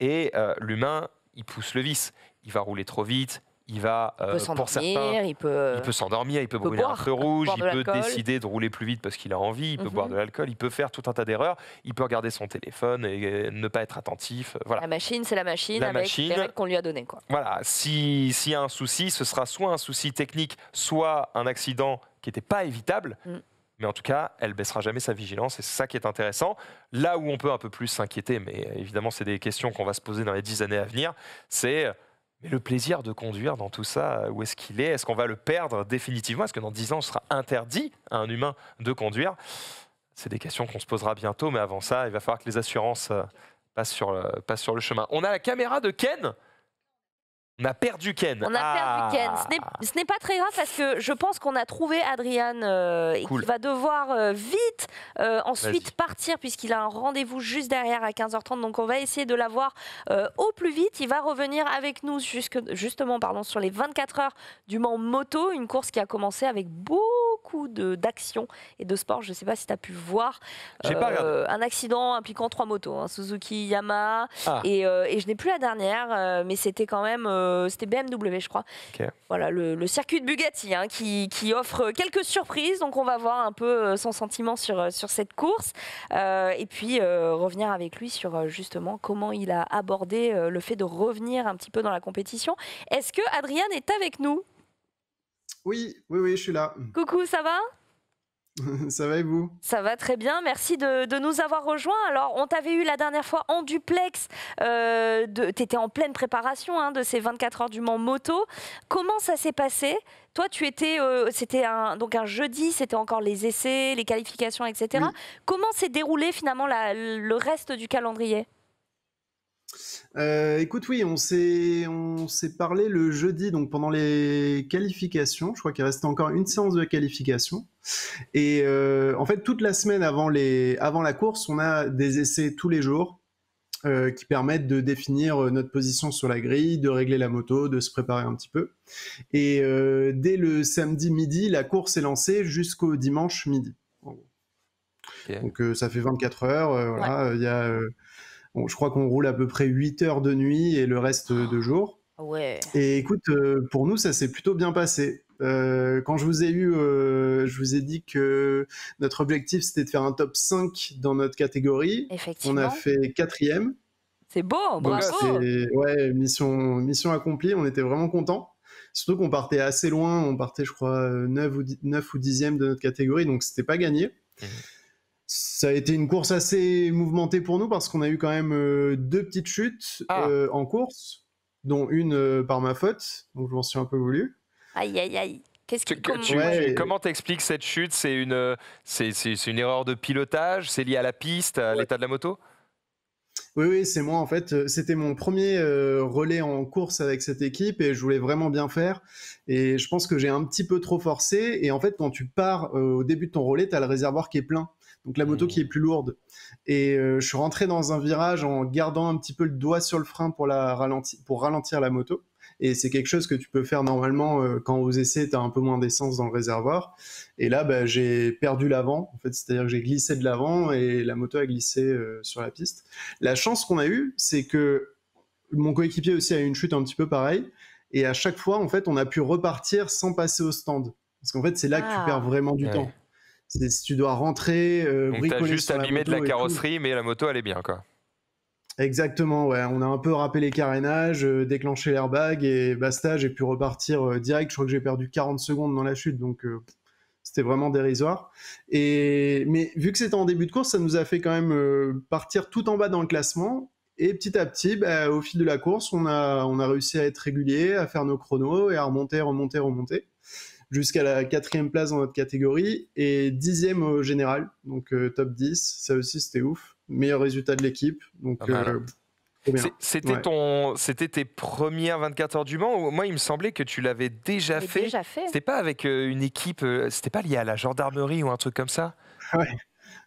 et euh, l'humain, il pousse le vice. Il va rouler trop vite, il va, euh, il peut pour certains, il peut, il peut s'endormir, il peut brûler un feu rouge, il peut décider de rouler plus vite parce qu'il a envie, il peut mm-hmm. boire de l'alcool, il peut faire tout un tas d'erreurs, il peut regarder son téléphone et ne pas être attentif. Voilà. La machine, c'est la machine la avec les règles qu'on lui a données. Voilà, s'il si y a un souci, ce sera soit un souci technique, soit un accident qui n'était pas évitable, mm. mais en tout cas, elle ne baissera jamais sa vigilance, et c'est ça qui est intéressant. Là où on peut un peu plus s'inquiéter, mais évidemment, c'est des questions qu'on va se poser dans les dix années à venir, c'est... Mais le plaisir de conduire dans tout ça, où est-ce qu'il est? Est-ce qu'on va le perdre définitivement? Est-ce que dans dix ans, ce sera interdit à un humain de conduire? C'est des questions qu'on se posera bientôt, mais avant ça, il va falloir que les assurances passent sur le, passent sur le chemin. On a la caméra de Ken. On a perdu Ken. On a ah. perdu Ken. Ce n'est pas très grave parce que je pense qu'on a trouvé Adrian euh, cool. et qu'il va devoir euh, vite euh, ensuite partir puisqu'il a un rendez-vous juste derrière à quinze heures trente. Donc on va essayer de l'avoir euh, au plus vite. Il va revenir avec nous jusque, justement pardon, sur les vingt-quatre heures du Mans Moto, une course qui a commencé avec beaucoup d'action et de sport. Je ne sais pas si tu as pu voir euh, pas euh, un accident impliquant trois motos, hein, Suzuki, Yamaha ah. et, euh, et je n'ai plus la dernière, euh, mais c'était quand même... Euh, C'était B M W, je crois. Okay. Voilà, le, le circuit de Bugatti hein, qui, qui offre quelques surprises. Donc, on va voir un peu son sentiment sur, sur cette course. Euh, et puis, euh, revenir avec lui sur justement comment il a abordé euh, le fait de revenir un petit peu dans la compétition. Est-ce que Adrian est avec nous? Oui, oui, oui, je suis là. Coucou, ça va? Ça va et vous? Ça va très bien, merci de, de nous avoir rejoints. Alors, on t'avait eu la dernière fois en duplex, euh, tu étais en pleine préparation hein, de ces vingt-quatre heures du Mans Moto. Comment ça s'est passé? Toi, tu étais, euh, c'était un, donc un jeudi, c'était encore les essais, les qualifications, et cetera. Oui. Comment s'est déroulé finalement la, le reste du calendrier? Euh, écoute, oui, on s'est on s'est parlé le jeudi, donc pendant les qualifications. Je crois qu'il restait encore une séance de qualification. Et euh, en fait, toute la semaine avant les avant la course, on a des essais tous les jours euh, qui permettent de définir notre position sur la grille, de régler la moto, de se préparer un petit peu. Et euh, dès le samedi midi, la course est lancée jusqu'au dimanche midi. Okay. Donc euh, ça fait vingt-quatre heures. Euh, voilà, il ouais. euh, y a euh, Bon, je crois qu'on roule à peu près huit heures de nuit et le reste oh, de jour. Ouais. Et écoute, euh, pour nous, ça s'est plutôt bien passé. Euh, quand je vous ai eu, euh, je vous ai dit que notre objectif, c'était de faire un top cinq dans notre catégorie. Effectivement. On a fait quatrième. C'est beau, bravo. Ouais, mission, mission accomplie, on était vraiment contents. Surtout qu'on partait assez loin, on partait, je crois, neuf ou dixième de notre catégorie, donc c'était pas gagné. Mmh. Ça a été une course assez mouvementée pour nous parce qu'on a eu quand même euh, deux petites chutes ah. euh, en course, dont une euh, par ma faute, donc je m'en suis un peu voulu. Aïe, aïe, aïe. Qu'est-ce que tu, comment... Tu, ouais, tu, comment t'expliques cette chute? C'est une, c'est, c'est, c'est une erreur de pilotage? C'est lié à la piste, à ouais. l'état de la moto? Oui, oui, c'est moi en fait. C'était mon premier euh, relais en course avec cette équipe et je voulais vraiment bien faire. Et je pense que j'ai un petit peu trop forcé. Et en fait, quand tu pars euh, au début de ton relais, tu as le réservoir qui est plein. Donc la moto qui est plus lourde. Et euh, je suis rentré dans un virage en gardant un petit peu le doigt sur le frein pour, la ralenti- pour ralentir la moto. Et c'est quelque chose que tu peux faire normalement euh, quand aux essais, tu as un peu moins d'essence dans le réservoir. Et là, bah, j'ai perdu l'avant. En fait, c'est-à-dire que j'ai glissé de l'avant et la moto a glissé euh, sur la piste. La chance qu'on a eue, c'est que mon coéquipier aussi a eu une chute un petit peu pareille. Et à chaque fois, en fait, on a pu repartir sans passer au stand. Parce qu'en fait, c'est là ah. que tu perds vraiment du ouais. temps. C'est, si tu dois rentrer, euh, donc bricoler, t'as juste abîmé de la carrosserie, mais la moto elle est bien quoi. Exactement, ouais. On a un peu râpé les carénages, euh, déclenché l'airbag et basta. J'ai pu repartir euh, direct. Je crois que j'ai perdu quarante secondes dans la chute, donc euh, c'était vraiment dérisoire. Et mais vu que c'était en début de course, ça nous a fait quand même euh, partir tout en bas dans le classement. Et petit à petit, bah, au fil de la course, on a on a réussi à être régulier, à faire nos chronos et à remonter, remonter, remonter. Jusqu'à la quatrième place dans notre catégorie et dixième au général, donc euh, top dix, ça aussi c'était ouf, meilleur résultat de l'équipe, donc ah ben euh, bien. C'était, ouais. ton, c'était tes premières vingt-quatre heures du Mans, moi il me semblait que tu l'avais déjà, fait. déjà fait, c'était pas avec euh, une équipe, euh, c'était pas lié à la gendarmerie ou un truc comme ça? Ouais,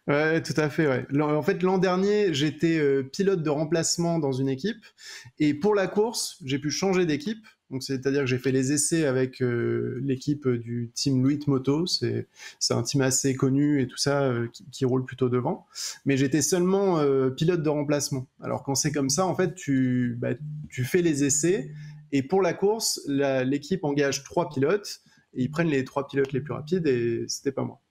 ouais tout à fait, ouais. En fait l'an dernier j'étais euh, pilote de remplacement dans une équipe et pour la course j'ai pu changer d'équipe. Donc, c'est-à-dire que j'ai fait les essais avec euh, l'équipe du team Louis Moto. C'est, c'est un team assez connu et tout ça euh, qui, qui roule plutôt devant. Mais j'étais seulement euh, pilote de remplacement. Alors, quand c'est comme ça, en fait, tu, bah, tu fais les essais. Et pour la course, la, l'équipe engage trois pilotes. Et ils prennent les trois pilotes les plus rapides et c'était pas moi.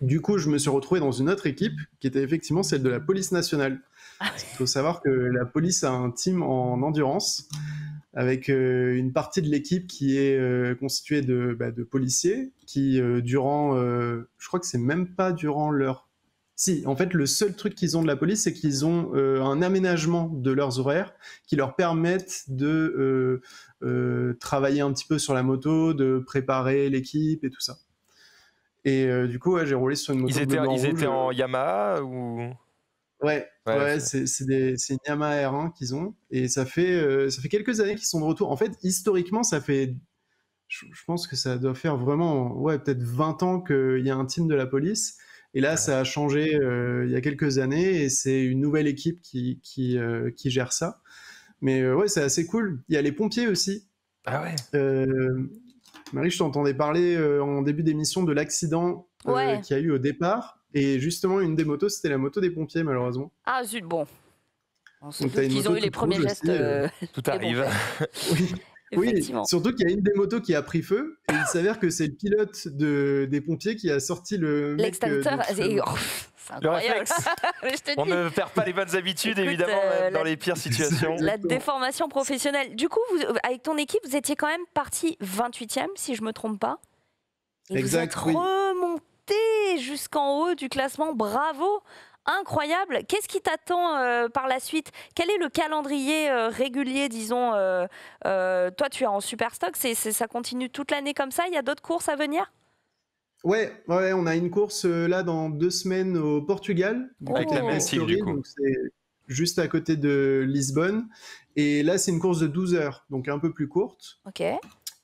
Du coup, je me suis retrouvé dans une autre équipe qui était effectivement celle de la police nationale. Il faut savoir que la police a un team en endurance, avec euh, une partie de l'équipe qui est euh, constituée de, bah, de policiers qui, euh, durant, euh, je crois que c'est même pas durant leur... Si, en fait, le seul truc qu'ils ont de la police, c'est qu'ils ont euh, un aménagement de leurs horaires qui leur permettent de euh, euh, travailler un petit peu sur la moto, de préparer l'équipe et tout ça. Et euh, du coup, ouais, j'ai roulé sur une moto ils étaient, ils étaient en Yamaha ou... Ouais, ouais, ouais, c'est, c'est, des, c'est une Yamaha R un qu'ils ont et ça fait, euh, ça fait quelques années qu'ils sont de retour. En fait, historiquement, ça fait, je, je pense que ça doit faire vraiment, ouais, peut-être vingt ans qu'il y a un team de la police et là, ouais. ça a changé euh, il y a quelques années et c'est une nouvelle équipe qui, qui, euh, qui gère ça. Mais euh, ouais, c'est assez cool. Il y a les pompiers aussi. Ah ouais. Euh, Marie, je t'entendais parler euh, en début d'émission de l'accident euh, ouais. qu'il y a eu au départ. Et justement, une des motos, c'était la moto des pompiers, malheureusement. Ah zut, bon. On se doute qu'ils ont eu les premiers gestes. Euh... Tout arrive. Oui, oui, surtout qu'il y a une des motos qui a pris feu. Et il s'avère que c'est le pilote de, des pompiers qui a sorti le... L'extincteur, mec, euh, c'est... Oh, c'est incroyable. Le réflexe. On ne perd pas les bonnes habitudes, écoute, évidemment, euh, même la... dans les pires situations. La déformation professionnelle. Du coup, vous, avec ton équipe, vous étiez quand même parti vingt-huitième, si je ne me trompe pas. Et exact, vous êtes oui. remonté jusqu'en haut du classement, bravo, incroyable. Qu'est-ce qui t'attend euh, par la suite? Quel est le calendrier euh, régulier, disons euh, euh, toi, tu es en super stock, c'est, c'est, ça continue toute l'année comme ça? Il y a d'autres courses à venir? Ouais, ouais, on a une course euh, là dans deux semaines au Portugal. Avec oh. la même cible du coup. Donc c'est... juste à côté de Lisbonne. Et là, c'est une course de douze heures, donc un peu plus courte. Ok.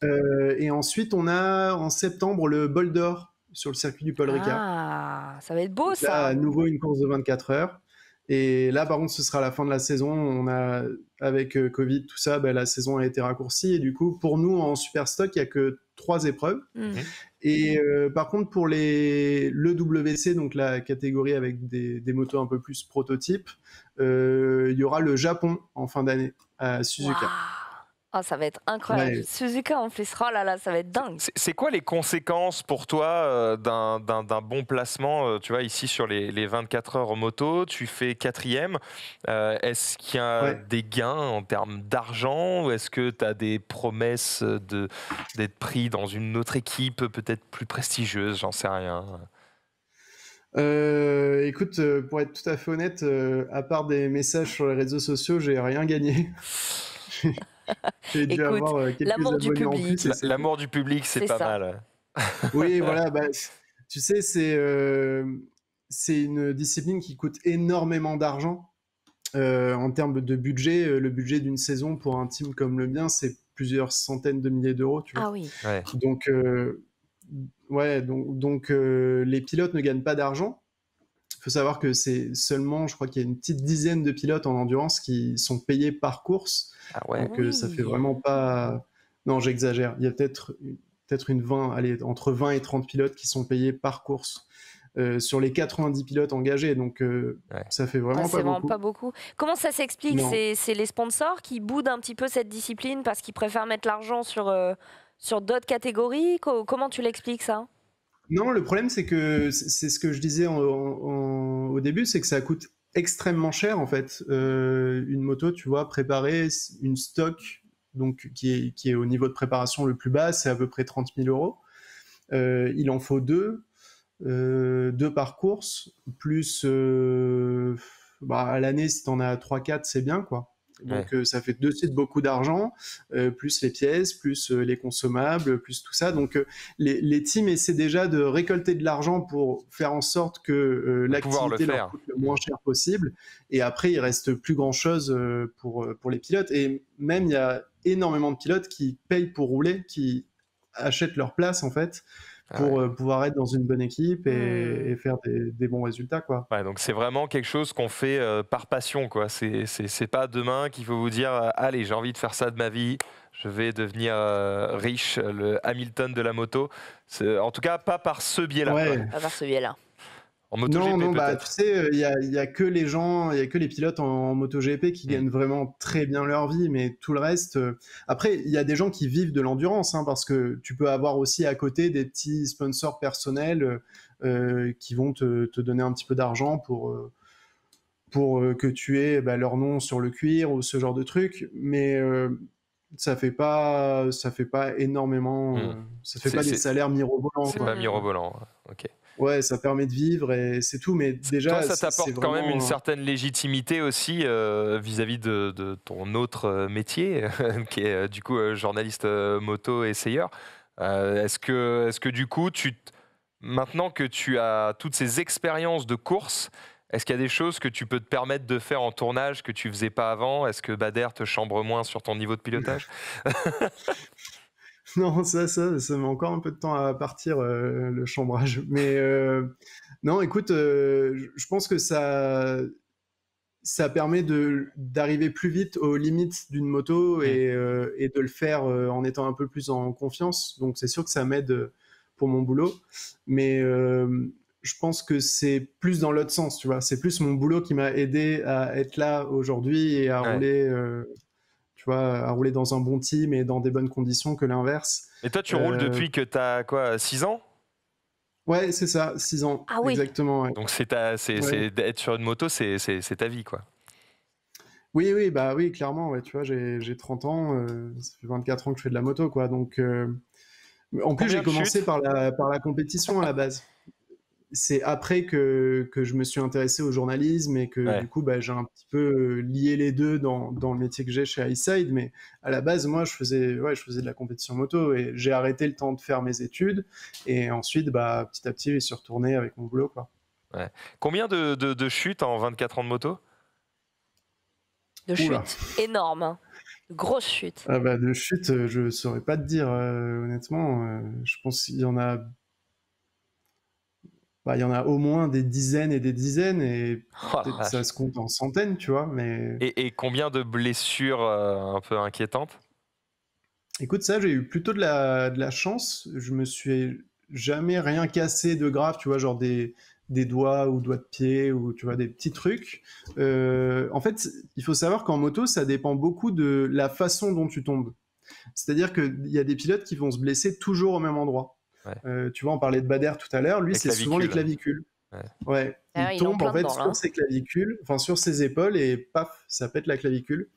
Euh, et ensuite, on a en septembre le Bol d'Or sur le circuit du Paul Ricard. Ah, ça va être beau, ça. Là, à nouveau, une course de vingt-quatre heures. Et là, par contre, ce sera la fin de la saison. On a, avec euh, Covid, tout ça, bah, la saison a été raccourcie. Et du coup, pour nous, en Superstock, il n'y a que trois épreuves. Mmh. Et euh, par contre, pour les, le W C, donc la catégorie avec des, des motos un peu plus prototypes, euh, il y aura le Japon en fin d'année à Suzuka. Wow. Oh, ça va être incroyable. Ouais. Suzuka en plus, oh là là, ça va être dingue. C'est quoi les conséquences pour toi euh, d'un, d'un, d'un bon placement euh, tu vois, ici sur les, les vingt-quatre heures moto, tu fais quatrième. Euh, est-ce qu'il y a ouais. des gains en termes d'argent ou est-ce que tu as des promesses de, d'être pris dans une autre équipe peut-être plus prestigieuse? J'en sais rien. Euh, écoute, pour être tout à fait honnête, euh, à part des messages sur les réseaux sociaux, j'ai rien gagné. Écoute, avoir l'amour du public, plus, l'amour du public, c'est, c'est pas ça. Mal. Oui, voilà. Bah, tu sais, c'est euh, c'est une discipline qui coûte énormément d'argent euh, en termes de budget. Le budget d'une saison pour un team comme le mien, c'est plusieurs centaines de milliers d'euros. Tu vois. Ah oui. Ouais. Donc euh, ouais, donc donc euh, les pilotes ne gagnent pas d'argent. Il faut savoir que c'est seulement, je crois qu'il y a une petite dizaine de pilotes en endurance qui sont payés par course. Ah ouais. Donc oui. Ça fait vraiment pas... Non, j'exagère. Il y a peut-être, peut-être une vingt, allez, entre vingt et trente pilotes qui sont payés par course euh, sur les quatre-vingt-dix pilotes engagés. Donc euh, ouais. ça fait vraiment, ah, pas, vraiment beaucoup. pas beaucoup. Comment ça s'explique? c'est, c'est les sponsors qui boudent un petit peu cette discipline parce qu'ils préfèrent mettre l'argent sur, euh, sur d'autres catégories? Comment tu l'expliques ça? Non, le problème, c'est que c'est ce que je disais en, en, au début, c'est que ça coûte extrêmement cher, en fait. Euh, une moto, tu vois, préparer une stock donc, qui, est, qui est au niveau de préparation le plus bas, c'est à peu près trente mille euros. Euh, il en faut deux, euh, deux par course, plus euh, bah, à l'année, si tu en as trois quatre, c'est bien, quoi. Donc ouais. euh, ça fait de suite beaucoup d'argent, euh, plus les pièces, plus euh, les consommables, plus tout ça. Donc euh, les, les teams essaient déjà de récolter de l'argent pour faire en sorte que euh, l'activité le leur coûte le moins cher possible. Et après, il reste plus grand-chose euh, pour, pour les pilotes. Et même, il y a énormément de pilotes qui payent pour rouler, qui achètent leur place en fait. Pour ouais. pouvoir être dans une bonne équipe et, et faire des, des bons résultats, quoi. Ouais, donc c'est vraiment quelque chose qu'on fait euh, par passion, quoi. C'est, c'est, c'est pas demain qu'il faut vous dire « Allez, j'ai envie de faire ça de ma vie, je vais devenir euh, riche, le Hamilton de la moto ». En tout cas, pas par ce biais-là. Ouais. Pas par ce biais-là. En MotoGP, non, non, bah, tu sais, il euh, n'y a, a que les gens, il n'y a que les pilotes en, en MotoGP qui mmh. gagnent vraiment très bien leur vie, mais tout le reste... Euh... Après, il y a des gens qui vivent de l'endurance, hein, parce que tu peux avoir aussi à côté des petits sponsors personnels euh, qui vont te, te donner un petit peu d'argent pour, euh, pour euh, que tu aies bah, leur nom sur le cuir ou ce genre de truc, mais... Euh... Ça fait pas, ça fait pas énormément, mmh. ça fait c'est, pas des salaires mirobolants. C'est quoi. Pas mirobolant, ok. Ouais, ça permet de vivre et c'est tout, mais déjà... Toi, ça t'apporte c'est, c'est quand même une certaine légitimité aussi euh, vis-à-vis de, de ton autre métier, qui est du coup euh, journaliste euh, moto-essayeur. Euh, est-ce que, est-ce que du coup, tu t... maintenant que tu as toutes ces expériences de course, est-ce qu'il y a des choses que tu peux te permettre de faire en tournage que tu ne faisais pas avant? Est-ce que Bader te chambre moins sur ton niveau de pilotage? Non, ça, ça, ça met encore un peu de temps à partir, euh, le chambrage. Mais euh, non, écoute, euh, je pense que ça, ça permet de, d'arriver plus vite aux limites d'une moto et, euh, et de le faire euh, en étant un peu plus en confiance. Donc, c'est sûr que ça m'aide pour mon boulot. Mais... Euh, je pense que c'est plus dans l'autre sens, tu vois. C'est plus mon boulot qui m'a aidé à être là aujourd'hui et à ouais. rouler, euh, tu vois, à rouler dans un bon team et dans des bonnes conditions que l'inverse. Et toi, tu euh... roules depuis que t'as quoi, six ans? Ouais, c'est ça, six ans. Ah oui. Exactement. Ouais. Donc c'est ta, c'est, ouais. c'est être sur une moto, c'est, c'est, c'est ta vie, quoi. Oui, oui, bah oui, clairement. Ouais, tu vois, j'ai, j'ai trente ans, euh, ça fait vingt-quatre ans que je fais de la moto, quoi. Donc euh... en plus, j'ai commencé par la, par la compétition à la base. C'est après que, que je me suis intéressé au journalisme et que ouais. du coup, bah, j'ai un petit peu lié les deux dans, dans le métier que j'ai chez Highside. Mais à la base, moi, je faisais, ouais, je faisais de la compétition moto et j'ai arrêté le temps de faire mes études. Et ensuite, bah, petit à petit, je suis retourné avec mon boulot, quoi. Ouais. Combien de, de, de chutes en vingt-quatre ans de moto ? de chute. Oula. Énorme. Grosse chute. Ah bah, de chute, je ne saurais pas te dire, euh, honnêtement. Euh, je pense qu'il y en a... Bah, il y en a au moins des dizaines et des dizaines, et oh, ça se compte en centaines, tu vois. Mais... Et, et combien de blessures euh, un peu inquiétantes? Écoute, ça, j'ai eu plutôt de la, de la chance. Je me suis jamais rien cassé de grave, tu vois, genre des, des doigts ou doigts de pied, ou tu vois, des petits trucs. Euh, en fait, il faut savoir qu'en moto, ça dépend beaucoup de la façon dont tu tombes. C'est-à-dire qu'il y a des pilotes qui vont se blesser toujours au même endroit. Ouais. Euh, tu vois, on parlait de Bader tout à l'heure, lui c'est souvent les clavicules. Ouais. Ouais. Ah, il tombe en fait sur hein. ses clavicules, enfin sur ses épaules, et paf, ça pète la clavicule.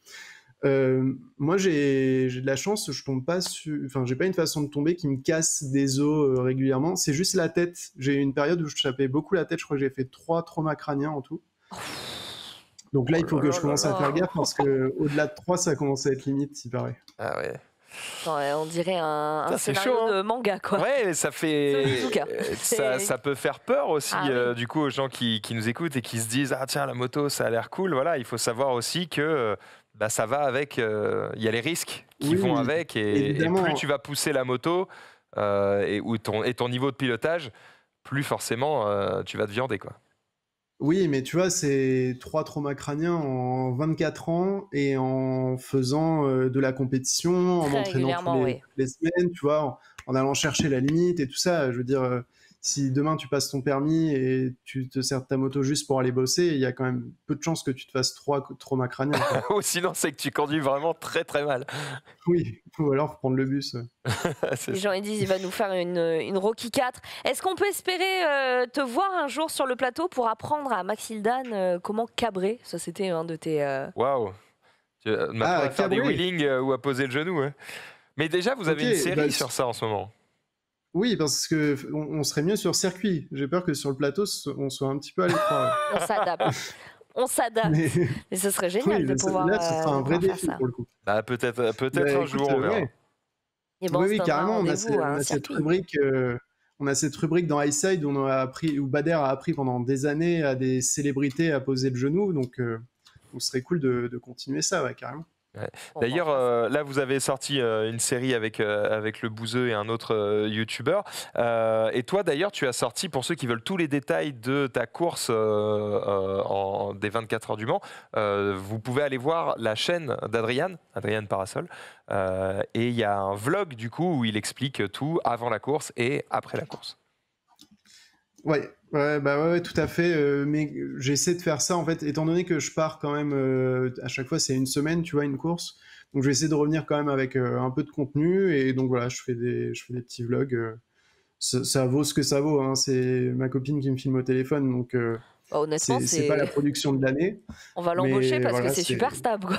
Euh, moi j'ai de la chance, je tombe pas sur... enfin j'ai pas une façon de tomber qui me casse des os euh, régulièrement, c'est juste la tête. J'ai eu une période où je tapais beaucoup la tête, je crois que j'ai fait trois traumas crâniens en tout. Donc là, oh, il faut là, que là, je commence là, à là. faire gaffe parce qu'au-delà de trois, ça commence à être limite, il paraît. Ah ouais. Non, on dirait un, un scénario chaud, hein. de manga, quoi. Ouais, ça fait ça, ça peut faire peur aussi, ah, euh, oui. du coup, aux gens qui, qui nous écoutent et qui se disent ah tiens, la moto, ça a l'air cool. Voilà, il faut savoir aussi que bah, ça va avec. Il euh, y a les risques qui oui, vont avec, et, et plus tu vas pousser la moto euh, et, ou ton, et ton niveau de pilotage, plus forcément euh, tu vas te viander, quoi. Oui, mais tu vois, c'est trois traumas crâniens en vingt-quatre ans et en faisant euh, de la compétition, en m'entraînant tous les, oui. les semaines, tu vois, en, en allant chercher la limite et tout ça. Je veux dire, euh, si demain tu passes ton permis et tu te sers de ta moto juste pour aller bosser, il y a quand même peu de chances que tu te fasses trois traumas crâniens. Ou sinon, c'est que tu conduis vraiment très très mal. Oui, ou alors faut prendre le bus. Les gens ils disent il va nous faire une, une Rocky quatre. Est-ce qu'on peut espérer euh, te voir un jour sur le plateau pour apprendre à Max Hildan euh, comment cabrer? Ça c'était un de tes... Waouh wow. euh, ah, à faire des wheelings euh, ou à poser le genou. Hein. Mais déjà vous avez okay, une série bah, sur ça en ce moment. Oui, parce qu'on on serait mieux sur circuit. J'ai peur que sur le plateau, on soit un petit peu à l'étroit. On s'adapte. On s'adapte. Mais... mais ce serait génial oui, de pouvoir là, ce sera un vrai défi pour le coup. Bah, peut-être peut-être bah, un jour, on verra. Bon, oui, oui carrément. On a, ces, on, a cette rubrique, euh, on a cette rubrique dans Highside où, on a appris, où Bader a appris pendant des années à des célébrités à poser le genou. Donc, euh, on serait cool de, de continuer ça, ouais, carrément. Ouais. D'ailleurs, euh, là, vous avez sorti euh, une série avec, euh, avec le Bouzeux et un autre euh, youtubeur. Euh, et toi, d'ailleurs, tu as sorti, pour ceux qui veulent tous les détails de ta course euh, euh, en, des vingt-quatre heures du Mans, euh, vous pouvez aller voir la chaîne d'Adrian, Adrian Parasol. Euh, et il y a un vlog, du coup, où il explique tout avant la course et après la course. Oui, ouais, bah ouais, ouais, tout à fait. Euh, mais j'essaie de faire ça, en fait, étant donné que je pars quand même, euh, à chaque fois, c'est une semaine, tu vois, une course. Donc, je vais essayer de revenir quand même avec euh, un peu de contenu. Et donc, voilà, je fais des, je fais des petits vlogs. Euh, ça, ça vaut ce que ça vaut. Hein. C'est ma copine qui me filme au téléphone. Donc, euh, bah, honnêtement, c'est pas la production de l'année. On va l'embaucher parce voilà, que c'est super stable, quoi.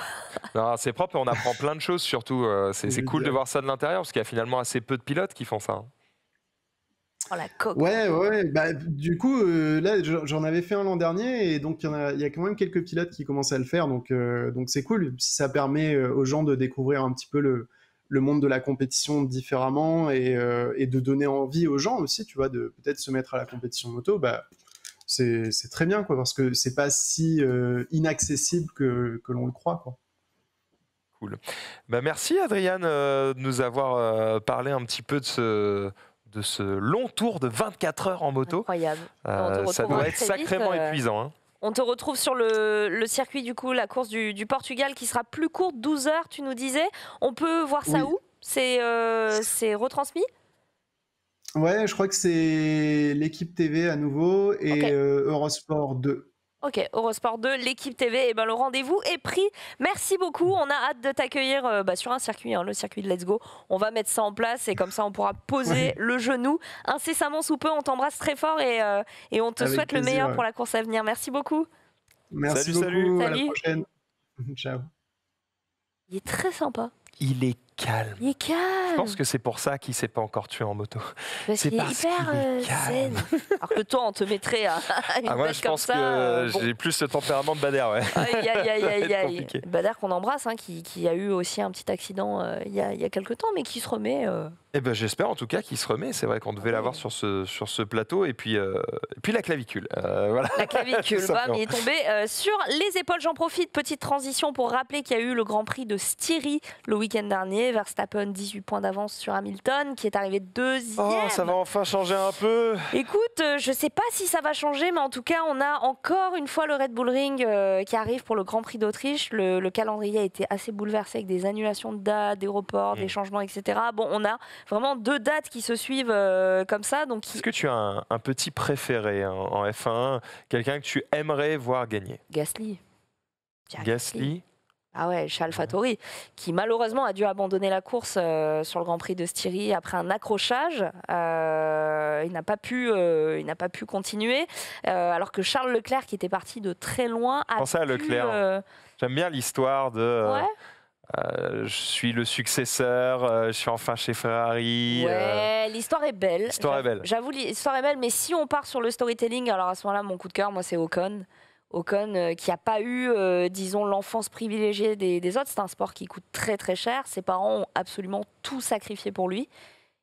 Non, c'est propre. On apprend plein de choses, surtout. Euh, c'est cool de voir ça de l'intérieur parce qu'il y a finalement assez peu de pilotes qui font ça. Hein. Oh, la coque. Ouais, ouais, bah, du coup, euh, là, j'en avais fait un l'an dernier, et donc il y, y a quand même quelques pilotes qui commencent à le faire, donc euh, donc c'est cool. Si ça permet aux gens de découvrir un petit peu le, le monde de la compétition différemment, et, euh, et de donner envie aux gens aussi, tu vois, de peut-être se mettre à la compétition moto, bah, c'est très bien, quoi, parce que c'est pas si euh, inaccessible que, que l'on le croit, quoi. Cool. Bah, merci, Adrian, euh, de nous avoir euh, parlé un petit peu de ce... de ce long tour de vingt-quatre heures en moto. Incroyable. Euh, ça doit être sacrément vite, euh, épuisant. Hein. On te retrouve sur le, le circuit, du coup, la course du, du Portugal qui sera plus courte, douze heures, tu nous disais. On peut voir ça oui. où C'est euh, retransmis? Ouais, je crois que c'est l'équipe T V à nouveau et okay. euh, Eurosport deux. Ok, Eurosport deux, l'équipe T V, et ben le rendez-vous est pris. Merci beaucoup, on a hâte de t'accueillir euh, bah, sur un circuit, hein, le circuit de Let's Go. On va mettre ça en place et comme ça on pourra poser ouais. le genou incessamment sous peu. On t'embrasse très fort et, euh, et on te Avec souhaite plaisir, le meilleur ouais. pour la course à venir. Merci beaucoup. Merci salut, beaucoup, salut. À la prochaine. Ciao. Il est très sympa. Il est calme. Il est calme. Je pense que c'est pour ça qu'il ne s'est pas encore tué en moto. C'est parce qu'il est calme. Alors que toi, on te mettrait à une ah, moi, je comme pense ça, que euh, bon. J'ai plus le tempérament de Bader. Ouais. Aïe, aïe, aïe, aïe. Bader qu'on embrasse, hein, qui, qui a eu aussi un petit accident il euh, y, y a quelques temps, mais qui se remet... Euh... Eh ben, j'espère en tout cas qu'il se remet. C'est vrai qu'on devait ouais. l'avoir sur ce, sur ce plateau. Et puis, euh, et puis la clavicule. Euh, voilà. La clavicule, bah, mais il est tombé euh, sur les épaules. J'en profite, petite transition pour rappeler qu'il y a eu le Grand Prix de Styrie le week-end dernier. Verstappen, dix-huit points d'avance sur Hamilton, qui est arrivé deuxième. Oh, ça va enfin changer un peu. Écoute, euh, je ne sais pas si ça va changer, mais en tout cas, on a encore une fois le Red Bull Ring euh, qui arrive pour le Grand Prix d'Autriche. Le, le calendrier a été assez bouleversé avec des annulations de dates, des reports, mmh. des changements, et cetera. Bon, on a vraiment deux dates qui se suivent euh, comme ça. Donc, est-ce que tu as un, un petit préféré en, en F un? Quelqu'un que tu aimerais voir gagner? Gasly. Gasly. Ah ouais, Charles Fattori, ouais. qui malheureusement a dû abandonner la course euh, sur le Grand Prix de Styrie après un accrochage. Euh, il n'a pas pu, euh, il n'a pas pu continuer. Euh, alors que Charles Leclerc, qui était parti de très loin, a Pensez pu, à Leclerc. Euh... J'aime bien l'histoire de... Euh... Ouais. Euh, je suis le successeur, euh, je suis enfin chez Ferrari. Ouais, euh... l'histoire est belle. L'histoire est belle. J'avoue, l'histoire est belle, mais si on part sur le storytelling, alors à ce moment-là, mon coup de cœur, moi, c'est Ocon. Ocon euh, qui n'a pas eu, euh, disons, l'enfance privilégiée des, des autres. C'est un sport qui coûte très très cher. Ses parents ont absolument tout sacrifié pour lui.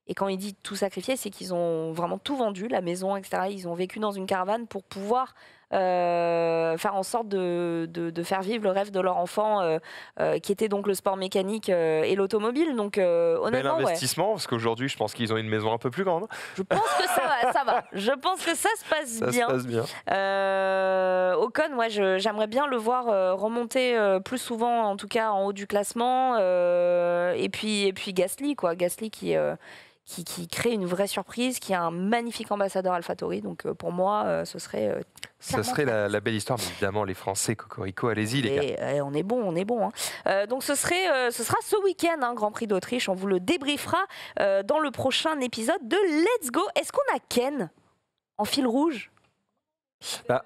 Et quand il dit tout sacrifié, c'est qu'ils ont vraiment tout vendu, la maison, et cetera. Ils ont vécu dans une caravane pour pouvoir euh, faire en sorte de, de, de faire vivre le rêve de leur enfant, euh, euh, qui était donc le sport mécanique euh, et l'automobile. Donc euh, honnêtement, bel investissement, ouais. parce qu'aujourd'hui, je pense qu'ils ont une maison un peu plus grande. Je pense que ça va, ça va. Je pense que ça se passe ça bien. Ça se passe bien. Euh, Ocon, ouais, j'aimerais bien le voir euh, remonter euh, plus souvent, en tout cas en haut du classement. Euh, et puis, et puis Gasly, quoi, Gasly qui euh, Qui, qui crée une vraie surprise, qui a un magnifique ambassadeur AlphaTauri. Donc euh, pour moi, euh, ce serait... Euh, ce serait la, la belle histoire. Mais évidemment, les Français, cocorico, allez-y les gars. Et on est bon, on est bon. Hein. Euh, donc ce, serait, euh, ce sera ce week-end, hein, Grand Prix d'Autriche. On vous le débriefera euh, dans le prochain épisode de Let's Go. Est-ce qu'on a Ken en fil rouge? bah.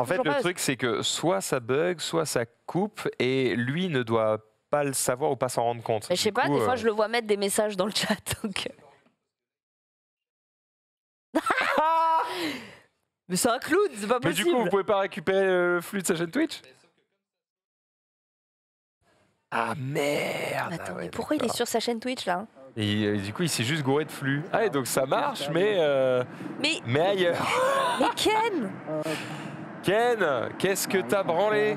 En fait, le truc, c'est que soit ça bug, soit ça coupe, et lui ne doit pas le savoir ou pas s'en rendre compte. Mais je sais pas, coup, des euh... fois, je le vois mettre des messages dans le chat. Donc... Mais c'est un clown, c'est pas possible. Mais du coup, vous pouvez pas récupérer le flux de sa chaîne Twitch? Ah merde. Attends, ah ouais, mais pourquoi il est sur sa chaîne Twitch là? Et euh, du coup, il s'est juste gouré de flux. Ah et donc ça marche, mais euh, mais... mais ailleurs. Mais Ken, Ken, qu'est-ce que t'as branlé?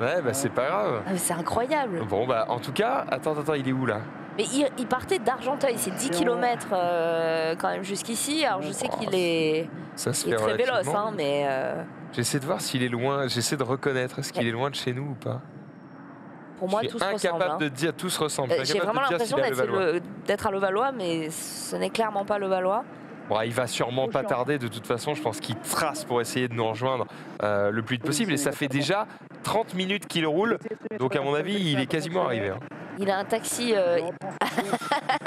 Ouais, bah c'est pas grave. Ah, c'est incroyable. Bon bah en tout cas, attends, attends, il est où là? Mais il partait d'Argenteuil, c'est dix kilomètres euh, quand même jusqu'ici. Alors je sais qu'il oh, est, ça se il est très véloce, hein, mais... Euh... J'essaie de voir s'il est loin, j'essaie de reconnaître, est-ce qu'il ouais. est loin de chez nous ou pas? Pour moi, tout se ressemble. Je suis incapable de dire, tout se ressemble. Euh, J'ai vraiment l'impression d'être à Levallois, mais ce n'est clairement pas Levallois. Bon, il va sûrement pas tarder, de toute façon, je pense qu'il trace pour essayer de nous rejoindre euh, le plus vite possible. Et ça fait déjà trente minutes qu'il roule, donc à mon avis, il est quasiment arrivé. Hein. Il a un taxi, euh,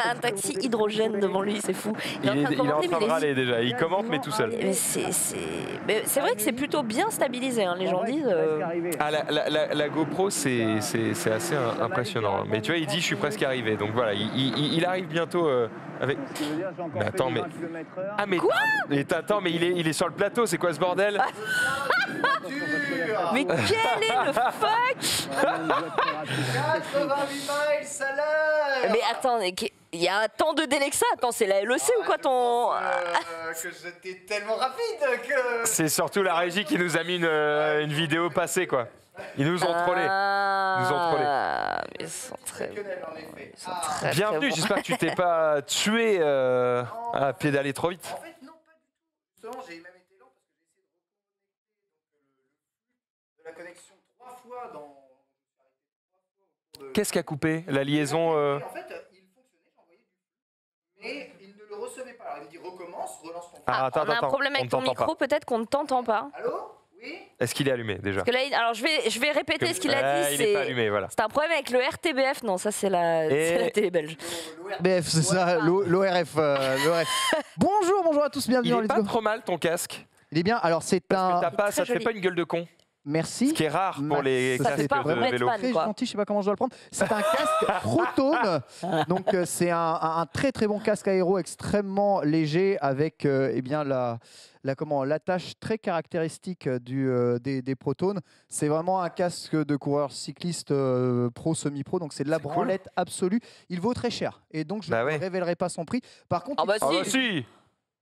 un taxi hydrogène devant lui, c'est fou. Il, il est, est en train de râler déjà, il commente mais tout seul. C'est vrai que c'est plutôt bien stabilisé, hein, les gens disent. Euh... Ah, la, la, la, la GoPro, c'est assez impressionnant. Mais tu vois, il dit je suis presque arrivé, donc voilà, il, il, il arrive bientôt euh, avec... Mais attends, mais... Ah, mais quoi? Mais attends, mais il est, il est sur le plateau, c'est quoi ce bordel? Mais quel est le fuck? quatre-vingt-huit miles à l'heure. Mais attends, il y a un temps de délai que ça. Attends, c'est la L E C ah, ou quoi ton... Euh, que j'étais tellement rapide que... C'est surtout la régie qui nous a mis une, une vidéo passée, quoi. Ils nous ont trollés. Ils nous ont trollés. Ils sont très... Ils sont très Bienvenue, j'espère que tu t'es pas tué euh, à pédaler trop vite. En fait, non, pas du tout. Justement, j'ai même été lent parce que j'ai essayé de la connexion trois fois dans... Qu'est-ce qu'a coupé la liaison? euh... En fait, il fonctionnait, j'envoyais du mais il ne le recevait pas. Alors il me dit recommence, relance ton. Ah, attends, on a attends, un problème avec ton micro, peut-être qu'on ne t'entend pas. Allô? Oui. Est-ce qu'il est allumé déjà? Parce que là, il... Alors je vais, je vais répéter que... ce qu'il a ah, dit. Il est pas allumé, voilà. C'est un problème avec le R T B F, non, ça c'est la... Et... la télé belge. B F, c'est ça, l'O R F. Euh, bonjour, bonjour à tous, bienvenue. Il est dans pas trop mal ton casque. Il est bien, alors c'est un... Parce que t'as pas, ça te fait pas une gueule de con? Merci. Ce qui est rare Max. Pour les ça, casques de vélo. C'est gentil, je ne sais pas comment je dois le prendre. C'est un casque Proton. Donc euh, c'est un, un très très bon casque aéro extrêmement léger avec euh, eh bien, la, la, comment, l'attache très caractéristique du, euh, des, des Proton. C'est vraiment un casque de coureur cycliste euh, pro, semi-pro. Donc c'est de la branlette cool. absolue. Il vaut très cher. Et donc je bah ne ouais. révélerai pas son prix. Par contre... Ah bah, il... si. Ah bah si.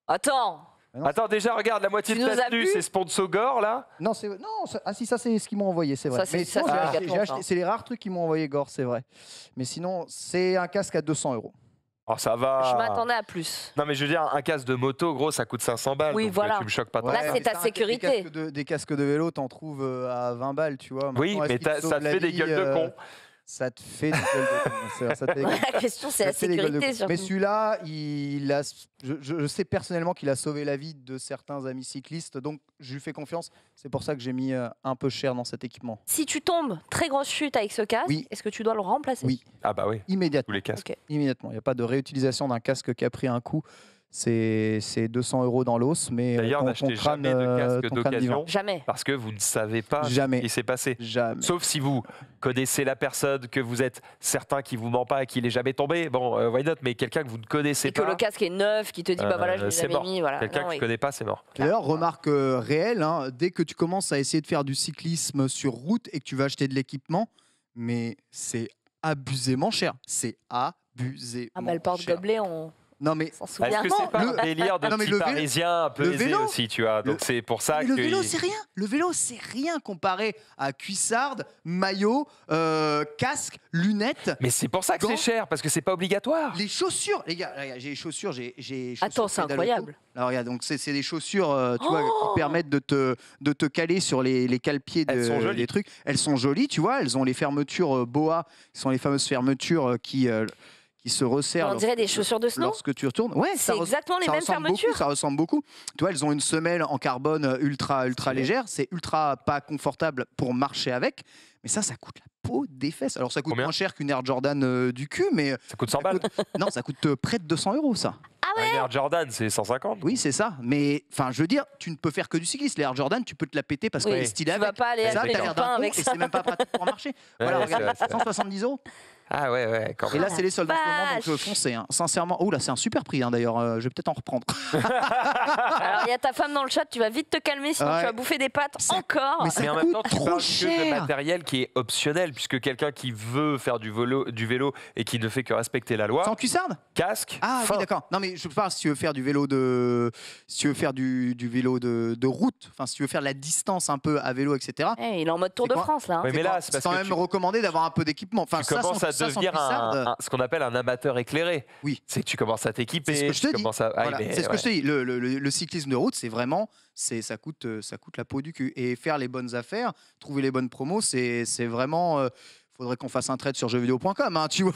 Attends Non, Attends, déjà, regarde, la moitié tu de ta tenue, c'est sponsor Gore, là. Non, non ça... ah si, ça, c'est ce qu'ils m'ont envoyé, c'est vrai. C'est ah. acheté... les rares trucs qu'ils m'ont envoyé, Gore, c'est vrai. Mais sinon, c'est un casque à deux cents euros. Oh, ça va. Je m'attendais à plus. Non, mais je veux dire, un casque de moto, gros, ça coûte cinq cents balles. Oui, donc, voilà. Tu me choques pas tant. Là, c'est ta sécurité. Des casques de, des casques de vélo, t'en trouves à vingt balles, tu vois. Maintenant, oui, mais ça te fait des gueules de con. Ça te fait des gueules de con. La question, c'est la sécurité, surtout. Mais celui-là, il a... Je, je sais personnellement qu'il a sauvé la vie de certains amis cyclistes, donc je lui fais confiance. C'est pour ça que j'ai mis un peu cher dans cet équipement. Si tu tombes, très grosse chute avec ce casque, oui. est-ce que tu dois le remplacer? Oui. Ah bah oui. Immédiatement. Tous les casques. Okay. Immédiatement. Il n'y a pas de réutilisation d'un casque qui a pris un coup. C'est deux cents euros dans l'os, mais d'ailleurs, n'achetez jamais de casque d'occasion. Jamais. Parce que vous ne savez pas jamais. ce qui s'est passé. Jamais. Sauf si vous connaissez la personne, que vous êtes certain qu'il ne vous ment pas et qu'il n'est jamais tombé. Bon, euh, why not, mais quelqu'un que vous ne connaissez et pas. Et que le casque est neuf, qui te dit, euh, bah voilà, je l'ai jamais mis. Voilà. Quelqu'un que oui. tu ne connais pas, c'est mort. D'ailleurs, remarque euh, réelle, hein, dès que tu commences à essayer de faire du cyclisme sur route et que tu vas acheter de l'équipement, mais c'est abusément cher. C'est abusément ah bah, le porte-gobelet, on... Non mais est-ce que c'est pas le... un délire de non, petit vélo, parisien un peu aisé aussi, tu vois. Donc le... c'est pour ça mais que le vélo il... c'est rien. Le vélo c'est rien comparé à cuissarde, maillot, euh, casque, lunettes. Mais c'est pour ça que c'est cher parce que c'est pas obligatoire. Les chaussures, les gars, j'ai les chaussures, j'ai. Attends, c'est incroyable. Alors regarde, donc c'est des chaussures, euh, tu oh vois, qui permettent de te de te caler sur les les cale-pieds de euh, des trucs. Elles sont jolies, tu vois. Elles ont les fermetures euh, boa, qui sont les fameuses fermetures euh, qui euh, Il se resserre. On dirait des chaussures de snow. Lorsque tu retournes, ouais, c'est exactement les mêmes fermetures. Beaucoup, ça ressemble beaucoup. Tu vois, elles ont une semelle en carbone ultra ultra légère. C'est ultra pas confortable pour marcher avec. Mais ça, ça coûte la peau des fesses. Alors ça coûte Combien moins cher qu'une Air Jordan euh, du cul, mais ça coûte cent balles. Coûte... Non, ça coûte euh, près de deux cents euros, ça. Ah ouais. Une Air Jordan, c'est cent cinquante. Oui, c'est ça. Mais enfin, je veux dire, tu ne peux faire que du cyclisme. Les Air Jordan, tu peux te la péter parce oui. que les styles avec. Tu vas pas aller ça, avec, un avec ça. Et c'est même pas pratique pour marcher. Voilà, regarde, cent soixante-dix euros. Ah ouais, ouais, quand même. Et là, c'est les soldes en ce moment, donc euh, foncez. Hein. Sincèrement, oh là, c'est un super prix, hein, d'ailleurs. Euh, je vais peut-être en reprendre. Alors, il y a ta femme dans le chat, tu vas vite te calmer, sinon ouais. tu vas bouffer des pâtes ça... encore. Mais, ça mais en même temps, tu parles que de matériel qui est optionnel, puisque quelqu'un qui veut faire du vélo, du vélo et qui ne fait que respecter la loi. Sans cuissarde ? Casque. Ah fin. Oui, d'accord. Non, mais je parle si tu veux faire du vélo de, si tu veux faire du, du vélo de, de route, enfin, si tu veux faire de la distance un peu à vélo, et cetera. Hey, il est en mode Tour de France, là. Hein. Oui, mais là, c'est quand même tu... recommandé d'avoir un peu d'équipement. Enfin, ça, devenir un, un, ce qu'on appelle un amateur éclairé. Oui. C'est que tu commences à t'équiper. C'est ce que je te dis. À... Ah, voilà. C'est ce ouais. que je te dis. Le, le, le cyclisme de route, c'est vraiment, ça coûte, ça coûte la peau du cul. Et faire les bonnes affaires, trouver les bonnes promos, c'est vraiment... Euh... Faudrait qu'on fasse un trade sur jeux vidéo point com, hein, tu vois.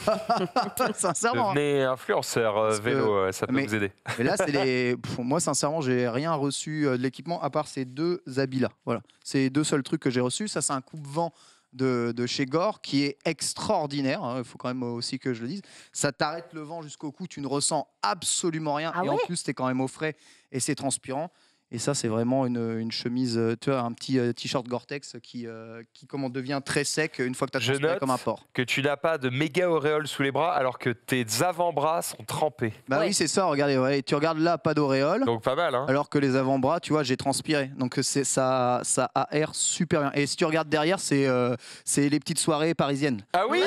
Sincèrement. Mais influenceur euh, vélo, que, ça peut mais, vous aider. Mais là, c'est les. Pff, moi, sincèrement, j'ai rien reçu de l'équipement à part ces deux habits-là. Voilà. C'est les deux seuls trucs que j'ai reçus. Ça, c'est un coupe-vent de, de chez Gore qui est extraordinaire. Il hein, faut quand même aussi que je le dise. Ça t'arrête le vent jusqu'au cou. Tu ne ressens absolument rien. Ah et ouais en plus, t'es quand même au frais et c'est transpirant. Et ça, c'est vraiment une, une chemise, tu vois, un petit euh, t-shirt Gore-Tex qui, euh, qui comment, devient très sec une fois que tu as transpiré comme un porc. Que tu n'as pas de méga auréole sous les bras alors que tes avant-bras sont trempés. Bah ouais. oui, c'est ça, regardez. Ouais. Tu regardes là, pas d'auréole. Donc pas mal. Hein. Alors que les avant-bras, tu vois, j'ai transpiré. Donc ça, ça aère super bien. Et si tu regardes derrière, c'est euh, les petites soirées parisiennes. Ah oui.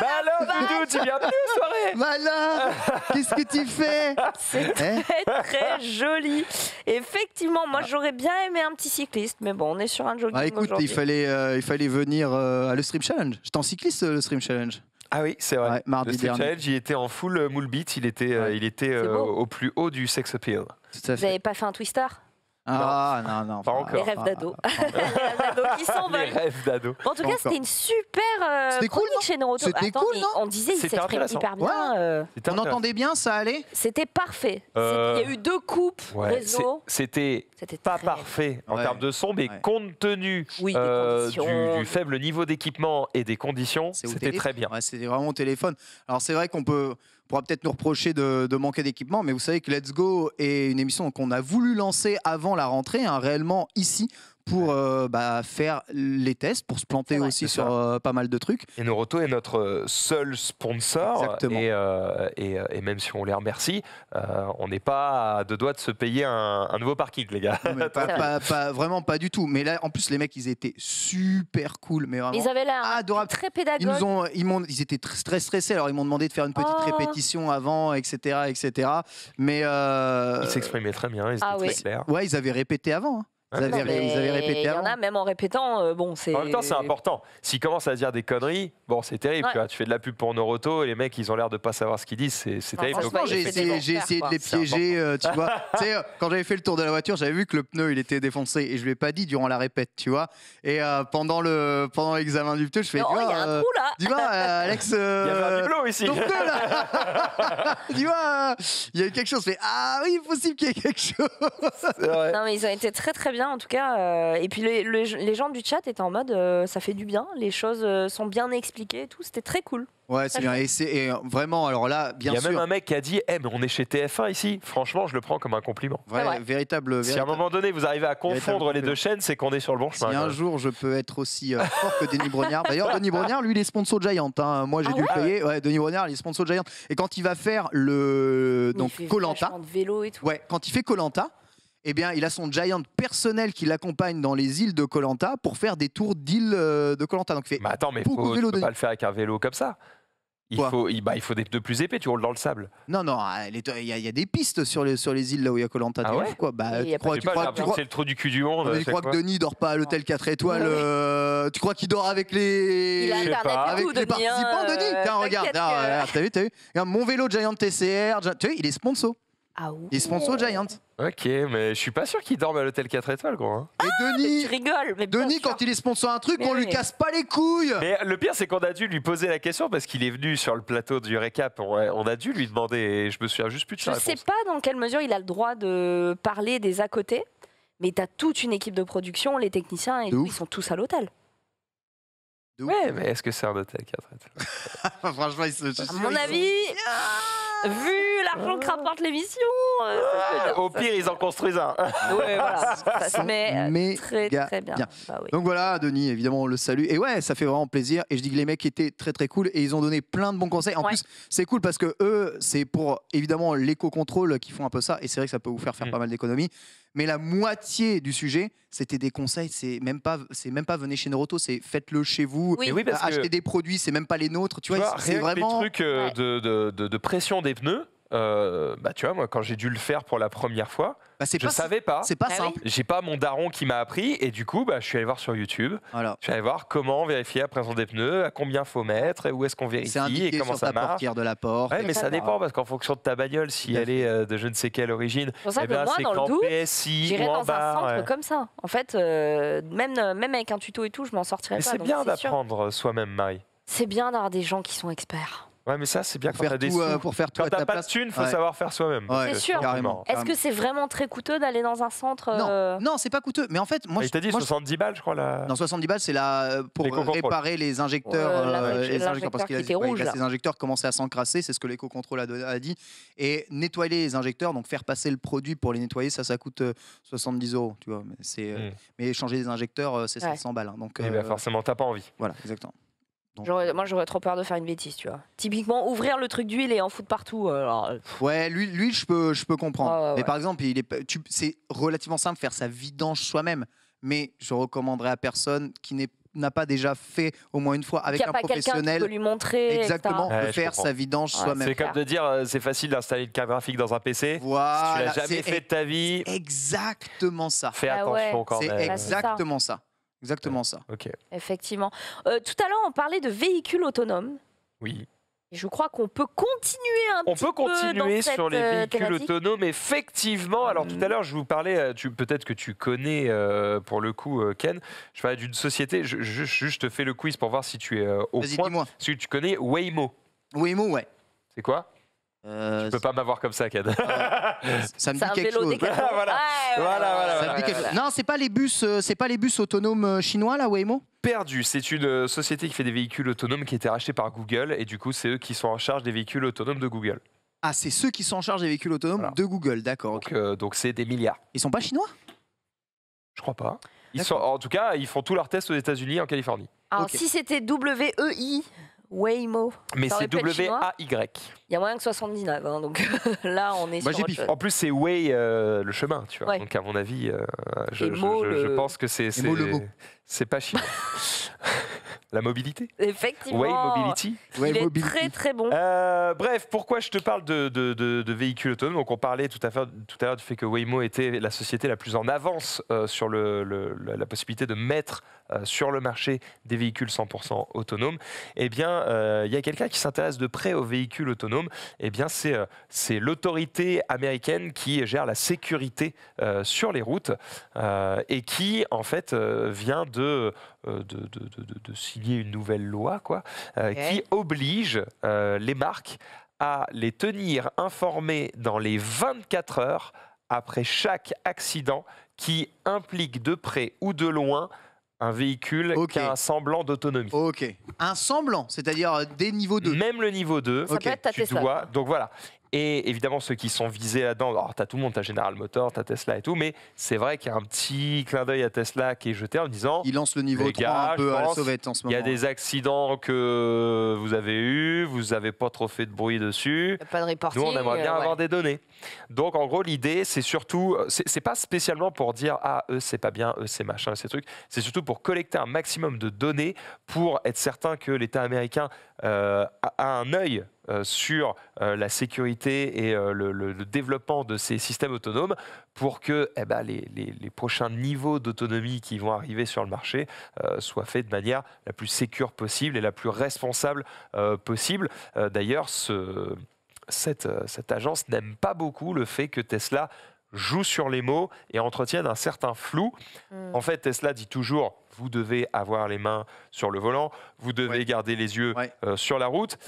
Bah alors, Doudou, tu viens plus aux soirées. Bah là, qu'est-ce que tu fais? C'est très, très joli. Effectivement, moi, j'aurais bien aimé un petit cycliste, mais bon, on est sur un jogging aujourd'hui. Ah, écoute, il fallait, euh, il fallait venir euh, à le Stream Challenge. J'étais en cycliste, le Stream Challenge. Ah oui, c'est vrai. Ouais, mardi le Stream dernier. Challenge, il était en full moule beat. Il était, ouais. euh, il était euh, au plus haut du sex appeal. Tout à fait. Vous n'avez pas fait un twister? Ah non, non, non pas, pas encore. Les rêves d'ado. qui s'envolent. Les rêves d'ado. En tout cas, c'était une super euh, chronique cool, chez Norauto. C'était cool, non? On disait qu'il s'exprime hyper bien. Ouais. Euh... On entendait bien, ça allait? C'était parfait. Euh... Il y a eu deux coupes ouais. réseau. C'était pas très... parfait en ouais. termes de son, mais ouais. compte tenu oui, euh, du, du faible niveau d'équipement et des conditions, c'était très bien. Ouais, c'était vraiment au téléphone. Alors c'est vrai qu'on peut... On pourra peut-être nous reprocher de, de manquer d'équipement, mais vous savez que Let's Go est une émission qu'on a voulu lancer avant la rentrée, hein, réellement ici, pour euh, bah, faire les tests, pour se planter aussi sur euh, pas mal de trucs. Et Norauto est notre seul sponsor, et, euh, et, et même si on les remercie, euh, on n'est pas à deux doigts de se payer un, un nouveau parking, les gars. Non, pas, pas, pas, vraiment pas du tout. Mais là, en plus, les mecs, ils étaient super cool, mais vraiment ils avaient l'air adorables, très pédagogues. Ils nous ont, ils m'ont, ils étaient très stressés, alors ils m'ont demandé de faire une petite oh. répétition avant, et cetera, et cetera. Mais euh... ils s'exprimaient très bien, ils étaient ah, très oui. clairs. Ouais, ils avaient répété avant. Hein. Ils avaient, non, ils avaient répété il y en a, même en répétant, euh, bon, c'est... En même temps, c'est important. S'ils commencent à dire des conneries, bon, c'est terrible. Ouais. Tu vois, tu fais de la pub pour Norauto et les mecs, ils ont l'air de ne pas savoir ce qu'ils disent. C'est terrible. Franchement, j'ai essayé, essayé de les piéger, euh, tu vois. Tu sais, quand j'avais fait le tour de la voiture, j'avais vu que le pneu, il était défoncé et je ne l'ai pas dit durant la répète, tu vois. Et euh, pendant le, pendant l'examen du pneu, je fais... Oh, il y a un trou, là. Dis-moi, euh, Alex... Il euh, y avait un bibelot, ici. Ton pneu, là. Dis-moi, il y a eu quelque chose. Je fais, ah oui, il est possible qu'il y ait quelque chose. Non, mais ils ont été très, très bien. En tout cas, euh, et puis les, les, les gens du chat étaient en mode euh, ça fait du bien, les choses euh, sont bien expliquées et tout, c'était très cool. Ouais, c'est bien. Et, et vraiment, alors là, bien sûr. Il y a même un mec qui a dit hey, mais on est chez T F un ici. Franchement, je le prends comme un compliment. Vrai, ouais. véritable, véritable. Si à un moment donné, vous arrivez à confondre les deux chaînes, c'est qu'on est sur le bon chemin. Si un jour, je peux être aussi euh, fort que Denis Brognard. D'ailleurs, Denis Brognard, lui, il est sponsor de Giant. Hein. Moi, j'ai ah dû ouais le payer. Ouais, Denis Brognard, il est sponsor de Giant. Et quand il va faire le. Donc, Koh-Lanta. Ouais, quand il fait Koh-Lanta. Eh bien, il a son Giant personnel qui l'accompagne dans les îles de Koh-Lanta pour faire des tours d'îles de Koh-Lanta. Donc, il fait mais attends, mais faut, de vélo tu peux de... pas le faire avec un vélo comme ça. Il Quoi faut, il, bah, il faut des pneus plus épais. Tu roules dans le sable. Non, non. Il y, y a des pistes sur les sur les îles là où il y a Koh-Lanta. Ah ouais quoi bah, tu crois, tu pas, crois, tu crois c'est le trou du cul du monde. Tu crois que Denis dort pas à l'hôtel quatre étoiles euh, Tu crois qu'il dort avec les il a avec les Denis, participants euh, Denis Tiens, regarde. Ah, t'as vu, t'as vu. Regarde, mon vélo Giant T C R. Tu vois, il est sponsor. Ah ouais. Il est sponsor Giant. Ok, mais je suis pas sûr qu'il dorme à l'hôtel quatre étoiles, gros. Hein. Ah, et Denis, tu rigoles, mais Denis quand il est sponsor un truc, mais on oui. lui casse pas les couilles. Mais le pire, c'est qu'on a dû lui poser la question parce qu'il est venu sur le plateau du récap. On a dû lui demander, et je me souviens juste plus de sa réponse. Je sais pas dans quelle mesure il a le droit de parler des à côté, mais t'as toute une équipe de production, les techniciens, et ils sont tous à l'hôtel. Ouais, mais est-ce que c'est un hôtel quatre étoiles? Franchement, ils se À mon avis, vu l'argent que rapporte l'émission, euh, au pire, ils en construisent un. Ouais, voilà. Ça se met très, très bien. bien. Bah, oui. Donc voilà, Denis, évidemment, on le salue. Et ouais, ça fait vraiment plaisir. Et je dis que les mecs étaient très, très cool. Et ils ont donné plein de bons conseils. En ouais. plus, c'est cool parce que eux, c'est pour évidemment l'éco-contrôle qui font un peu ça. Et c'est vrai que ça peut vous faire faire mmh. pas mal d'économies. Mais la moitié du sujet, c'était des conseils. C'est même pas, c'est même pas venez chez Norauto, c'est faites-le chez vous. Oui. Oui, parce acheter que des produits, c'est même pas les nôtres. Tu, tu vois, vois c'est vraiment des trucs euh, ouais. de, de, de, de pression des pneus. Euh, bah tu vois, moi, quand j'ai dû le faire pour la première fois, bah, je pas savais pas. C'est pas ah, simple. Oui. J'ai pas mon daron qui m'a appris, et du coup, bah, je suis allé voir sur YouTube. Voilà. Je suis allé voir comment vérifier la pression des pneus, à combien faut mettre, et où est-ce qu'on vérifie, et comment sur ça marche. De la porte. Ouais, mais ça, ça dépend parce qu'en fonction de ta bagnole, si elle est euh, de je ne sais quelle origine, c'est eh ben, campé, si j'irais dans bas, un centre ouais. comme ça. En fait, euh, même même avec un tuto et tout, je m'en sortirais mais pas. Mais c'est bien d'apprendre soi-même, Marie. C'est bien d'avoir des gens qui sont experts. Ouais, mais ça, c'est bien pour quand t'as des sous. Euh, pour faire tout quand t'as pas place. de thunes, il faut ouais. savoir faire soi-même. Ouais, c'est sûr. Est-ce que c'est vraiment très coûteux d'aller dans un centre euh... Non, non c'est pas coûteux. Mais en fait, moi, je t'ai dit soixante-dix balles, je crois. La... Non, soixante-dix balles, c'est la... pour réparer les injecteurs. Ouais, euh, les injecteurs parce qu'il a dit, rouge, ouais, là. Ces injecteurs commençaient à s'encrasser, c'est ce que l'éco-contrôle a, a dit. Et nettoyer les injecteurs, donc faire passer le produit pour les nettoyer, ça, ça coûte soixante-dix euros. Tu vois, mais, euh... mm. mais changer les injecteurs, c'est cinq cents balles. Donc, forcément, t'as pas envie. Voilà, exactement. Donc, moi, j'aurais trop peur de faire une bêtise, tu vois. Typiquement, ouvrir le truc d'huile et en foutre partout. Alors... Ouais, lui, lui je peux, je peux comprendre. Ah, ouais. Mais par exemple, c'est relativement simple de faire sa vidange soi-même. Mais je recommanderais à personne qui n'est n'a pas déjà fait au moins une fois avec un professionnel qui peut lui montrer exactement ouais, de faire sa vidange ouais, soi-même. C'est comme de dire euh, c'est facile d'installer une carte graphique dans un P C. Voilà, si tu l'as jamais fait de ta vie. Exactement ça. Fais ah, attention ouais. quand même. C'est exactement ça. ça. Exactement ça. Ok. Effectivement. Euh, tout à l'heure, on parlait de véhicules autonomes. Oui. Et je crois qu'on peut continuer un on petit peu. On peut continuer dans cette sur les véhicules thématique. autonomes, effectivement. Hum. Alors tout à l'heure, je vous parlais, peut-être que tu connais euh, pour le coup, Ken. Je parlais d'une société. Je, je, je te fais le quiz pour voir si tu es euh, au point. Dis-moi. Si tu connais Waymo. Waymo, ouais. C'est quoi? Euh, tu peux pas m'avoir comme ça, Ken. Euh, ça me dit quelque chose. Voilà, voilà, voilà, voilà. Non, c'est pas les bus, c'est pas les bus autonomes chinois là, Waymo. Perdu. C'est une société qui fait des véhicules autonomes qui a été rachetée par Google et du coup, c'est eux qui sont en charge des véhicules autonomes de Google. Ah, c'est ceux qui sont en charge des véhicules autonomes voilà. de Google, d'accord. Donc, okay. euh, donc c'est des milliards. Ils sont pas chinois ? Je crois pas. Ils sont, en tout cas, ils font tous leurs tests aux États-Unis et en Californie. Alors, okay. Si c'était W E I, Waymo. Mais c'est W A Y. Il y a moyen que soixante-dix-neuf. Hein, donc là, on est Moi sur. Autre en plus, c'est Way, euh, le chemin, tu vois. Ouais. Donc, à mon avis, euh, je, je, je, le... je pense que c'est. C'est pas chinois. La mobilité. Effectivement. Way Mobility. Il Way est mobility. Très très bon. Euh, bref, pourquoi je te parle de, de, de, de véhicules autonomes? Donc on parlait tout à, fait, tout à l'heure du fait que Waymo était la société la plus en avance euh, sur le, le, la possibilité de mettre euh, sur le marché des véhicules cent pour cent autonomes. Eh bien, il euh, y a quelqu'un qui s'intéresse de près aux véhicules autonomes. Eh bien, c'est euh, c'est l'autorité américaine qui gère la sécurité euh, sur les routes euh, et qui, en fait, euh, vient de... De, de, de, de signer une nouvelle loi quoi, euh, okay. qui oblige euh, les marques à les tenir informés dans les vingt-quatre heures après chaque accident qui implique de près ou de loin un véhicule okay. qui a un semblant d'autonomie. Ok. Un semblant, c'est-à-dire des niveaux deux. Même le niveau deux. Ça okay. peut être ta Tesla. Dois, donc voilà. Et évidemment, ceux qui sont visés là-dedans, alors t'as tout le monde, t'as General Motors, t'as Tesla et tout, mais c'est vrai qu'il y a un petit clin d'œil à Tesla qui est jeté en disant... Il lance le niveau trois gars, un peu à la sauvette en ce moment. Il y a des accidents que vous avez eus, vous n'avez pas trop fait de bruit dessus. Pas de reporting. Nous, on aimerait bien euh, ouais. avoir des données. Donc, en gros, l'idée, c'est surtout... C'est pas spécialement pour dire, ah, eux, c'est pas bien, eux, c'est machin, ces trucs. C'est surtout pour collecter un maximum de données pour être certain que l'État américain euh, a, a un œil... Euh, sur euh, la sécurité et euh, le, le, le développement de ces systèmes autonomes pour que eh ben, les, les, les prochains niveaux d'autonomie qui vont arriver sur le marché euh, soient faits de manière la plus sécure possible et la plus responsable euh, possible. Euh, D'ailleurs, ce, cette, cette agence n'aime pas beaucoup le fait que Tesla joue sur les mots et entretienne un certain flou. Mmh. En fait, Tesla dit toujours « vous devez avoir les mains sur le volant, vous devez ouais. garder les yeux ouais. euh, sur la route ».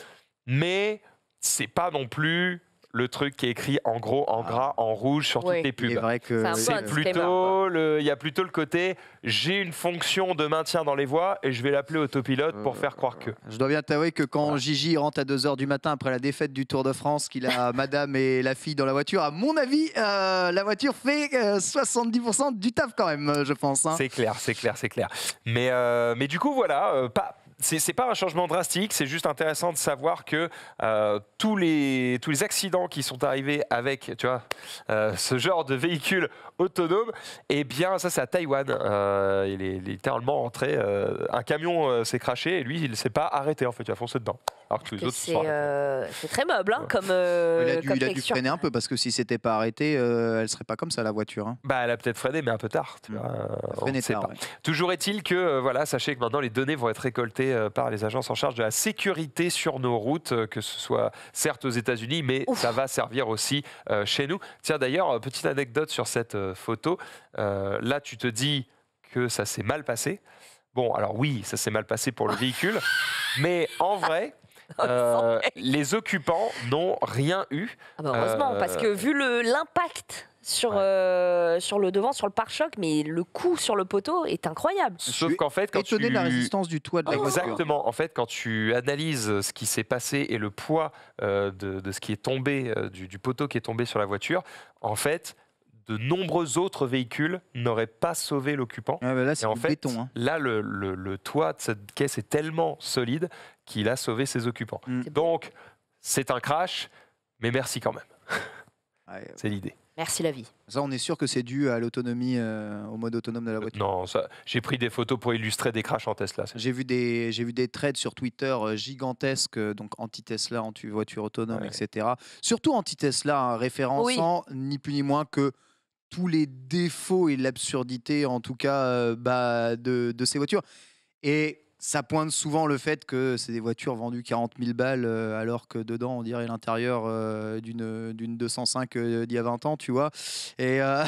Mais c'est pas non plus le truc qui est écrit en gros, en gras, en rouge sur oui. toutes les pubs. C'est plutôt le, il y a plutôt le côté, j'ai une fonction de maintien dans les voies et je vais l'appeler autopilote pour euh, faire croire que. Je dois bien t'avouer que quand voilà. Gigi rentre à deux heures du matin après la défaite du Tour de France, qu'il a madame et la fille dans la voiture, à mon avis, euh, la voiture fait euh, soixante-dix pour cent du taf quand même, je pense. Hein. C'est clair, c'est clair, c'est clair. Mais, euh, mais du coup, voilà, euh, pas... C'est pas un changement drastique, c'est juste intéressant de savoir que euh, tous, les, tous les accidents qui sont arrivés avec tu vois, euh, ce genre de véhicule autonome, eh bien ça c'est à Taïwan, euh, il est littéralement rentré, euh, un camion euh, s'est crashé et lui il ne s'est pas arrêté en fait, il a foncé dedans. Alors que tous les autres c'est euh, très meuble hein, ouais. comme euh, Il a dû, comme il a dû freiner un peu parce que si c'était pas arrêté, euh, elle serait pas comme ça la voiture. Hein. Bah elle a peut-être freiné mais un peu tard, tu vois, on ne sait pas. Ouais. Toujours est-il que euh, voilà, sachez que maintenant les données vont être récoltées par les agences en charge de la sécurité sur nos routes, que ce soit certes aux États-Unis, mais Ouf. ça va servir aussi euh, chez nous. Tiens d'ailleurs, petite anecdote sur cette euh, photo. Euh, là, tu te dis que ça s'est mal passé. Bon, alors oui, ça s'est mal passé pour le véhicule, mais en vrai... Euh, les occupants n'ont rien eu. Ah bah heureusement, euh, parce que vu l'impact sur, ouais. euh, sur le devant, sur le pare-choc, mais le coup sur le poteau est incroyable. Sauf qu'en fait, quand étonné tu... de la résistance du toit de la voiture. Exactement. En fait, quand tu analyses ce qui s'est passé et le poids euh, de, de ce qui est tombé, euh, du, du poteau qui est tombé sur la voiture, en fait... de nombreux autres véhicules n'auraient pas sauvé l'occupant. Ah bah là, c'est en fait, béton, hein. Là, le, le, le toit de cette caisse est tellement solide qu'il a sauvé ses occupants. Mmh. Donc, c'est un crash, mais merci quand même. Ouais, ouais. C'est l'idée. Merci la vie. Ça, on est sûr que c'est dû à l'autonomie, euh, au mode autonome de la voiture. Non, j'ai pris des photos pour illustrer des crashs en Tesla. J'ai vu des, j'ai vu des trades sur Twitter gigantesques, donc anti-Tesla, anti-voiture autonome, ouais. et cetera. Surtout anti-Tesla, hein, référençant oui. ni plus ni moins que tous les défauts et l'absurdité, en tout cas, euh, bah, de, de ces voitures. Et ça pointe souvent le fait que c'est des voitures vendues quarante mille balles, euh, alors que dedans, on dirait l'intérieur euh, d'une deux cent cinq euh, d'il y a vingt ans, tu vois. Et euh,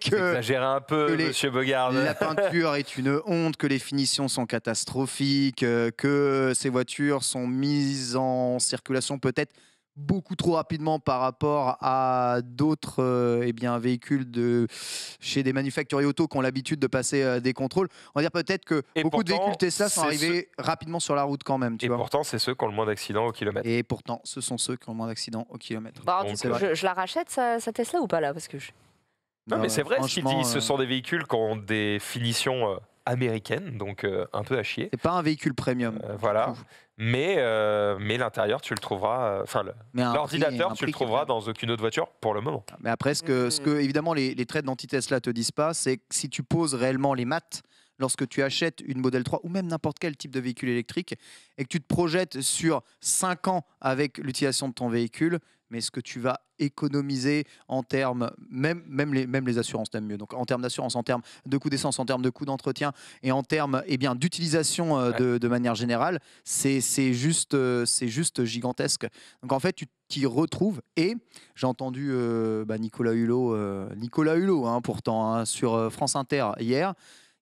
que exagérez un peu, que les, monsieur Bogard. La peinture est une honte, que les finitions sont catastrophiques, euh, que ces voitures sont mises en circulation peut-être beaucoup trop rapidement par rapport à d'autres euh, eh bien, véhicules de, chez des manufacturiers auto qui ont l'habitude de passer euh, des contrôles. On va dire peut-être que et beaucoup pourtant, de véhicules Tesla sont arrivés ce... rapidement sur la route quand même. Tu et vois. Pourtant, c'est ceux qui ont le moins d'accidents au kilomètre. Et pourtant, ce sont ceux qui ont le moins d'accidents au kilomètre. Bah, je, je la rachète, sa Tesla ou pas là parce que je... Non, non mais c'est vrai ce qu'il dit, ce sont des véhicules qui ont des finitions américaines, donc euh, un peu à chier. C'est pas un véhicule premium. Euh, voilà. Mais, euh, mais l'intérieur, tu le trouveras, enfin euh, l'ordinateur, tu le trouveras dans aucune autre voiture pour le moment. Mais après, ce que, ce que évidemment les, les traits d'anti-Tesla te disent pas, c'est que si tu poses réellement les maths, lorsque tu achètes une Model trois ou même n'importe quel type de véhicule électrique et que tu te projettes sur cinq ans avec l'utilisation de ton véhicule, mais ce que tu vas économiser en termes, même, même, les, même les assurances, t'aimes mieux. Donc en termes d'assurance, en termes de coût d'essence, en termes de coût d'entretien et en termes eh bien, d'utilisation euh, de, de manière générale, c'est juste, euh, c'est juste gigantesque. Donc en fait, tu t'y retrouves et j'ai entendu euh, bah, Nicolas Hulot, euh, Nicolas Hulot hein, pourtant, hein, sur euh, France Inter hier,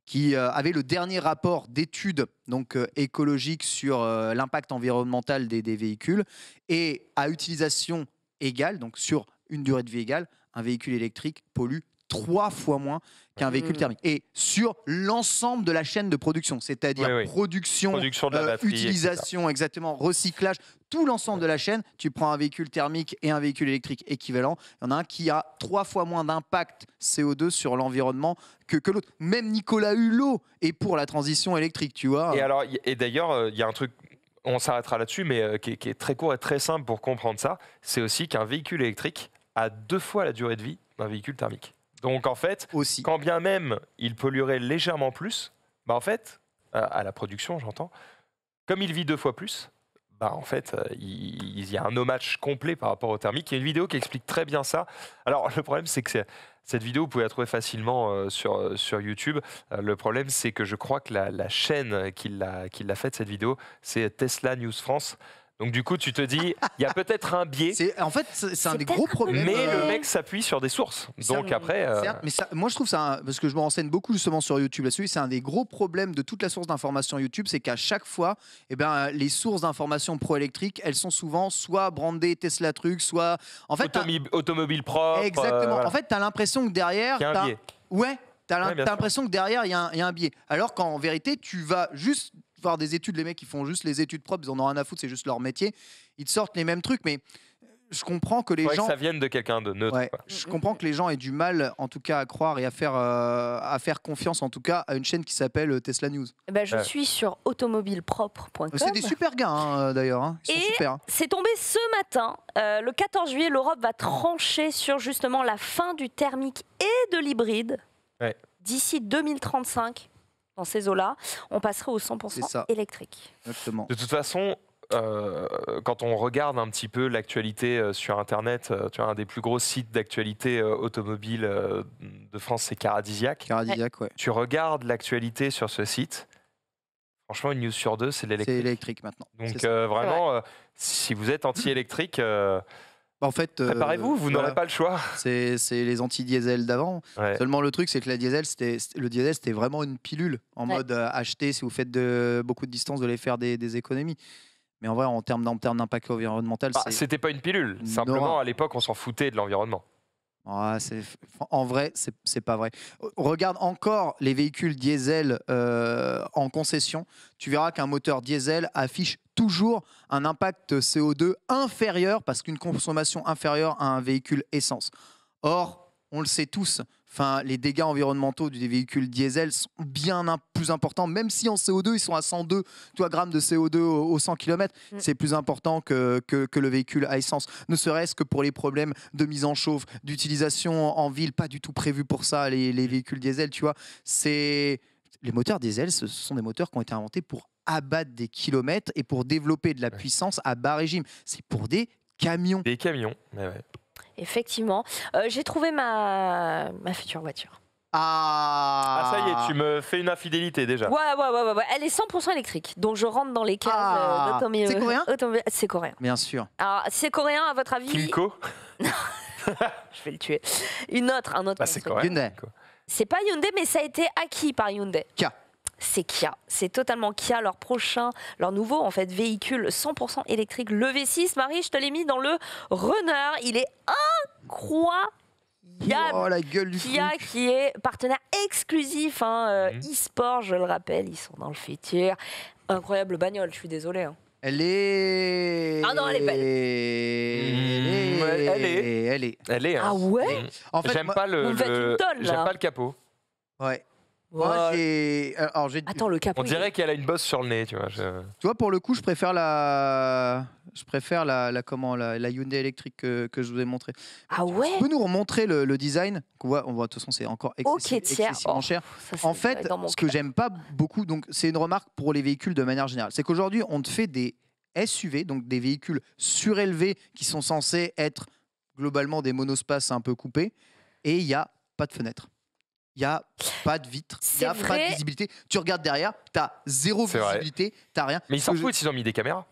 qui avait le dernier rapport d'études donc euh, écologiques sur euh, l'impact environnemental des, des véhicules et à utilisation égale, donc sur une durée de vie égale, un véhicule électrique pollue trois fois moins qu'un véhicule thermique. Et sur l'ensemble de la chaîne de production, c'est-à-dire oui, oui. production, production de la batterie, euh, utilisation, et cetera exactement, recyclage, tout l'ensemble de la chaîne, tu prends un véhicule thermique et un véhicule électrique équivalent, il y en a un qui a trois fois moins d'impact C O deux sur l'environnement que, que l'autre. Même Nicolas Hulot est pour la transition électrique, tu vois. Et, alors, et d'ailleurs, il y a un truc, on s'arrêtera là-dessus, mais qui est, qui est très court et très simple pour comprendre ça, c'est aussi qu'un véhicule électrique a deux fois la durée de vie d'un véhicule thermique. Donc en fait, aussi. Quand bien même il polluerait légèrement plus, bah en fait, à, à la production j'entends, comme il vit deux fois plus, bah en fait, il, il y a un no-match complet par rapport au thermique. Il y a une vidéo qui explique très bien ça. Alors le problème c'est que cette vidéo, vous pouvez la trouver facilement euh, sur, euh, sur YouTube. Euh, le problème c'est que je crois que la, la chaîne qui l'a faite cette vidéo, c'est Tesla News France. Donc du coup, tu te dis, il y a peut-être un biais. En fait, c'est un des gros problèmes. Mais euh... le mec s'appuie sur des sources. Donc après... Euh... Un, mais ça, moi, je trouve ça... Un, parce que je me renseigne beaucoup justement sur YouTube là-dessus. C'est un des gros problèmes de toute la source d'information YouTube. C'est qu'à chaque fois, eh ben, les sources d'information pro-électrique, elles sont souvent soit brandées Tesla truc, soit... En fait, automobile propre. Exactement. Euh, voilà. En fait, tu as l'impression que derrière... Il y a un biais. Ouais. Tu as l'impression que derrière, il y, y a un biais. Alors qu'en vérité, tu vas juste... voir des études, les mecs qui font juste les études propres, ils en ont rien à foutre, c'est juste leur métier, ils te sortent les mêmes trucs, mais je comprends que les gens... Il faudrait que ça vienne de quelqu'un de neutre. Ouais, je comprends que les gens aient du mal, en tout cas, à croire et à faire, euh, à faire confiance, en tout cas, à une chaîne qui s'appelle Tesla News. Bah, je ouais. suis sur automobile propre point com. C'est des super gars, hein, d'ailleurs. Hein. Ils sont et super. Hein. C'est tombé ce matin, euh, le quatorze juillet, l'Europe va trancher sur, justement, la fin du thermique et de l'hybride ouais. d'ici deux mille trente-cinq. Dans ces eaux-là, on passerait au cent pour cent électrique. Exactement. De toute façon, euh, quand on regarde un petit peu l'actualité euh, sur Internet, euh, tu vois, un des plus gros sites d'actualité euh, automobile euh, de France, c'est Caradisiac. Caradisiac, ouais. Tu regardes l'actualité sur ce site, franchement, une news sur deux, c'est l'électrique. C'est l'électrique maintenant. Donc euh, vraiment, vrai. euh, si vous êtes anti-électrique... Euh, En fait, euh, préparez-vous, vous, vous voilà. n'aurez pas le choix. C'est les anti-diesel d'avant. Ouais. Seulement le truc, c'est que la diesel, c'était le diesel, c'était vraiment une pilule en ouais. mode euh, acheter si vous faites de, beaucoup de distance, de les faire des, des économies. Mais en vrai, en termes d'impact environnemental, bah, c'était pas une pilule. Simplement, Nora. à l'époque, on s'en foutait de l'environnement. Ah, en vrai, c'est pas vrai. Regarde encore les véhicules diesel euh, en concession. Tu verras qu'un moteur diesel affiche toujours un impact C O deux inférieur parce qu'une consommation inférieure à un véhicule essence. Or, on le sait tous, enfin, les dégâts environnementaux des véhicules diesel sont bien plus importants, même si en C O deux, ils sont à cent deux grammes de C O deux au, au cent kilomètres. Mmh. C'est plus important que, que, que le véhicule à essence. Ne serait-ce que pour les problèmes de mise en chauffe, d'utilisation en ville, pas du tout prévu pour ça, les, les véhicules diesel, tu vois. C'est... Les moteurs diesel, ce sont des moteurs qui ont été inventés pour abattre des kilomètres et pour développer de la ouais. puissance à bas régime. C'est pour des camions. Des camions, mais ouais. Effectivement. Euh, j'ai trouvé ma... ma future voiture. Ah. ah, ça y est, tu me fais une infidélité déjà. Ouais, ouais, ouais, ouais, ouais. Elle est cent pour cent électrique. Donc je rentre dans les cases ah. d'automobile. C'est coréen Automobile... C'est coréen. Bien sûr. Alors, c'est coréen, à votre avis Clico Je vais le tuer. Une autre, un autre. Bah, c'est coréen. Hyundai. C'est pas Hyundai, mais ça a été acquis par Hyundai. Kia. C'est Kia, c'est totalement Kia, leur prochain, leur nouveau en fait véhicule cent pour cent électrique, le V six. Marie, je te l'ai mis dans le runner, il est incroyable. Oh, la gueule du Kia truc. Qui est partenaire exclusif hein, mmh. e-sport, je le rappelle, ils sont dans le futur. Incroyable bagnole, je suis désolé. Hein. Elle est... Ah non, elle est belle. Elle est... Elle est... Elle est... Elle est hein. Ah ouais mmh. En fait, j'aime pas le, le... Tonne, j'aime pas le capot. Ouais. Moi, j'ai... Alors, j'ai... Attends, le capot... On dirait qu'elle a une bosse sur le nez, tu vois. Je... Tu vois, pour le coup, je préfère la... Je préfère la, la, comment, la, la Hyundai électrique que, que je vous ai montrée. Ah ouais ? Tu peux nous remontrer le, le design ? On voit, on voit, de toute façon, c'est encore excessivement, okay, excessivement oh, cher. Ça, en fait, ce que j'aime pas beaucoup, donc c'est une remarque pour les véhicules de manière générale, c'est qu'aujourd'hui, on te fait des S U V, donc des véhicules surélevés qui sont censés être globalement des monospaces un peu coupés, et il n'y a pas de fenêtre. Il n'y a pas de vitre, il n'y a vrai. Pas de visibilité. Tu regardes derrière, tu as zéro visibilité, tu n'as rien. Mais ils s'en foutent s'ils ont mis des caméras.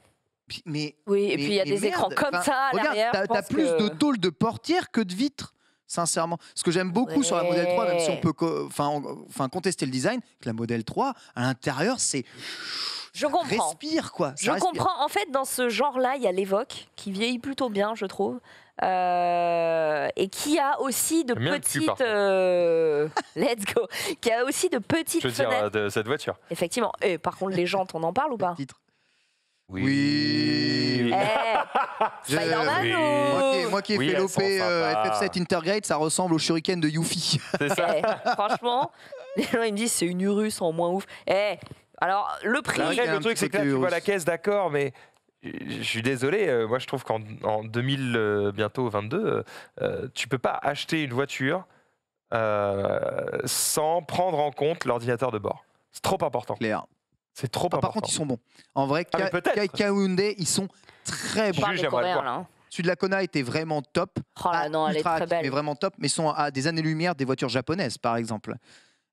Mais, oui, et mais, puis il y a des merde. écrans comme enfin, ça à l'arrière. T'as plus que... de tôles de portière que de vitres, sincèrement. Ce que j'aime beaucoup ouais. sur la Model trois, même si on peut co on, contester le design, que la Model trois, à l'intérieur, c'est... Je comprends. Respire, quoi. Ça je respire. comprends. En fait, dans ce genre-là, il y a l'Evoque, qui vieillit plutôt bien, je trouve. Euh, et qui a aussi de petites cul, euh, let's go qui a aussi de petites je veux fenêtres. dire de cette voiture effectivement et par contre les jantes on en parle ou pas titre. Oui, oui. Hey, Spider-Man oui. Ou... Moi qui ai, moi qui ai oui, fait l'O P euh, F F sept Intergrade ça ressemble au shuriken de Yuffie c'est ça hey, franchement les gens ils me disent c'est une Urus en moins ouf hey, alors le prix là, regarde, le truc c'est que là tu vois la caisse d'accord mais je suis désolé, euh, moi je trouve qu'en deux mille, euh, bientôt vingt-deux, euh, tu peux pas acheter une voiture euh, sans prendre en compte l'ordinateur de bord. C'est trop important. Claire. C'est trop ah, important. Par contre, ils sont bons. En vrai, ah, Hyundai, ils sont très bons. Je parle Celui de la Kona était vraiment top. Oh là, non, elle est très belle. Mais vraiment top, mais sont à des années-lumière des voitures japonaises, par exemple.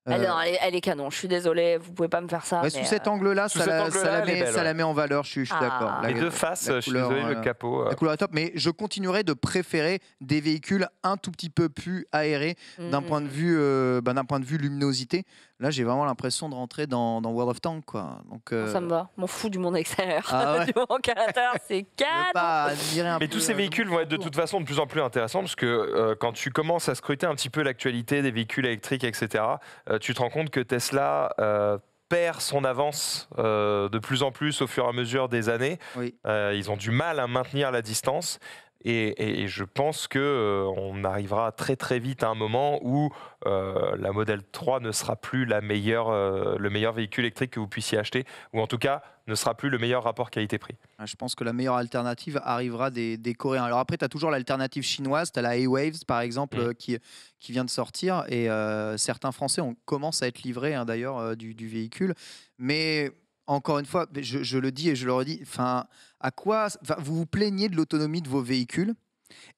Euh... Alors, elle, est, elle est canon, je suis désolée, vous pouvez pas me faire ça. Ouais, mais sous euh... cet angle-là, ça, cet la, angle -là, ça, la, met, belle, ça ouais. la met en valeur, je suis, je suis ah. d'accord. Les deux faces, je suis désolé, euh, le capot. Euh... La couleur est top, mais je continuerai de préférer des véhicules un tout petit peu plus aérés mm. d'un point, euh, bah, d'un point de vue luminosité. Là, j'ai vraiment l'impression de rentrer dans, dans World of Tanks. Quoi. Donc, euh... Ça me va, m'en fous du monde extérieur. Ah ouais. Du monde calateur, c'est calme. Mais tous ces véhicules vont être de toute façon de plus en plus intéressants parce que euh, quand tu commences à scruter un petit peu l'actualité des véhicules électriques, et cetera, euh, tu te rends compte que Tesla euh, perd son avance euh, de plus en plus au fur et à mesure des années. Oui. Euh, ils ont du mal à maintenir la distance. Et, et, et je pense qu'on euh, arrivera très très vite à un moment où euh, la Model trois ne sera plus la meilleure, euh, le meilleur véhicule électrique que vous puissiez acheter, ou en tout cas ne sera plus le meilleur rapport qualité-prix. Je pense que la meilleure alternative arrivera des, des Coréens. Alors après, tu as toujours l'alternative chinoise, tu as la A-Waves par exemple mmh. qui, qui vient de sortir, et euh, certains Français ont, commencent à être livrés hein, d'ailleurs euh, du, du véhicule. Mais... Encore une fois, je, je le dis et je le redis, enfin, à quoi, enfin, vous vous plaignez de l'autonomie de vos véhicules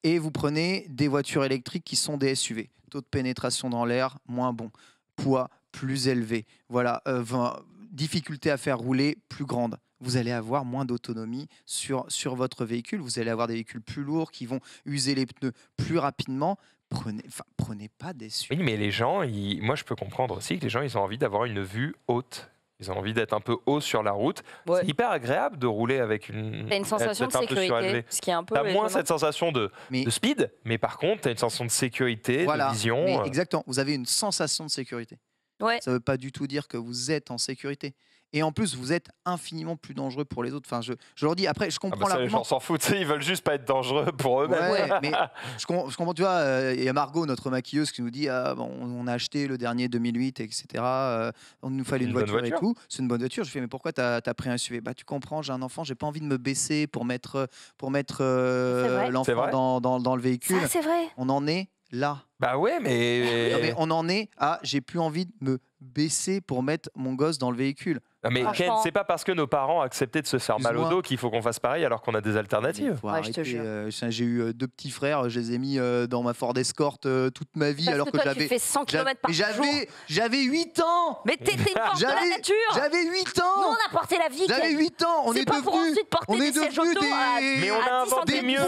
et vous prenez des voitures électriques qui sont des S U V. Taux de pénétration dans l'air, moins bon. Poids, plus élevé. Voilà, euh, enfin, difficulté à faire rouler, plus grande. Vous allez avoir moins d'autonomie sur, sur votre véhicule. Vous allez avoir des véhicules plus lourds qui vont user les pneus plus rapidement. Prenez, enfin, prenez pas des S U V. Oui, mais les gens, ils, moi je peux comprendre aussi que les gens, ils ont envie d'avoir une vue haute. Ils ont envie d'être un peu haut sur la route. Ouais. C'est hyper agréable de rouler avec une... T'as une sensation de sécurité, ce qui est un peu... T'as moins cette sensation de, mais... de speed, mais par contre, t'as une sensation de sécurité, voilà. de vision. Mais exactement, vous avez une sensation de sécurité. Ouais. Ça ne veut pas du tout dire que vous êtes en sécurité. Et en plus, vous êtes infiniment plus dangereux pour les autres. Enfin, je, je leur dis, après, je comprends ah bah ça, la... Les gens s'en foutent, ils veulent juste pas être dangereux pour eux-mêmes. Ouais, mais je, com je comprends, tu vois, il y a Margot, notre maquilleuse, qui nous dit, ah, bon, on a acheté le dernier deux mille huit, et cetera. Euh, on nous fallait une, une voiture, voiture et tout. C'est une bonne voiture. Je fais, mais pourquoi t'as t'as pris un S U V ? Bah, tu comprends, j'ai un enfant, j'ai pas envie de me baisser pour mettre, pour mettre euh, l'enfant dans, dans, dans le véhicule. Ah, c'est vrai. On en est là. Bah ouais, mais... Non, mais on en est à, j'ai plus envie de me baisser pour mettre mon gosse dans le véhicule. Non mais Ken, c'est pas parce que nos parents acceptaient de se faire mal au dos qu'il faut qu'on fasse pareil alors qu'on a des alternatives. Ouais, je te jure. Euh, j'ai eu deux petits frères, je les ai mis dans ma Ford Escort toute ma vie parce alors que, que j'avais. Tu fais cent kilomètres par jour. J'avais huit ans. Mais t'étais une force de la nature. J'avais huit ans. Nous on a porté la vie. J'avais huit ans. On est, est devenus on est devenus des. À, mais on a inventé mieux.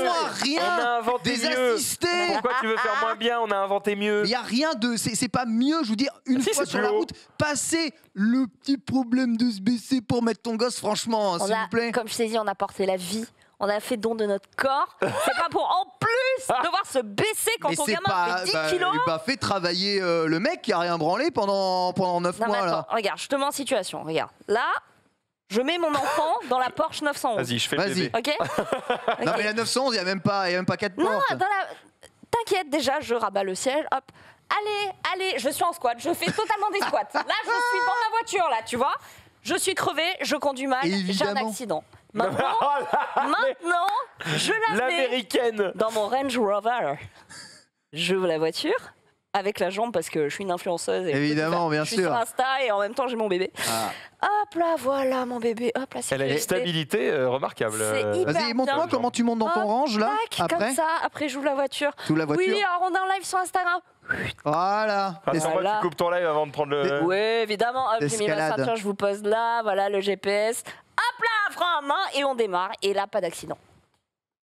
Rien. On a inventé des mieux. Assistés. Pourquoi tu veux faire moins bien ? On a inventé mieux. Il y a rien de. C'est pas mieux. Je vous dis une fois sur la route, passer le petit problème de se baisser pour mettre ton gosse, franchement, s'il vous plaît. Comme je t'ai dit, on a porté la vie, on a fait don de notre corps. C'est pas pour en plus devoir se baisser quand mais ton gamin pas, fait dix kilos. Bah, bah, fait travailler euh, le mec qui a rien branlé pendant, pendant neuf non, mois. Attends, là. Regarde, je te mets en situation. Regarde. Là, Je mets mon enfant dans la Porsche neuf cent onze. Vas-y, je fais le bébé. Okay, ok. Non mais la neuf cent onze, il n'y a même pas, il y a même pas quatre portes. Non, dans la... t'inquiète déjà, je rabats le siège, hop. Allez, allez, je suis en squat, je fais totalement des squats. Là, je suis dans ma voiture, là, tu vois. Je suis crevée, je conduis mal, j'ai un accident. Maintenant, maintenant je la mets dans mon Range Rover. J'ouvre la voiture avec la jambe parce que je suis une influenceuse. Et évidemment, bien sûr. Je suis sur Insta et en même temps, j'ai mon bébé. Ah. Hop là, voilà mon bébé. Hop là, elle a une stabilité euh, remarquable. Vas-y, montre-moi comment tu montes dans ton range, là. Après. Comme ça, après, j'ouvre la voiture. Tout la voiture. Oui, alors on est en live sur Instagram. Voilà. Ah, sympa, voilà. Tu coupes ton live avant de prendre le. Oui, évidemment. Hop, j'ai mis ma ceinture, je vous pose là. Voilà le G P S. Hop là, frein à main et on démarre. Et là, pas d'accident.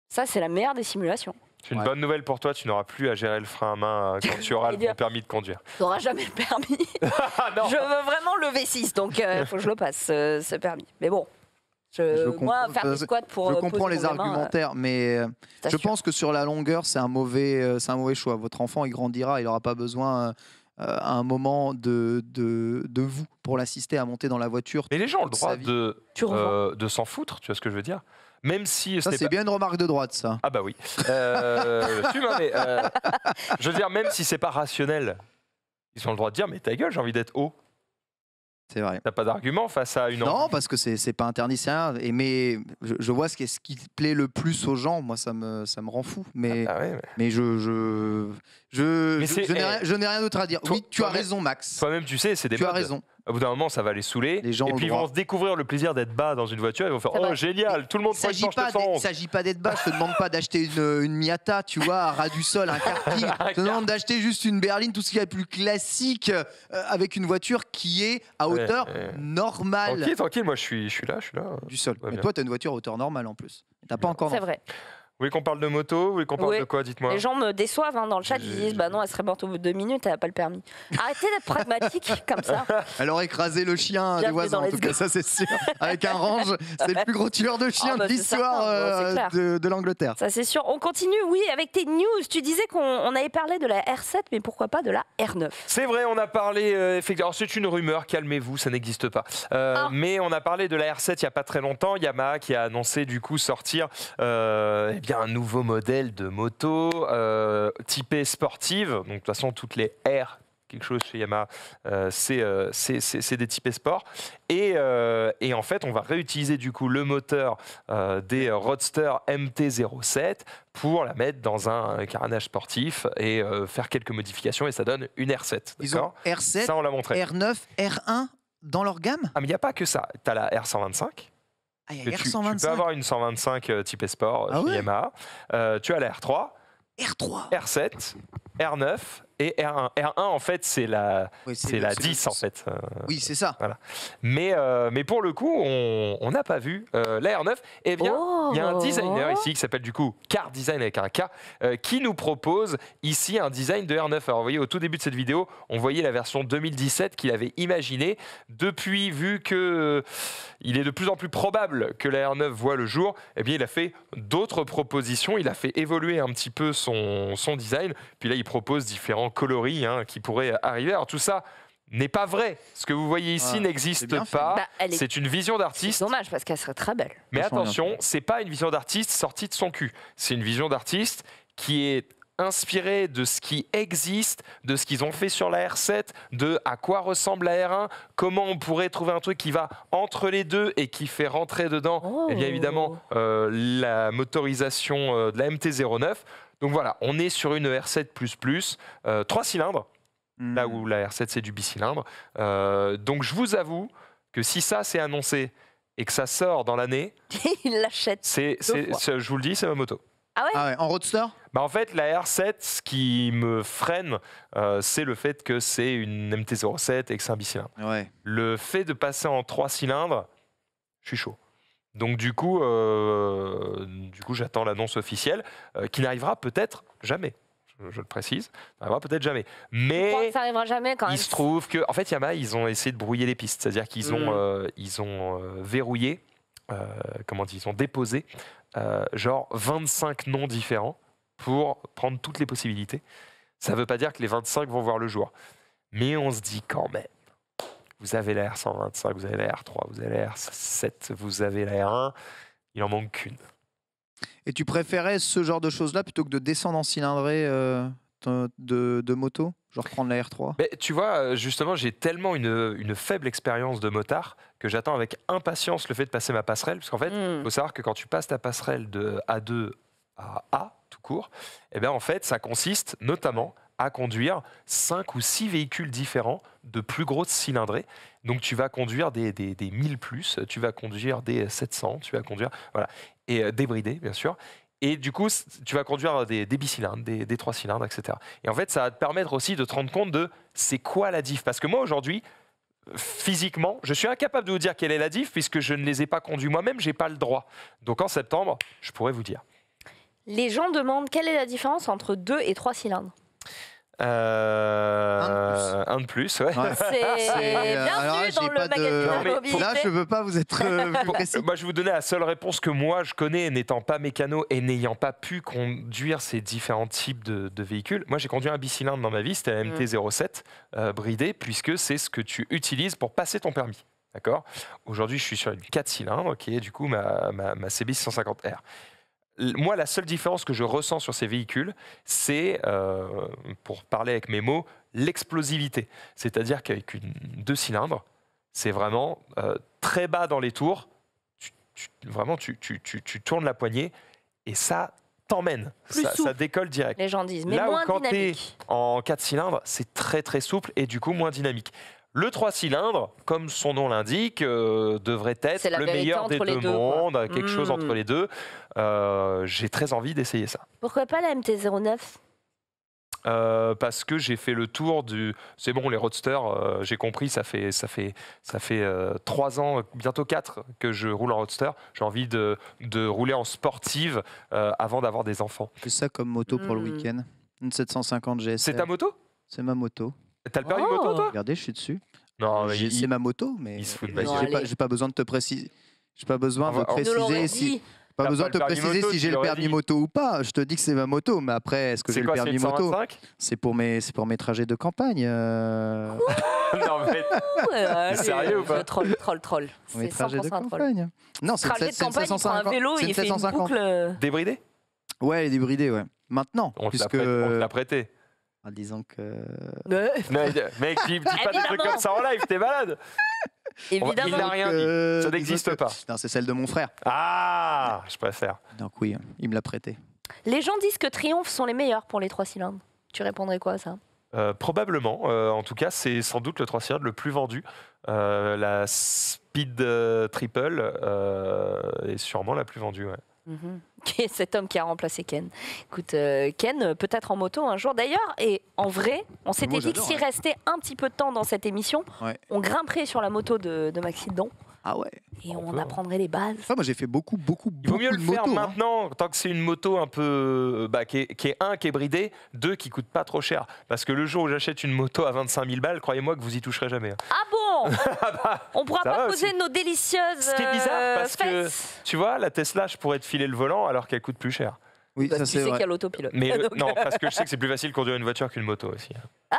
Ça, c'est la meilleure des simulations. C'est une ouais. bonne nouvelle pour toi, tu n'auras plus à gérer le frein à main quand tu auras le permis de conduire. Tu n'auras jamais le permis. Non. Je veux vraiment le V six, donc il euh, faut que je le passe, euh, ce permis. Mais bon, je, je moi, faire des squats pour... Je comprends les argumentaires, main, mais euh, je pense que sur la longueur, c'est un, euh, un mauvais choix. Votre enfant, il grandira, il n'aura pas besoin... Euh, à un moment de, de, de vous pour l'assister à monter dans la voiture. Mais les gens ont le droit de, euh, de s'en foutre, tu vois ce que je veux dire. Même si c'est pas... bien une remarque de droite, ça. Ah bah oui. Euh, tu m'as, mais, euh, je veux dire, même si c'est pas rationnel, ils ont le droit de dire, mais ta gueule, j'ai envie d'être haut. C'est vrai. T'as pas d'argument face à une... Non, parce que c'est pas interdit, c'est rien. Et mais je, je vois ce qui, ce qui plaît le plus aux gens. Moi, ça me, ça me rend fou. Mais, ah bah ouais, ouais. mais je, je, je, mais je, je n'ai eh, rien d'autre à dire. Toi, oui, tu as raison, Max. Toi-même, tu sais, c'est des... Tu modes. As raison. Au bout d'un moment, ça va les saouler. Les gens et puis ils vont se découvrir le plaisir d'être bas dans une voiture. Ils vont faire « Oh, génial, tout le monde prend une Porsche neuf cent onze ». Il ne s'agit pas d'être bas. Je ne te demande pas d'acheter une, une Miata, tu vois, à ras du sol, un karting. Je te demande d'acheter juste une berline, tout ce qui est plus classique, euh, avec une voiture qui est à hauteur ouais, ouais. normale. Tranquille, tranquille, moi je suis, je suis là, je suis là. Du sol. Ouais, mais bien. Toi, tu as une voiture à hauteur normale en plus. Tu n'as pas bien. Encore... C'est vrai. Vous voulez qu'on parle de moto? Vous voulez qu'on parle oui. de quoi? Dites-moi. Les gens me déçoivent hein, dans le chat. Ils disent bah non, elle serait morte au bout de deux minutes, elle n'a pas le permis. Arrêtez d'être pragmatique comme ça. Elle aurait écrasé le chien des voisins, en tout cas, ça c'est sûr. Avec un range, c'est le plus gros tueur de chiens oh, bah, de l'histoire euh, de, de l'Angleterre. Ça c'est sûr. On continue, oui, avec tes news. Tu disais qu'on avait parlé de la R sept, mais pourquoi pas de la R neuf? C'est vrai, on a parlé. Euh, alors c'est une rumeur, calmez-vous, ça n'existe pas. Euh, ah. Mais on a parlé de la R sept il n'y a pas très longtemps. Yamaha qui a annoncé du coup sortir. Euh, un nouveau modèle de moto euh, typé sportive. Donc de toute façon toutes les R quelque chose chez Yamaha euh, c'est euh, c'est des typés sport et, euh, et en fait on va réutiliser du coup le moteur euh, des Roadster M T zéro sept pour la mettre dans un carénage sportif et euh, faire quelques modifications et ça donne une R sept. Ils ont R sept, ça on l'a montré. R neuf, R un dans leur gamme. Ah mais il n'y a pas que ça, tu as la R cent vingt-cinq. Ah, y a tu, tu peux avoir une cent vingt-cinq euh, type sport ah chez ouais Yamaha. Euh, tu as la R trois, R trois, R sept, R neuf et R un. R un en fait c'est la, oui, c'est la dix en fait. Euh, oui c'est ça. Voilà. Mais euh, mais pour le coup on n'a pas vu euh, la R neuf. Eh bien il oh. y a un designer ici qui s'appelle du coup Car Design avec un K euh, qui nous propose ici un design de R neuf. Alors vous voyez au tout début de cette vidéo on voyait la version deux mille dix-sept qu'il avait imaginée. Depuis vu que euh, il est de plus en plus probable que la R neuf voit le jour, eh bien il a fait d'autres propositions, il a fait évoluer un petit peu son, son design, puis là il propose différents coloris hein, qui pourraient arriver. Alors tout ça n'est pas vrai, ce que vous voyez ici ouais, n'existe pas, bah, c'est est... une vision d'artiste. C'est dommage parce qu'elle serait très belle. Mais attention, c'est pas une vision d'artiste sortie de son cul, c'est une vision d'artiste qui est inspiré de ce qui existe, de ce qu'ils ont fait sur la R sept, de à quoi ressemble la R un, comment on pourrait trouver un truc qui va entre les deux et qui fait rentrer dedans, oh. et bien évidemment, euh, la motorisation de la M T zéro neuf. Donc voilà, on est sur une R sept plus plus, euh, trois cylindres, mmh. là où la R sept c'est du bicylindre. Euh, donc je vous avoue que si ça c'est annoncé et que ça sort dans l'année, il l'achète. C'est, c'est, je vous le dis, c'est ma moto. Ah ouais, ah ouais, en roadster? Bah en fait, la R sept, ce qui me freine, euh, c'est le fait que c'est une M T zéro sept et que c'est un bicylindre. Ouais. Le fait de passer en trois cylindres, je suis chaud. Donc du coup, euh, du coup j'attends l'annonce officielle, euh, qui n'arrivera peut-être jamais. Je, je le précise, n'arrivera peut-être jamais. Mais ça n'arrivera jamais quand même. Il se trouve que, en fait, Yamaha, ils ont essayé de brouiller les pistes, c'est-à-dire qu'ils ont, mmh. euh, ils ont euh, verrouillé, euh, comment dire, ils ont déposé. Euh, genre vingt-cinq noms différents pour prendre toutes les possibilités. Ça ne veut pas dire que les vingt-cinq vont voir le jour. Mais on se dit quand même, Vous avez la R cent vingt-cinq, vous avez la R trois, vous avez la R sept, vous avez la R un. Il en manque qu'une. Et tu préférais ce genre de choses-là plutôt que de descendre en cylindrée euh, de, de moto, genre prendre la R trois? Mais tu vois, justement, j'ai tellement une, une faible expérience de motard que j'attends avec impatience le fait de passer ma passerelle. Parce qu'en fait, il mmh. faut savoir que quand tu passes ta passerelle de A deux à A, tout court, eh bien, en fait, ça consiste notamment à conduire cinq ou six véhicules différents de plus grosses cylindrées. Donc tu vas conduire des, des, des mille plus, tu vas conduire des sept cents, tu vas conduire, voilà, et débridé bien sûr. Et du coup, tu vas conduire des, des bicylindres, des, des trois cylindres, et cetera. Et en fait, ça va te permettre aussi de te rendre compte de c'est quoi la diff. Parce que moi aujourd'hui, physiquement, je suis incapable de vous dire quelle est la diff puisque je ne les ai pas conduits moi-même, j'ai pas le droit. Donc en septembre, je pourrais vous dire. Les gens demandent quelle est la différence entre deux et trois cylindres. Euh... Un de plus, un de plus, ouais. Ouais. C'est bienvenue dans le magazine de la mobilité. Là, je ne veux pas vous être précis. Moi, je vais vous donner la seule réponse que moi, je connais, n'étant pas mécano et n'ayant pas pu conduire ces différents types de, de véhicules. Moi, j'ai conduit un bicylindre dans ma vie, c'était la M T zéro sept euh, bridée, puisque c'est ce que tu utilises pour passer ton permis. D'accord ? Aujourd'hui, je suis sur une quatre cylindres, qui est du coup ma, ma, ma C B six cent cinquante R. Moi, la seule différence que je ressens sur ces véhicules, c'est, euh, pour parler avec mes mots, l'explosivité. C'est-à-dire qu'avec une deux cylindres, c'est vraiment euh, très bas dans les tours. Tu, tu, vraiment, tu, tu, tu, tu tournes la poignée et ça t'emmène. Ça, ça décolle direct. Les gens disent, mais là moins où quand t'es en quatre cylindres, c'est très très souple et du coup moins dynamique. Le trois cylindres, comme son nom l'indique, euh, devrait être le meilleur des deux, deux mondes, quoi. Quelque mmh. chose entre les deux. Euh, j'ai très envie d'essayer ça. Pourquoi pas la M T zéro neuf ? Euh, parce que j'ai fait le tour du... C'est bon, les roadsters, euh, j'ai compris, ça fait, ça fait, ça fait euh, trois ans, bientôt quatre, que je roule en roadster. J'ai envie de, de rouler en sportive euh, avant d'avoir des enfants. C'est ça comme moto pour mmh. le week-end. Une sept cent cinquante G S R. C'est ta moto ? C'est ma moto. T'as le permis oh. moto, toi ? Regardez, je suis dessus. Non, mais il... c'est ma moto, mais j'ai pas, pas besoin de te préciser. J'ai pas besoin de préciser si. Pas besoin de te préciser si j'ai le permis moto ou pas. Je te dis que c'est ma moto, mais après, est-ce que j'ai le permis moto ? C'est pour mes, c'est pour mes trajets de campagne. Euh... non mais, ouais, sérieux ou pas ? Troll, troll, troll. Mes trajets de campagne. Non, c'est une sept cent cinquante. C'est sept cent cinquante. Débridé ? Ouais, débridé, ouais. Maintenant, puisque on te l'a prêté. En disant que... Euh... Mais, mec, dis, dis pas des trucs comme ça en live, t'es malade. Évidemment. Il n'a rien dit, ça n'existe pas. C'est celle de mon frère. Ah, je préfère. Donc oui, il me l'a prêté. Les gens disent que Triumph sont les meilleurs pour les trois cylindres. Tu répondrais quoi à ça ? euh, Probablement, euh, en tout cas, c'est sans doute le trois cylindres le plus vendu. Euh, la Speed euh, Triple euh, est sûrement la plus vendue, ouais. Mmh. Cet homme qui a remplacé Ken. Écoute, euh, Ken, peut-être en moto un jour d'ailleurs, et en vrai, on s'était dit que s'il ouais. restait un petit peu de temps dans cette émission, ouais. on grimperait sur la moto de, de Maxidon. Ah ouais. Et on, on apprendrait les bases. Ah, moi j'ai fait beaucoup, beaucoup, beaucoup de motos. Il vaut mieux le faire motos, maintenant, hein. tant que c'est une moto un peu. Bah, qui, est, qui est un, qui est bridée, deux, qui coûte pas trop cher. Parce que le jour où j'achète une moto à vingt-cinq mille balles, croyez-moi que vous y toucherez jamais. Ah bon ah bah, on pourra pas poser aussi. Nos délicieuses. Ce qui est bizarre, parce euh, que tu vois, la Tesla, je pourrais te filer le volant alors qu'elle coûte plus cher. Oui, bah, ça c'est vrai. Tu sais qu'il y a l'autopilote. Mais le, non, parce que je sais que c'est plus facile de conduire une voiture qu'une moto aussi. Ah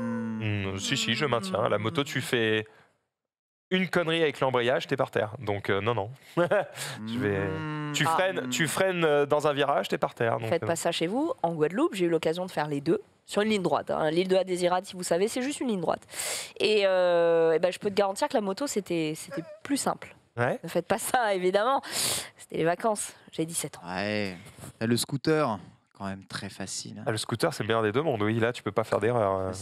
mmh, Si, si, je maintiens. La moto, tu fais. Une connerie avec l'embrayage, t'es par terre. Donc euh, non, non. Je vais... tu, freines, ah, tu freines dans un virage, t'es par terre. Donc, faites pas ça chez vous. En Guadeloupe, j'ai eu l'occasion de faire les deux sur une ligne droite. Hein. L'île de la Désirade, si vous savez, c'est juste une ligne droite. Et, euh, et ben, je peux te garantir que la moto, c'était plus simple. Ouais. Ne faites pas ça, évidemment. C'était les vacances. J'ai dix-sept ans. Ouais. Le scooter, quand même très facile. Hein. Ah, le scooter, c'est le meilleur des deux mondes. Oui, là, tu peux pas faire d'erreur.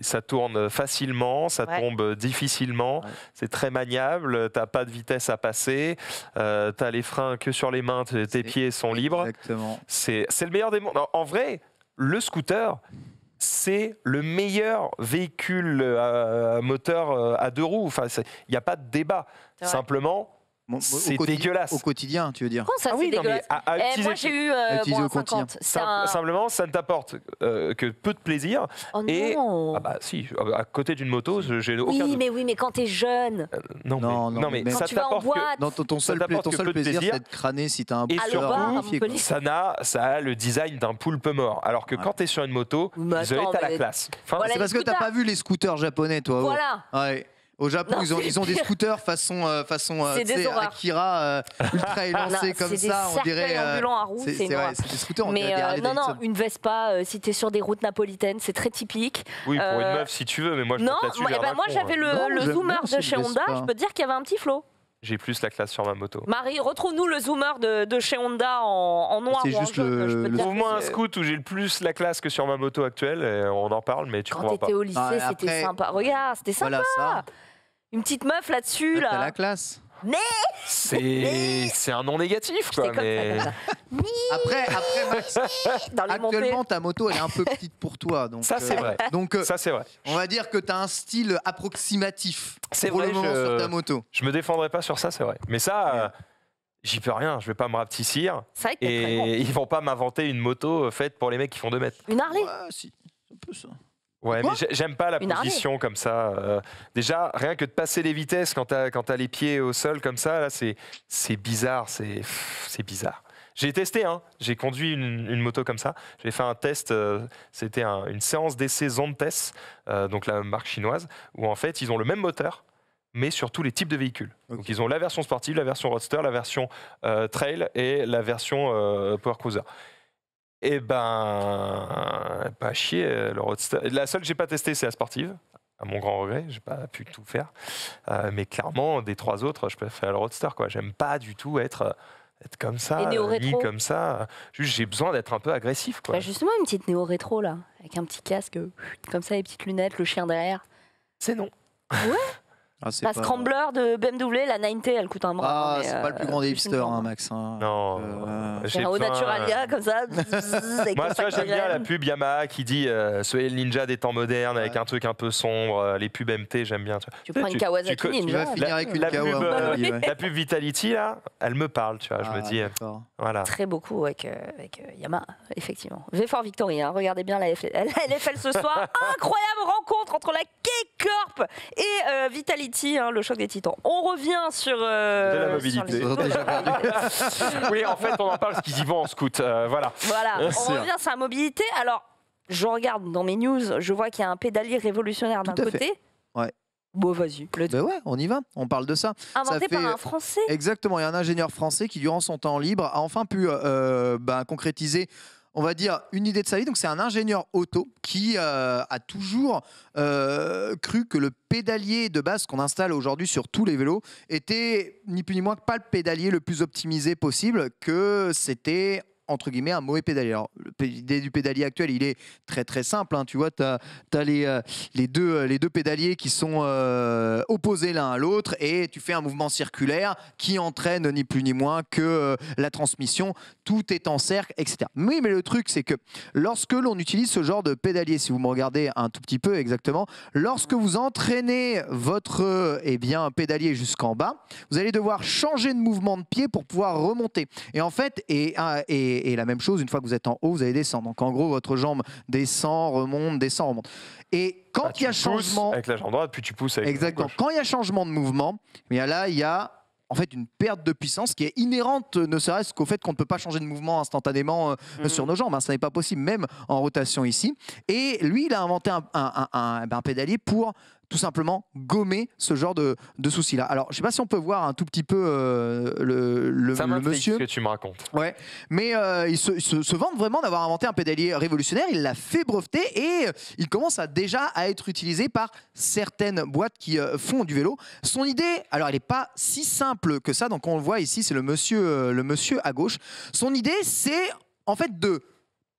Ça tourne facilement, ça ouais. tombe difficilement, ouais. c'est très maniable, t'as pas de vitesse à passer, euh, t'as les freins que sur les mains, tes pieds sont libres. Exactement. C'est le meilleur des mondes. En vrai, le scooter, c'est le meilleur véhicule à moteur à deux roues. Enfin, il n'y a pas de débat. Simplement, C'est dégueulasse. Au quotidien, tu veux dire? Comment ça, ah oui, c'est dégueulasse. Non, mais à, à eh, moi, j'ai eu euh, moins cinquante. Sim un... Simplement, ça ne t'apporte euh, que peu de plaisir. Oh et... non. Ah bah si, à côté d'une moto, j'ai aucun... Oui, doute. mais oui, mais quand t'es jeune... Euh, non, non, mais, non, mais, mais ça t'apporte que... Non, ton, ton seul, pla ton seul plaisir, c'est de crâner si t'as un... Et surtout, ça a le design d'un poulpe mort. Alors que quand t'es sur une moto, désolé, t'as la classe. C'est parce que t'as pas vu les scooters japonais, toi. Voilà. Au Japon, non, ils ont, ils ont des scooters façon, euh, façon euh, Akira euh, ultra élancés comme des ça. On dirait. Euh, c'est c'est ouais, des scooters. Mais euh, non, non, une Vespa, euh, si t'es sur des routes napolitaines, c'est très typique. Oui, pour euh, une meuf, si tu veux, mais moi, je non, te moi, eh ben moi j'avais le, non, le Zoomer de chez Honda. Je peux te dire qu'il y avait un petit flot. J'ai plus la classe sur ma moto. Marie, retrouve-nous le Zoomer de, de chez Honda en, en noir. C'est juste en le, le, le au moins un scoot où j'ai le plus la classe que sur ma moto actuelle. Et on en parle, mais tu comprends pas. Quand t'étais au lycée, ah, c'était après... sympa. Regarde, c'était sympa. Voilà, une petite meuf là-dessus. Là. T'as la classe. Mais c'est un non négatif, quoi. Mais... Ça, après, après Max, actuellement ta moto elle est un peu petite pour toi, donc ça c'est euh, vrai. Donc ça c'est vrai. On va dire que t'as un style approximatif pour vrai, le moment je... sur ta moto. Je me défendrai pas sur ça, c'est vrai. Mais ça, ouais. euh, j'y peux rien. Je vais pas me rapetissir. Et bon. Ils vont pas m'inventer une moto faite pour les mecs qui font deux mètres. Une Harley. Ouais, si, un peu ça. Ouais, quoi, mais j'aime pas la une position armée. Comme ça. Euh, déjà, rien que de passer les vitesses quand t'as quand t'as les pieds au sol comme ça, là, c'est c'est bizarre, c'est c'est bizarre. J'ai testé, hein. J'ai conduit une, une moto comme ça. J'ai fait un test. Euh, C'était un, une séance d'essai Zontes, euh, donc la marque chinoise, où en fait ils ont le même moteur, mais sur tous les types de véhicules. Okay. Donc ils ont la version sportive, la version roadster, la version euh, trail et la version euh, power cruiser. Eh ben, pas chier, le roadster. La seule que j'ai pas testée, c'est la sportive. À mon grand regret, j'ai pas pu tout faire. Euh, mais clairement, des trois autres, je préfère le roadster, quoi. J'aime pas du tout être, être comme ça, ni comme ça. Juste, j'ai besoin d'être un peu agressif, quoi. Bah justement, une petite néo-rétro, là, avec un petit casque, comme ça, les petites lunettes, le chien derrière. C'est non. Ouais. Ah, la pas... Scrambler de B M W, la neuf zéro, elle coûte un bras. Ah, c'est euh, pas le plus grand des hipsters, hein, Max. Hein. Non. Euh, c'est un besoin... haut naturalia, comme ça. Moi, j'aime bien la pub Yamaha qui dit euh, soyez le ninja des temps modernes, ouais, avec un truc un peu sombre. Les pubs M T, j'aime bien. Tu, tu prends une Kawasaki tu, Ninja. Tu vas finir la, avec une la, Kawa, pub, euh, ouais. La pub Vitality, là, elle me parle, tu vois, ah, je me dis. Voilà. Très beaucoup avec, euh, avec euh, Yamaha, effectivement. V quatre Victory, hein, regardez bien la L F L ce soir. Incroyable rencontre entre la K-Corp et euh, Vitality. Hein, le choc des titans. On revient sur... Euh, de la mobilité. Les... oui, en fait, on en parle parce qu'ils y vont en scout. Euh, voilà. Voilà. On revient sur la mobilité. Alors, je regarde dans mes news, je vois qu'il y a un pédalier révolutionnaire d'un côté. Ouais. Bon, vas-y. Le... Ben ouais, on y va. On parle de ça. Inventé ça fait... par un Français. Exactement. Il y a un ingénieur français qui, durant son temps libre, a enfin pu euh, ben, concrétiser... on va dire, une idée de sa vie. Donc, c'est un ingénieur auto qui euh, a toujours euh, cru que le pédalier de base qu'on installe aujourd'hui sur tous les vélos était ni plus ni moins que pas le pédalier le plus optimisé possible, que c'était... entre guillemets, un mauvais pédalier. Alors, l'idée du pédalier actuel, il est très très simple. Hein. Tu vois, tu as, t'as les, euh, les, deux, les deux pédaliers qui sont euh, opposés l'un à l'autre et tu fais un mouvement circulaire qui entraîne ni plus ni moins que euh, la transmission. Tout est en cercle, et cetera. Mais, mais le truc, c'est que lorsque l'on utilise ce genre de pédalier, si vous me regardez un tout petit peu exactement, lorsque vous entraînez votre euh, eh bien, pédalier jusqu'en bas, vous allez devoir changer de mouvement de pied pour pouvoir remonter. Et en fait, et, et et la même chose, une fois que vous êtes en haut, vous allez descendre. Donc en gros, votre jambe descend, remonte, descend, remonte. Et quand il y a changement... avec la jambe droite, puis tu pousses avec la jambe gauche. Exactement. Quand il y a changement de mouvement, bien là, il y a en fait une perte de puissance qui est inhérente, ne serait-ce qu'au fait qu'on ne peut pas changer de mouvement instantanément euh, mmh. sur nos jambes. Hein, ça n'est pas possible, même en rotation ici. Et lui, il a inventé un, un, un, un, un pédalier pour... tout simplement gommer ce genre de, de soucis-là. Alors, je ne sais pas si on peut voir un tout petit peu euh, le, le, ça le monsieur. Ça m'intrigue ce que tu me racontes. Ouais, mais euh, il se, se, se vante vraiment d'avoir inventé un pédalier révolutionnaire. Il l'a fait breveter et il commence à, déjà à être utilisé par certaines boîtes qui euh, font du vélo. Son idée, alors elle n'est pas si simple que ça. Donc, on le voit ici, c'est le monsieur, euh, le monsieur à gauche. Son idée, c'est en fait de...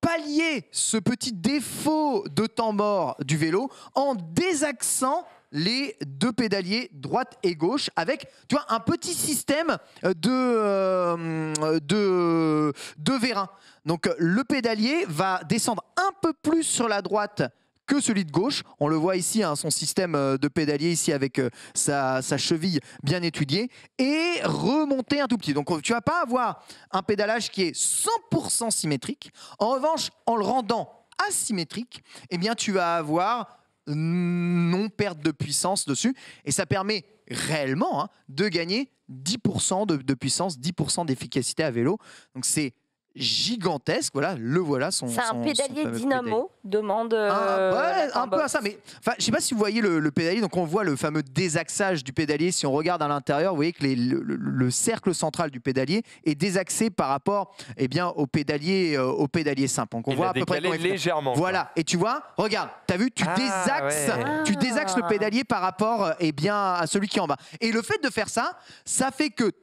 pallier ce petit défaut de temps mort du vélo en désaxant les deux pédaliers droite et gauche avec, tu vois, un petit système de, euh, de, de vérin. Donc le pédalier va descendre un peu plus sur la droite que celui de gauche. On le voit ici, hein, son système de pédalier ici avec euh, sa, sa cheville bien étudiée, et remonter un tout petit. Donc tu vas pas avoir un pédalage qui est cent pour cent symétrique. En revanche, en le rendant asymétrique, eh bien tu vas avoir non perte de puissance dessus, et ça permet réellement, hein, de gagner dix pour cent de, de puissance, dix pour cent d'efficacité à vélo. Donc c'est gigantesque, voilà, le voilà. Son, c'est un son, pédalier son dynamo, pédalier. demande... Euh, ah, ouais, un peu à ça, mais je ne sais pas si vous voyez le, le pédalier, donc on voit le fameux désaxage du pédalier. Si on regarde à l'intérieur, vous voyez que les, le, le, le cercle central du pédalier est désaxé par rapport, eh bien, au pédalier, euh, au pédalier simple. Donc on Il voit à peu près légèrement. Voilà, et tu vois, regarde, tu as vu, tu, ah, désaxes, ouais. tu désaxes le pédalier par rapport, eh bien, à celui qui est en bas. Et le fait de faire ça, ça fait que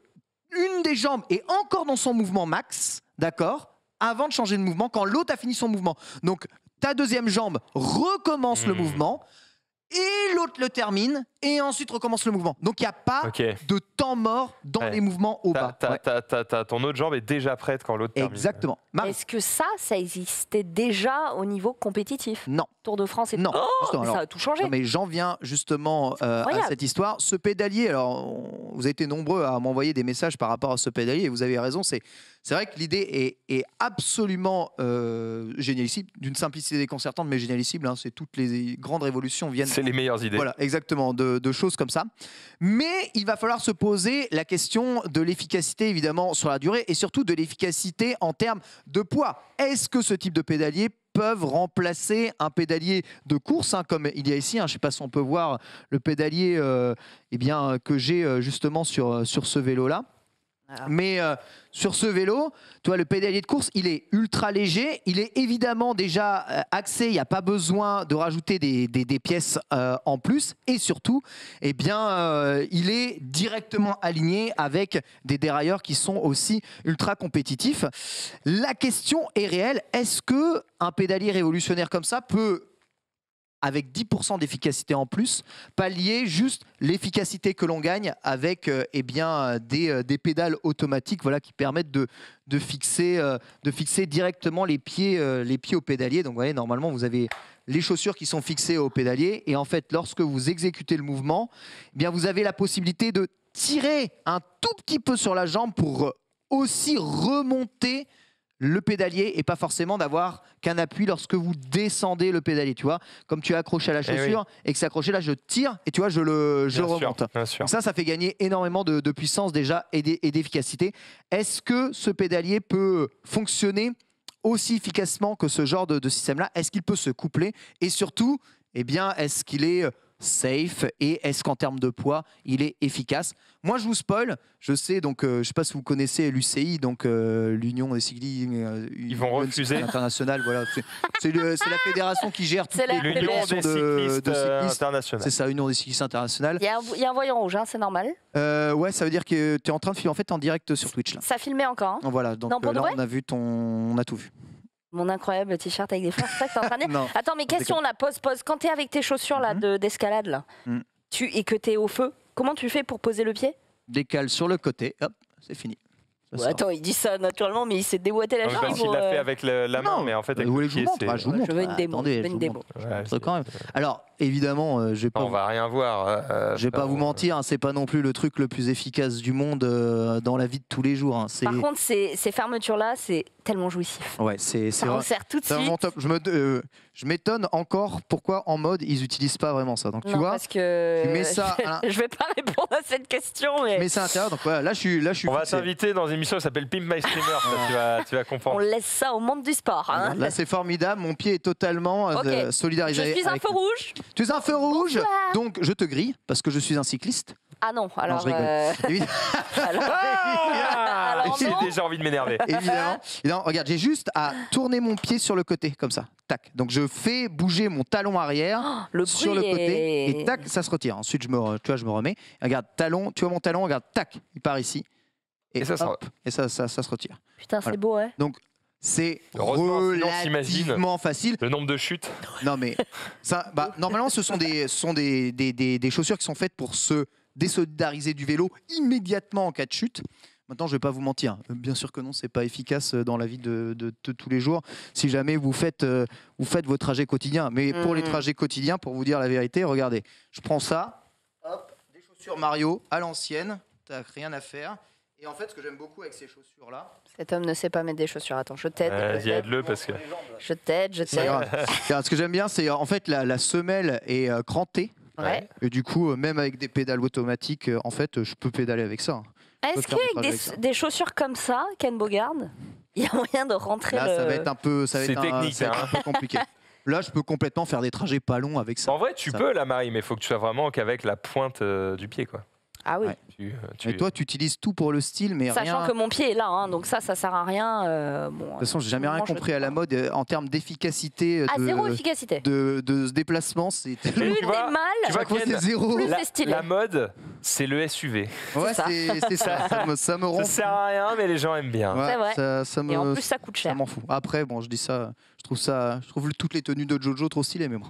une des jambes est encore dans son mouvement max, d'accord, avant de changer de mouvement, quand l'autre a fini son mouvement. Donc, ta deuxième jambe recommence mmh. le mouvement, et l'autre le termine, et ensuite recommence le mouvement. Donc, il n'y a pas okay. de temps mort dans ouais. les mouvements au bas. T'as, ouais. t'as, t'as, t'as, ton autre jambe est déjà prête quand l'autre termine. Exactement. Est-ce que ça, ça existait déjà au niveau compétitif? Non. Tour de France et non. Oh, alors, ça a tout changé. Non, mais j'en viens justement euh, à cette histoire. Ce pédalier, alors, on, vous avez été nombreux à m'envoyer des messages par rapport à ce pédalier, et vous avez raison, c'est... C'est vrai que l'idée est, est absolument euh, génialissime, d'une simplicité déconcertante, mais génialissime. Hein, c'est toutes les grandes révolutions viennent. C'est les meilleures idées. Voilà, exactement, de, de choses comme ça. Mais il va falloir se poser la question de l'efficacité, évidemment, sur la durée, et surtout de l'efficacité en termes de poids. Est-ce que ce type de pédalier peuvent remplacer un pédalier de course, hein, comme il y a ici, hein, je ne sais pas si on peut voir le pédalier euh, eh bien, que j'ai euh, justement sur, sur ce vélo-là. Mais euh, sur ce vélo, tu vois, le pédalier de course, il est ultra léger. Il est évidemment déjà euh, axé. Il n'y a pas besoin de rajouter des, des, des pièces euh, en plus. Et surtout, eh bien, euh, il est directement aligné avec des dérailleurs qui sont aussi ultra compétitifs. La question est réelle. Est-ce qu'un pédalier révolutionnaire comme ça peut, avec dix pour cent d'efficacité en plus, pallier juste l'efficacité que l'on gagne avec euh, eh bien, des, euh, des pédales automatiques, voilà, qui permettent de, de, fixer, euh, de fixer directement les pieds, euh, les pieds au pédalier. Donc vous voyez, normalement, vous avez les chaussures qui sont fixées au pédalier. Et en fait, lorsque vous exécutez le mouvement, eh bien, vous avez la possibilité de tirer un tout petit peu sur la jambe pour aussi remonter le pédalier, et pas forcément d'avoir qu'un appui lorsque vous descendez le pédalier, tu vois. Comme tu es accroché à la chaussure et, oui. et que c'est accroché là, je tire et tu vois, je le je bien remonte. Sûr, bien sûr. Donc ça, ça fait gagner énormément de, de puissance déjà et d'efficacité. Est-ce que ce pédalier peut fonctionner aussi efficacement que ce genre de, de système-là? Est-ce qu'il peut se coupler? Et surtout, eh bien, est-ce qu'il est safe, et est-ce qu'en termes de poids il est efficace? Moi je vous spoil, je sais, donc euh, je sais pas si vous connaissez l'U C I, donc euh, l'Union des cyclistes, euh, ils vont refuser international, voilà, c'est la fédération qui gère toute l'Union des cyclistes internationale. C'est ça, l'Union des cyclistes internationale. Il y, y a un voyant rouge, hein, c'est normal. Euh, ouais, ça veut dire que tu es en train de filmer en fait en direct sur Twitch là. Ça filmait encore. Hein. Voilà, donc non, euh, là on a vu ton, on a tout vu. Mon incroyable t-shirt avec des fleurs, c'est ça que t'es en train de dire? Attends, mais question, on la pose, pose. Quand t'es avec tes chaussures là, mm-hmm. d'escalade, là, mm. tu, et que t'es au feu, comment tu fais pour poser le pied? Décale sur le côté, hop, c'est fini. Ouais, attends, il dit ça naturellement, mais il s'est déboîté la jambe. Il l'a fait avec le, la main, non, mais en fait, avec le pied, c'est... Je veux une démo. Attendez, je veux une démo. Ouais, quand même. Alors, évidemment, euh, je vais pas... Non, on va rien voir. Euh, je vais pas vous mentir, hein, c'est pas non plus le truc le plus efficace du monde euh, dans la vie de tous les jours. Hein. Par contre, ces, ces fermetures-là, c'est tellement jouissif. Ouais, c'est ça. On sert tout de suite. Top. Je me, euh, je m'étonne encore pourquoi en mode ils utilisent pas vraiment ça. Donc tu non, vois, parce que tu mets ça. Je, à... je vais pas répondre à cette question. Mais, mais c'est intéressant. Donc voilà, là je suis, là je suis. On fixé. Va t'inviter dans une émission qui s'appelle Pimp My Streamer. Ça, tu vas, tu vas comprendre. On laisse ça au monde du sport. Hein. Là c'est formidable. Mon pied est totalement okay. euh, solidarisé. Je suis avec un feu rouge. Tu es un feu rouge. Bonsoir. Donc je te grille parce que je suis un cycliste. Ah non, alors. Non, euh... alors, ah alors j'ai déjà envie de m'énerver. Évidemment. Non, regarde, j'ai juste à tourner mon pied sur le côté, comme ça. Tac. Donc je fais bouger mon talon arrière oh, le sur le côté, est... et tac, ça se retire. Ensuite, je me, tu vois, je me remets. Regarde, talon, tu vois mon talon, regarde, tac, il part ici. Et, et, ça, hop, et ça, ça, ça se retire. Putain, voilà. C'est beau, ouais. Donc, c'est relativement facile. Le nombre de chutes. Non, mais ça, bah, normalement, ce sont, des, ce sont des, des, des, des chaussures qui sont faites pour se désolidariser du vélo immédiatement en cas de chute. Maintenant, je ne vais pas vous mentir. Bien sûr que non, ce n'est pas efficace dans la vie de, de, de, de tous les jours. Si jamais vous faites, euh, vous faites vos trajets quotidiens. Mais mmh. pour les trajets quotidiens, pour vous dire la vérité, regardez. Je prends ça, hop, des chaussures Mario à l'ancienne. Tu n'as rien à faire. Et en fait, ce que j'aime beaucoup avec ces chaussures-là... Cet homme ne sait pas mettre des chaussures. Attends, je t'aide. Euh, Vas-y, aide-le parce que... Je t'aide, je t'aide. Ce que j'aime bien, c'est en fait la, la semelle est euh, crantée. Ouais. Et du coup, même avec des pédales automatiques, en fait, je peux pédaler avec ça. Est-ce qu'avec des, des chaussures comme ça, Ken Bogard, il y a moyen de rentrer là, le... ça va être un peu, ça va être technique, un, hein. un peu compliqué. Là, je peux complètement faire des trajets pas longs avec ça. En vrai, tu ça. peux, la Marie, mais il faut que tu sois vraiment qu'avec la pointe euh, du pied, quoi. Ah oui. Ouais. Tu, tu... Et toi, tu utilises tout pour le style, mais sachant rien... que mon pied est là, hein, donc ça, ça sert à rien. Euh, bon, de toute façon, j'ai jamais rien compris à la mode euh, en termes d'efficacité. Ah, de, zéro efficacité. De, de, de ce déplacement, c'est plus t'es mal. Tu vois quoi, c'est zéro. Plus la, stylé. La mode, c'est le S U V. Ouais, c'est ça. Ça me, ça me rend. Ça sert à rien, mais les gens aiment bien. Ouais, c'est vrai. Ça, ça me, et en plus, ça coûte cher. Ça m'en fout. Après, bon, je dis ça. Je trouve ça. Je trouve toutes les tenues de Jojo trop stylées, mais bon.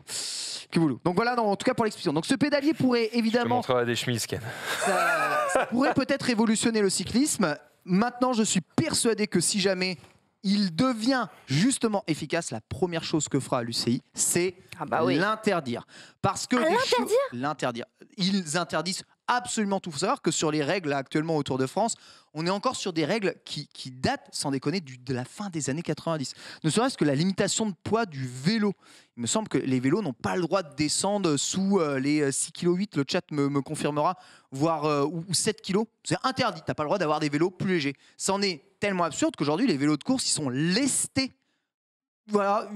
Donc voilà, non, en tout cas pour l'expédition. Donc ce pédalier pourrait évidemment... Je te montrerai des chemises, Ken. Ça, ça pourrait peut-être révolutionner le cyclisme. Maintenant, je suis persuadé que si jamais il devient justement efficace, la première chose que fera l'U C I, c'est ah bah oui. l'interdire. Parce que... Ah, l'interdire ? L'interdire. Ils interdisent absolument tout. Il faut savoir que sur les règles actuellement au Tour de France, on est encore sur des règles qui, qui datent, sans déconner, du, de la fin des années quatre-vingt-dix. Ne serait-ce que la limitation de poids du vélo. Il me semble que les vélos n'ont pas le droit de descendre sous euh, les six virgule huit kilos. Le chat me, me confirmera, voire euh, ou sept kilos. C'est interdit. Tu n'as pas le droit d'avoir des vélos plus légers. Ça en est tellement absurde qu'aujourd'hui, les vélos de course, ils sont lestés. Voilà,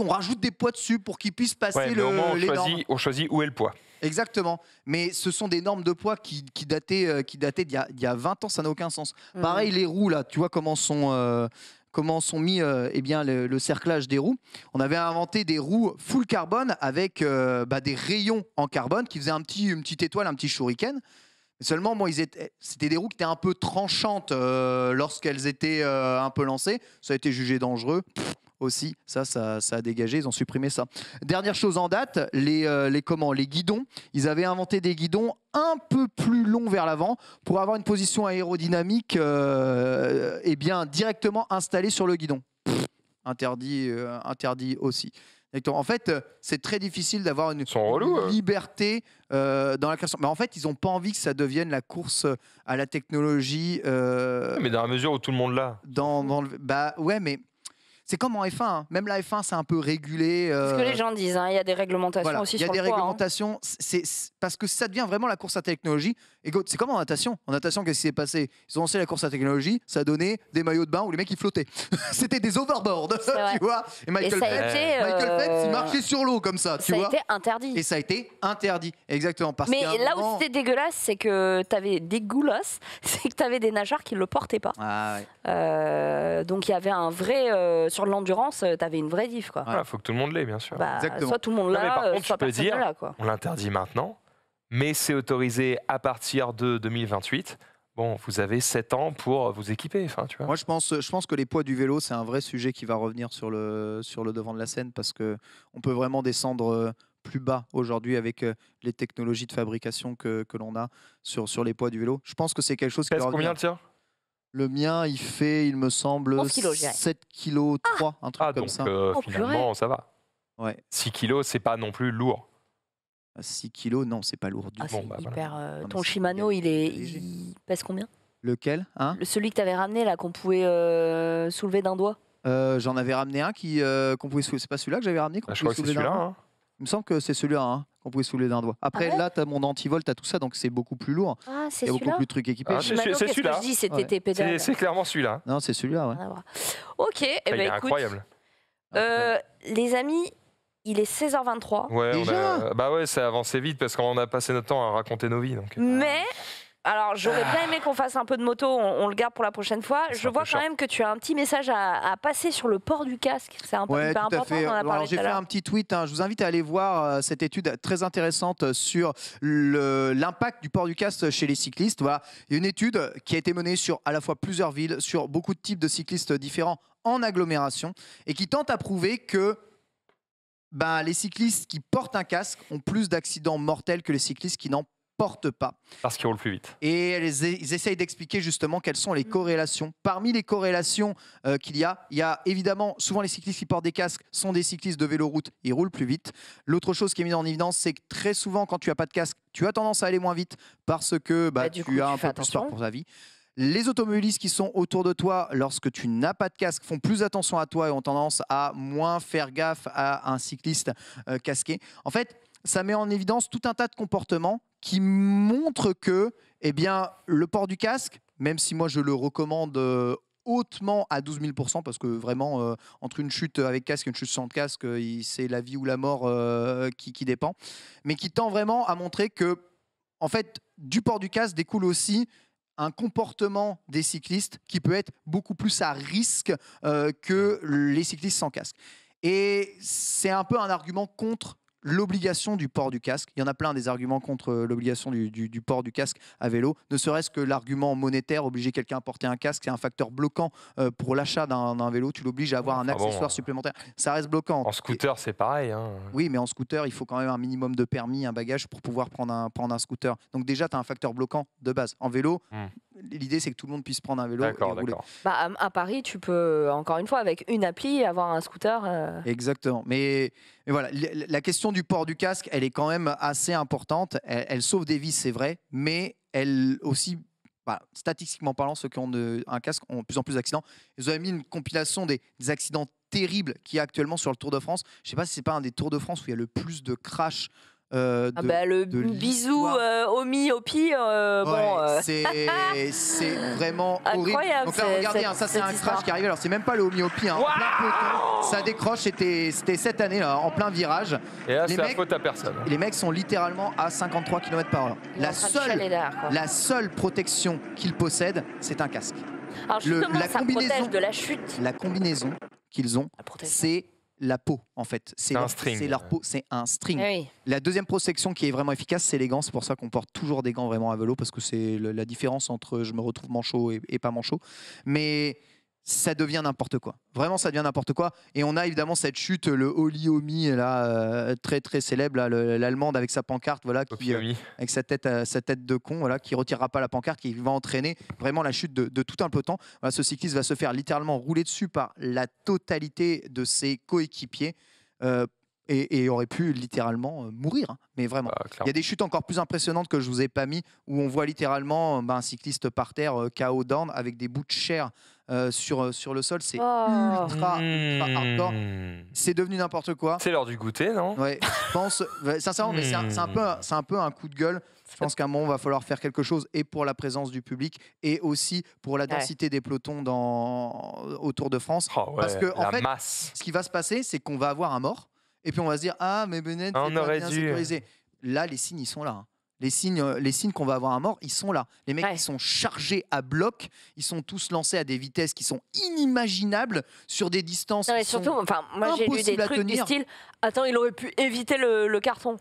on rajoute des poids dessus pour qu'ils puissent passer ouais, mais au moment, on les choisit, normes. On choisit où est le poids. Exactement. Mais ce sont des normes de poids qui, qui dataient, qui dataient d'il y, y a vingt ans, ça n'a aucun sens. Mmh. Pareil, les roues, là, tu vois comment sont, euh, comment sont mis euh, eh bien, le, le cerclage des roues. On avait inventé des roues full carbone avec euh, bah, des rayons en carbone qui faisaient un petit, une petite étoile, un petit shuriken. Seulement, bon, c'était des roues qui étaient un peu tranchantes euh, lorsqu'elles étaient euh, un peu lancées. Ça a été jugé dangereux. Pff. Aussi, ça, ça, ça a dégagé, ils ont supprimé ça. Dernière chose en date, les, euh, les, comment, les guidons. Ils avaient inventé des guidons un peu plus longs vers l'avant pour avoir une position aérodynamique euh, eh bien, directement installée sur le guidon. Pff, interdit, euh, interdit aussi. En fait, c'est très difficile d'avoir une relou, liberté euh, dans la création. Mais en fait, ils n'ont pas envie que ça devienne la course à la technologie. Euh, mais dans la mesure où tout le monde l'a. Dans, dans le, bah ouais, mais... C'est comme en F un, hein. Même la F un, c'est un peu régulé. Euh... C'est ce que les gens disent, il hein. y a des réglementations voilà. aussi sur le poids. Il y a des poids, réglementations, hein. c'est, c'est, parce que ça devient vraiment la course à technologie. Et c'est comme en natation. En natation, qu'est-ce qui s'est passé? Ils ont lancé la course à technologie, ça a donné des maillots de bain où les mecs, ils flottaient. C'était des overboards, tu vois. Et Michael Phelps, euh... il marchait sur l'eau comme ça, tu ça vois. Ça a été interdit. Et ça a été interdit, exactement. Parce Mais là moment... où c'était dégueulasse, c'est que tu avais des goulasses, c'est que tu avais des nageurs qui ne le portaient pas. Ah, ouais. euh, donc il y avait un vrai... Euh, sur l'endurance, tu avais une vraie diff. Il voilà, faut que tout le monde l'ait, bien sûr. Bah, soit tout le monde l'a, euh, soit personne ne l'a. On l'interdit maintenant, mais c'est autorisé à partir de deux mille vingt-huit. Bon, vous avez sept ans pour vous équiper. Enfin, tu vois. Moi, je pense, je pense que les poids du vélo, c'est un vrai sujet qui va revenir sur le, sur le devant de la scène parce qu'on peut vraiment descendre plus bas aujourd'hui avec les technologies de fabrication que, que l'on a sur, sur les poids du vélo. Je pense que c'est quelque chose qui va revenir. Combien le tien ? Le mien, il fait, il me semble, sept virgule trois kilos, ah un truc ah, comme donc, ça. Euh, oh, finalement, purée. Ça va. Ouais. six kilos, c'est pas non plus lourd. six kilos, non, c'est pas lourd. Ah, bon, bah, hyper, voilà. euh, non, ton Shimano, il, est, il pèse combien? Lequel hein? Celui que tu avais ramené, là, qu'on pouvait euh, soulever d'un doigt. euh, J'en avais ramené un qui, euh, qu'on pouvait soulever. C'est pas celui-là que j'avais ramené qu'on bah, pouvait je crois soulever d'un doigt. Hein. Il me semble que c'est celui-là. Hein. On pouvait soulever d'un doigt. Après, ah ouais là, tu as mon anti-vol, tu as tout ça, donc c'est beaucoup plus lourd. Ah, c'est beaucoup plus de trucs équipés. Ah, c'est celui-là. C'est ouais. clairement celui-là. Non, c'est celui-là. Ouais. Ok, eh ben, il est écoute, incroyable. Euh, les amis, il est seize heures vingt-trois. Ouais, déjà a... bah ouais, ça a avancé vite parce qu'on a passé notre temps à raconter nos vies. Donc... Mais, alors j'aurais bien aimé qu'on fasse un peu de moto, on, on le garde pour la prochaine fois. Je vois quand chiant. même que tu as un petit message à, à passer sur le port du casque. C'est un peu ouais, important. J'ai fait un petit tweet, hein. Je vous invite à aller voir euh, cette étude très intéressante sur l'impact du port du casque chez les cyclistes. Voilà. Il y a une étude qui a été menée sur à la fois plusieurs villes, sur beaucoup de types de cyclistes différents en agglomération et qui tente à prouver que ben, les cyclistes qui portent un casque ont plus d'accidents mortels que les cyclistes qui n'en portent pas. Parce qu'ils roulent plus vite. Et elles, ils essayent d'expliquer justement quelles sont les corrélations. Parmi les corrélations euh, qu'il y a, il y a évidemment souvent les cyclistes qui portent des casques sont des cyclistes de véloroute, ils roulent plus vite. L'autre chose qui est mise en évidence, c'est que très souvent quand tu n'as pas de casque, tu as tendance à aller moins vite parce que bah, bah, tu coup, as tu un peu plus peur pour ta vie. Les automobilistes qui sont autour de toi, lorsque tu n'as pas de casque, font plus attention à toi et ont tendance à moins faire gaffe à un cycliste euh, casqué. En fait, ça met en évidence tout un tas de comportements qui montrent que eh bien, le port du casque, même si moi je le recommande euh, hautement à douze mille pour cent, parce que vraiment, euh, entre une chute avec casque et une chute sans casque, euh, c'est la vie ou la mort euh, qui, qui dépend, mais qui tend vraiment à montrer que, en fait, du port du casque découle aussi un comportement des cyclistes qui peut être beaucoup plus à risque euh, que les cyclistes sans casque. Et c'est un peu un argument contre l'obligation du port du casque. Il y en a plein des arguments contre l'obligation du, du, du port du casque à vélo, ne serait-ce que l'argument monétaire, obliger quelqu'un à porter un casque, c'est un facteur bloquant euh, pour l'achat d'un vélo, tu l'obliges à avoir enfin un accessoire bon, supplémentaire, ça reste bloquant. En scooter et... c'est pareil. Hein. Oui, mais en scooter, il faut quand même un minimum de permis, un bagage pour pouvoir prendre un, prendre un scooter. Donc déjà, tu as un facteur bloquant de base. En vélo, hmm. l'idée c'est que tout le monde puisse prendre un vélo et rouler. Bah, à, à Paris, tu peux, encore une fois, avec une appli, avoir un scooter. Euh... Exactement, mais, mais voilà, la, la question du port du casque, elle est quand même assez importante. Elle, elle sauve des vies, c'est vrai, mais elle aussi, bah, statistiquement parlant, ceux qui ont de, un casque ont de plus en plus d'accidents. Ils ont mis une compilation des, des accidents terribles qu'il y a actuellement sur le Tour de France. Je ne sais pas si c'est pas un des Tours de France où il y a le plus de crashs. Euh, ah de, bah le bisou euh, omis au pire euh, ouais, bon, euh... c'est vraiment horrible. Donc là regardez hein, ça c'est un crash qui arrive, alors c'est même pas le omis au pire hein, wow ça décroche, c'était cette année là, en plein virage et là c'est la faute à personne. Les mecs sont littéralement à cinquante-trois kilomètres par heure. La seule, la seule protection qu'ils possèdent c'est un casque. Alors justement le, la ça combinaison, protège de la chute. La combinaison qu'ils ont c'est la peau, en fait. C'est leur, leur peau, c'est un string. Oui. La deuxième protection qui est vraiment efficace, c'est les gants. C'est pour ça qu'on porte toujours des gants vraiment à vélo, parce que c'est la différence entre je me retrouve manchot et, et pas manchot. Mais ça devient n'importe quoi. Vraiment, ça devient n'importe quoi. Et on a évidemment cette chute, le Oli Omi, là, euh, très très célèbre, l'Allemande avec sa pancarte, voilà, qui, euh, avec sa tête, euh, sa tête de con, voilà, qui ne retirera pas la pancarte, qui va entraîner vraiment la chute de, de tout un peloton. Voilà, ce cycliste va se faire littéralement rouler dessus par la totalité de ses coéquipiers. Euh, Et, et aurait pu littéralement mourir, hein. Mais vraiment. Bah, il y a des chutes encore plus impressionnantes que je ne vous ai pas mis, où on voit littéralement bah, un cycliste par terre, euh, K O down, avec des bouts de chair euh, sur, sur le sol. C'est oh. ultra, ultra hardcore. C'est devenu n'importe quoi. C'est l'heure du goûter, non? Ouais, je pense, sincèrement, mais c'est un, un, un peu un coup de gueule. Je pense qu'à un moment, il va falloir faire quelque chose et pour la présence du public et aussi pour la densité ouais. des pelotons dans, autour de France. Oh, ouais, parce que, en fait, masse. Ce qui va se passer, c'est qu'on va avoir un mort. Et puis on va se dire, ah, mais Benet, on aurait bien dû sécuriser. Là, les signes, ils sont là. Les signes, les signes qu'on va avoir un mort, ils sont là. Les mecs, ouais. ils sont chargés à bloc. Ils sont tous lancés à des vitesses qui sont inimaginables sur des distances. Non, mais qui surtout, sont enfin, moi, j'ai lu des trucs du style, attends, il aurait pu éviter le, le carton.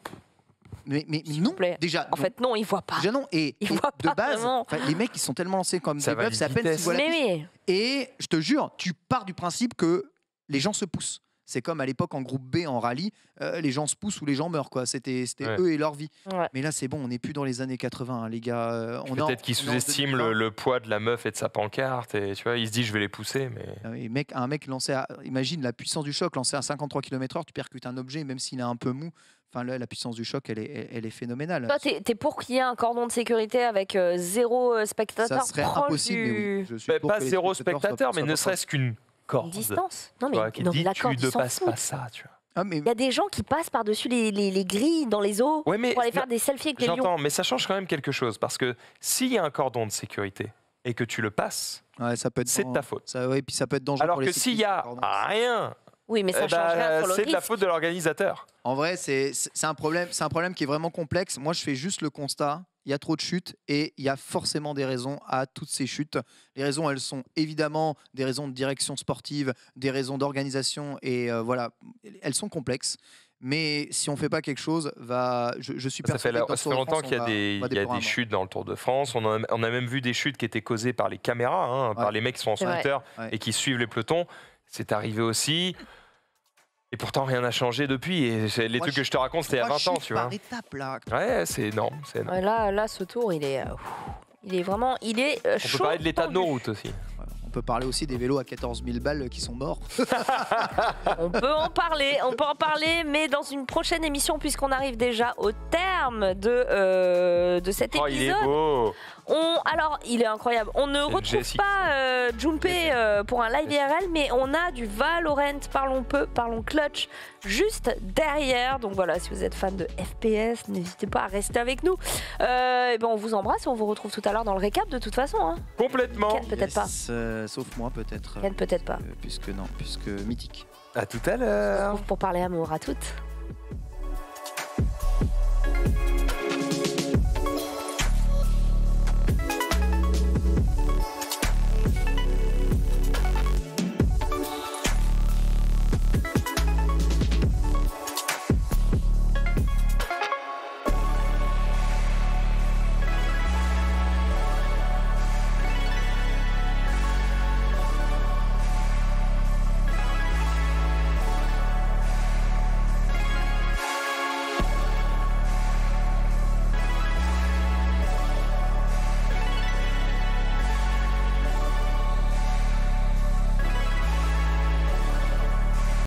Mais, mais, mais non, déjà. En non. fait, non, ils voient pas. Déjà, non. Et, et pas de base, les mecs, ils sont tellement lancés comme ça des bœufs, ça peine. Oui. Et je te jure, tu pars du principe que les gens se poussent. C'est comme à l'époque en groupe B, en rallye, euh, les gens se poussent ou les gens meurent. C'était ouais. eux et leur vie. Ouais. Mais là, c'est bon, on n'est plus dans les années quatre-vingts, hein, les gars. Euh, Peut-être qu'ils sous-estiment le, le poids de la meuf et de sa pancarte. Et, tu vois, il se dit, je vais les pousser. Mais... Et mec, un mec lancé à, imagine la puissance du choc, lancé à cinquante-trois kilomètres heure, tu percutes un objet, même s'il est un peu mou. Enfin, la, la puissance du choc, elle est, elle est phénoménale. Toi, t'es, t'es pour qu'il y ait un cordon de sécurité avec euh, zéro spectateur? Ça serait impossible, du... mais oui, je suis mais pour pas zéro spectateur, mais ne serait-ce qu'une... Corde. Distance. Non mais, ouais, non, dit, mais la corde, tu ne passes pas ça, tu vois. Ah, mais... Il y a des gens qui passent par-dessus les, les, les grilles dans les eaux ouais, mais pour aller faire des selfies avec les lions. J'entends, mais ça change quand même quelque chose parce que s'il y a un cordon de sécurité et que tu le passes, ouais, c'est de ta faute. Ça, ouais, puis ça peut être dangereux. Alors pour que s'il y a cordon, rien. Oui, mais ça eh change bah, rien sur le risque. C'est de la faute de l'organisateur. En vrai, c'est un problème, c'est un problème qui est vraiment complexe. Moi, je fais juste le constat. Il y a trop de chutes et il y a forcément des raisons à toutes ces chutes. Les raisons, elles sont évidemment des raisons de direction sportive, des raisons d'organisation et euh, voilà, elles sont complexes. Mais si on ne fait pas quelque chose, va... je, je suis persuadé que dans le Tour de France, on va, on va déplorer un mort. Ça fait longtemps qu'il y a des chutes dans le Tour de France. On a, on a même vu des chutes qui étaient causées par les caméras, hein, ouais. par les mecs qui sont en scooter ouais. et qui suivent les pelotons. C'est arrivé aussi... Et pourtant, rien n'a changé depuis. Et les moi, trucs que je te raconte, c'était il y a vingt ans, tu vois. Étape, là. Ouais, c'est énorme, c'est énorme. Là, là, ce tour, il est, il est vraiment, il est on chaud. On peut parler de l'état de nos routes aussi. On peut parler aussi des vélos à quatorze mille balles qui sont morts. On peut en parler, on peut en parler, mais dans une prochaine émission, puisqu'on arrive déjà au terme de, euh, de cet épisode. Oh, il est beau. On, alors, il est incroyable. On ne retrouve pas euh, Junpei euh, pour un live I R L, mais on a du Valorant, parlons peu, parlons clutch, juste derrière. Donc voilà, si vous êtes fan de F P S, n'hésitez pas à rester avec nous. Euh, et ben on vous embrasse et on vous retrouve tout à l'heure dans le récap de toute façon. Hein. Complètement. Ken, peut-être yes, pas. Euh, sauf moi, peut-être. Ken, peut-être euh, pas. Puisque non, puisque mythique. À tout à l'heure. On se retrouve pour parler amour à toutes.